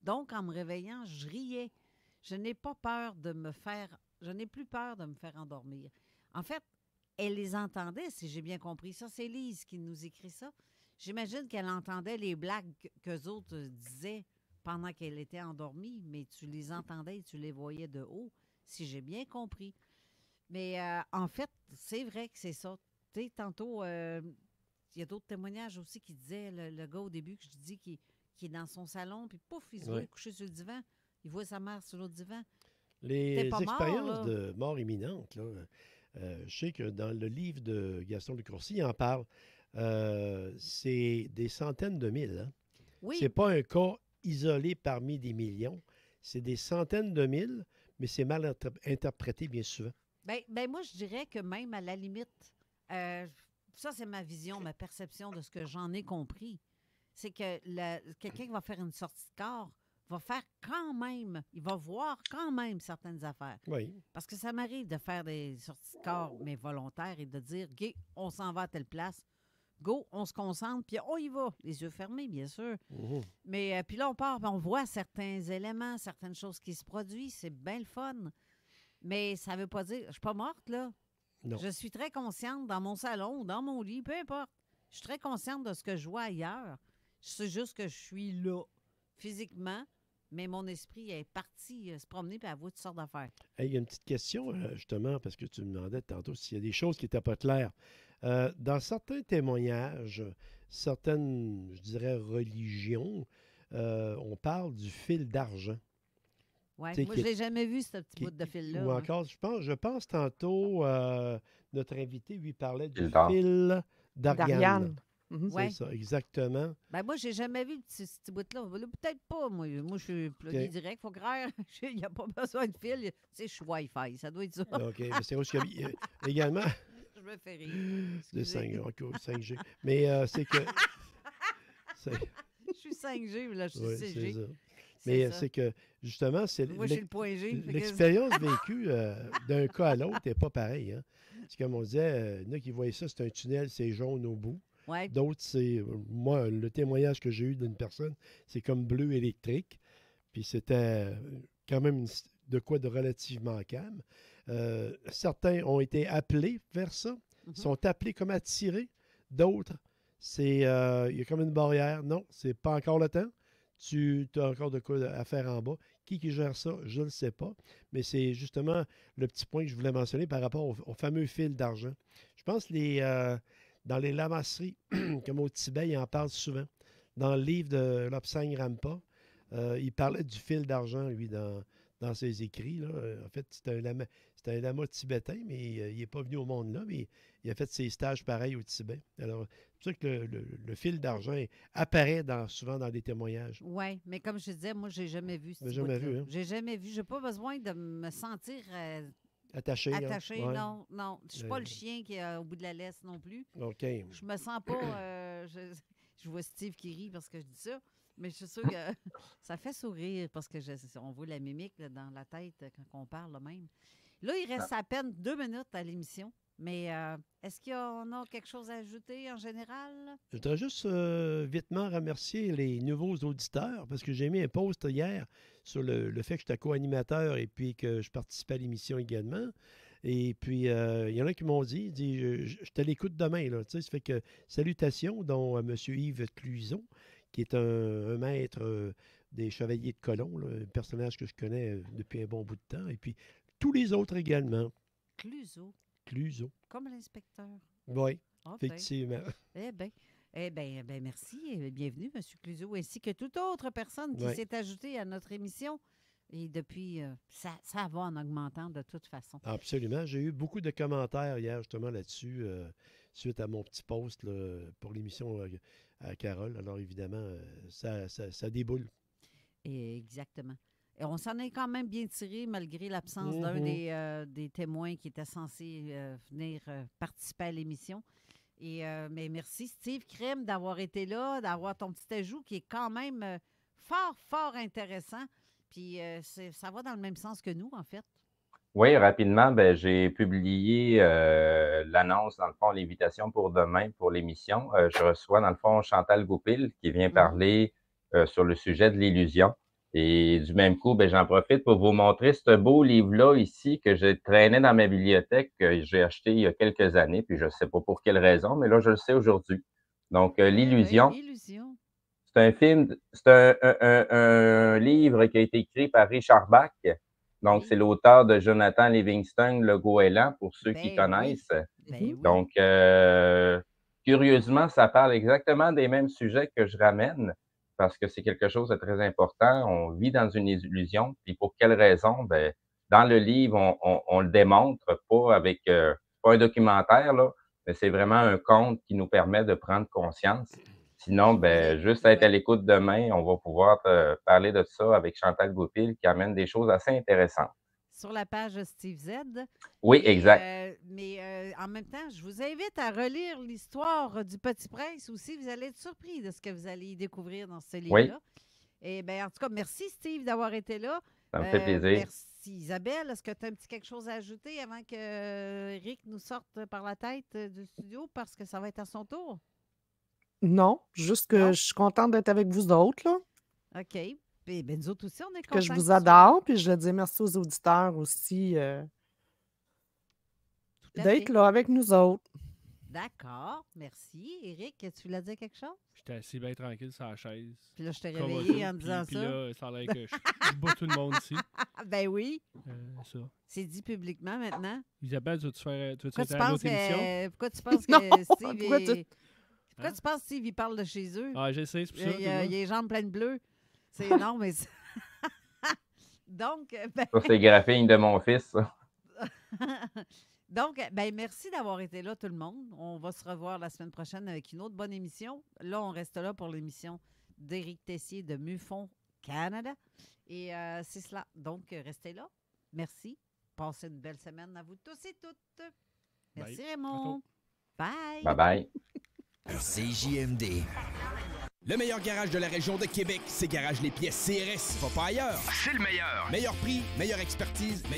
Donc, en me réveillant, je riais. Je n'ai pas peur de me faire... Je n'ai plus peur de me faire endormir. En fait, elle les entendait, si j'ai bien compris ça. C'est Lise qui nous écrit ça. J'imagine qu'elle entendait les blagues qu'eux autres disaient pendant qu'elle était endormie, mais tu les entendais et tu les voyais de haut, si j'ai bien compris. Mais euh, en fait, c'est vrai que c'est ça. Tu sais, tantôt, euh, il y a d'autres témoignages aussi qui disaient, le, le gars au début que je dis qui, qui est dans son salon, puis pouf, il se voit couché sur le divan, il voit sa mère sur l'autre divan. Les expériences mort, de mort imminente, là, euh, je sais que dans le livre de Gaston de Courcy, il en parle, euh, c'est des centaines de mille. Hein? Oui. C'est pas un cas isolé parmi des millions, c'est des centaines de mille, mais c'est mal inter interprété bien souvent. Bien, ben moi, je dirais que même à la limite, euh, ça, c'est ma vision, ma perception de ce que j'en ai compris. C'est que quelqu'un qui va faire une sortie de corps va faire quand même, il va voir quand même certaines affaires. Oui. Parce que ça m'arrive de faire des sorties de corps, mais volontaires, et de dire, OK, on s'en va à telle place, go, on se concentre, puis on y va. Les yeux fermés, bien sûr. Mmh. Mais euh, puis là, on part, on voit certains éléments, certaines choses qui se produisent, c'est bien le fun. Mais ça ne veut pas dire... Je ne suis pas morte, là. Non. Je suis très consciente dans mon salon, dans mon lit, peu importe. Je suis très consciente de ce que je vois ailleurs. C'est juste que je suis là, physiquement, mais mon esprit est parti se promener puis avouer toutes sortes d'affaires. Hey, il y a une petite question, justement, parce que tu me demandais tantôt s'il y a des choses qui n'étaient pas claires. Euh, dans certains témoignages, certaines, je dirais, religions, euh, on parle du fil d'argent. Ouais, moi, je ne l'ai jamais vu, ce petit bout de fil-là. Ou encore, hein. je, pense, je pense tantôt, euh, notre invité lui parlait du fil d'Ariane. Mm-hmm. C'est ouais. ça, exactement. Ben moi, je n'ai jamais vu ce petit bout-là. Peut-être pas, moi. Moi, je suis plugué okay. direct. Faut croire, il n'y a pas besoin de fil. C'est je suis Wi-Fi, ça doit être ça. OK, c'est aussi également... Je me fais rire. De cinq G. Mais euh, c'est que... Je suis cinq G, là, je suis ouais, six G. Mais c'est que, justement, c'est l'expérience vécue euh, d'un cas à l'autre n'est pas pareille. Hein. C'est comme on disait, il y en a qui voyaient ça, c'est un tunnel, c'est jaune au bout. Ouais. D'autres, c'est... Moi, le témoignage que j'ai eu d'une personne, c'est comme bleu électrique. Puis c'était quand même une, de quoi de relativement calme. Euh, certains ont été appelés vers ça, mm-hmm. sont appelés comme attirés. D'autres, c'est... Euh, il y a comme une barrière. Non, c'est pas encore le temps. Tu as encore de quoi à faire en bas. Qui qui gère ça, je ne le sais pas. Mais c'est justement le petit point que je voulais mentionner par rapport au, au fameux fil d'argent. Je pense que les, euh, dans les lamasseries, comme au Tibet, ils en parlent souvent. Dans le livre de Lop-Sang Rampa, euh, il parlait du fil d'argent, lui, dans, dans ses écrits. Là. En fait, c'est un lama, c'est un lama tibétain, mais euh, il n'est pas venu au monde là, mais il a fait ses stages pareils au Tibet. Alors, c'est sûr que le, le, le fil d'argent apparaît dans, souvent dans des témoignages. Oui, mais comme je disais, moi, je n'ai jamais vu ce jamais vu, hein? J'ai jamais vu. Je n'ai pas besoin de me sentir euh, attaché. Attaché, hein? non. Ouais. non. Je ne suis euh... pas le chien qui est au bout de la laisse non plus. OK. Je me sens pas... Euh, je, je vois Steve qui rit parce que je dis ça, mais je suis sûre que ça fait sourire parce que je, on voit la mimique là, dans la tête quand on parle là, même. Là, il reste à peine deux minutes à l'émission. Mais euh, est-ce qu'on a quelque chose à ajouter en général? Je voudrais juste euh, vitement remercier les nouveaux auditeurs parce que j'ai mis un post hier sur le, le fait que j'étais co-animateur et puis que je participais à l'émission également. Et puis, il euh, y en a qui m'ont dit, dit je, je te l'écoute demain. Là, ça fait que salutations, dont M. Yves Cluison, qui est un, un maître euh, des Chevaliers de Colomb, là, un personnage que je connais depuis un bon bout de temps. Et puis, tous les autres également. Cluison. Cluison. Comme l'inspecteur. Oui, oh effectivement. Ben. Eh bien, eh ben, ben merci et bienvenue, M. Cluison, ainsi que toute autre personne qui oui. s'est ajoutée à notre émission. Et depuis, euh, ça, ça va en augmentant de toute façon. Absolument. J'ai eu beaucoup de commentaires hier, justement, là-dessus, euh, suite à mon petit post là, pour l'émission euh, à Carole. Alors, évidemment, euh, ça, ça, ça déboule. Et exactement. Et on s'en est quand même bien tiré malgré l'absence mm-hmm. d'un des, euh, des témoins qui était censé euh, venir euh, participer à l'émission. Et euh, mais merci Steve Crème d'avoir été là, d'avoir ton petit ajout qui est quand même euh, fort, fort intéressant. Puis euh, ça va dans le même sens que nous, en fait. Oui, rapidement, ben, j'ai publié euh, l'annonce, dans le fond, l'invitation pour demain pour l'émission. Euh, je reçois, dans le fond, Chantal Goupil qui vient mmh. parler euh, sur le sujet de l'illusion. Et du même coup, ben, j'en profite pour vous montrer ce beau livre-là ici que j'ai traîné dans ma bibliothèque, que j'ai acheté il y a quelques années, puis je ne sais pas pour quelle raison, mais là, je le sais aujourd'hui. Donc, euh, l'illusion. L'illusion. C'est un film, c'est un, un, un, un livre qui a été écrit par Richard Bach. Donc, oui. c'est l'auteur de Jonathan Livingstone le goéland, pour ceux ben, qui connaissent. Oui. Ben, oui. Donc, euh, curieusement, ça parle exactement des mêmes sujets que je ramène, parce que c'est quelque chose de très important. On vit dans une illusion, puis pour quelle raison? Ben, dans le livre, on, on, on le démontre pas avec, euh, pas un documentaire, là, mais c'est vraiment un conte qui nous permet de prendre conscience. Sinon, ben, juste à être à l'écoute demain, on va pouvoir euh, parler de ça avec Chantal Goupil qui amène des choses assez intéressantes. Sur la page Steve Z. Oui, exact. Euh, mais euh, en même temps, je vous invite à relire l'histoire du Petit Prince aussi. Vous allez être surpris de ce que vous allez découvrir dans ce livre-là. Oui. Et bien, en tout cas, merci Steve d'avoir été là. Ça me euh, fait plaisir. Merci Isabelle. Est-ce que tu as un petit quelque chose à ajouter avant que Eric nous sorte par la tête du studio parce que ça va être à son tour? Non, juste que non. je suis contente d'être avec vous autres. Là. OK. Et bien, nous autres aussi, on est contents. Que je vous adore, puis je dis merci aux auditeurs aussi euh, d'être là avec nous autres. D'accord, merci. Éric, tu voulais dire quelque chose? J'étais assis bien tranquille sur la chaise. Puis là, je t'ai réveillé en me disant puis, ça. Puis là, ça a l'air que je, je bats tout le monde ici. Ben oui. Euh, ça. C'est dit publiquement maintenant. Isabelle, tu veux-tu faire, tu veux pourquoi, tu faire penses que, pourquoi tu penses que Steve pourquoi, tu... Est... pourquoi hein? tu penses que Steve, il parle de chez eux? Ah, j'essaie, c'est pour ça. Il y a, il y a les jambes pleines bleues. C'est non, mais donc, ben... ça, c'est graphine de mon fils. Donc, ben merci d'avoir été là, tout le monde. On va se revoir la semaine prochaine avec une autre bonne émission. Là, on reste là pour l'émission d'Éric Tessier de Muffon Canada. Et euh, c'est cela. Donc, restez là. Merci. Passez une belle semaine à vous tous et toutes. Merci, bye. Raymond. Bye. Bye-bye. C J M D. Le meilleur garage de la région de Québec, c'est Garage Les Pièces C R S. Va pas ailleurs. C'est le meilleur. Meilleur prix, meilleure expertise, meilleur...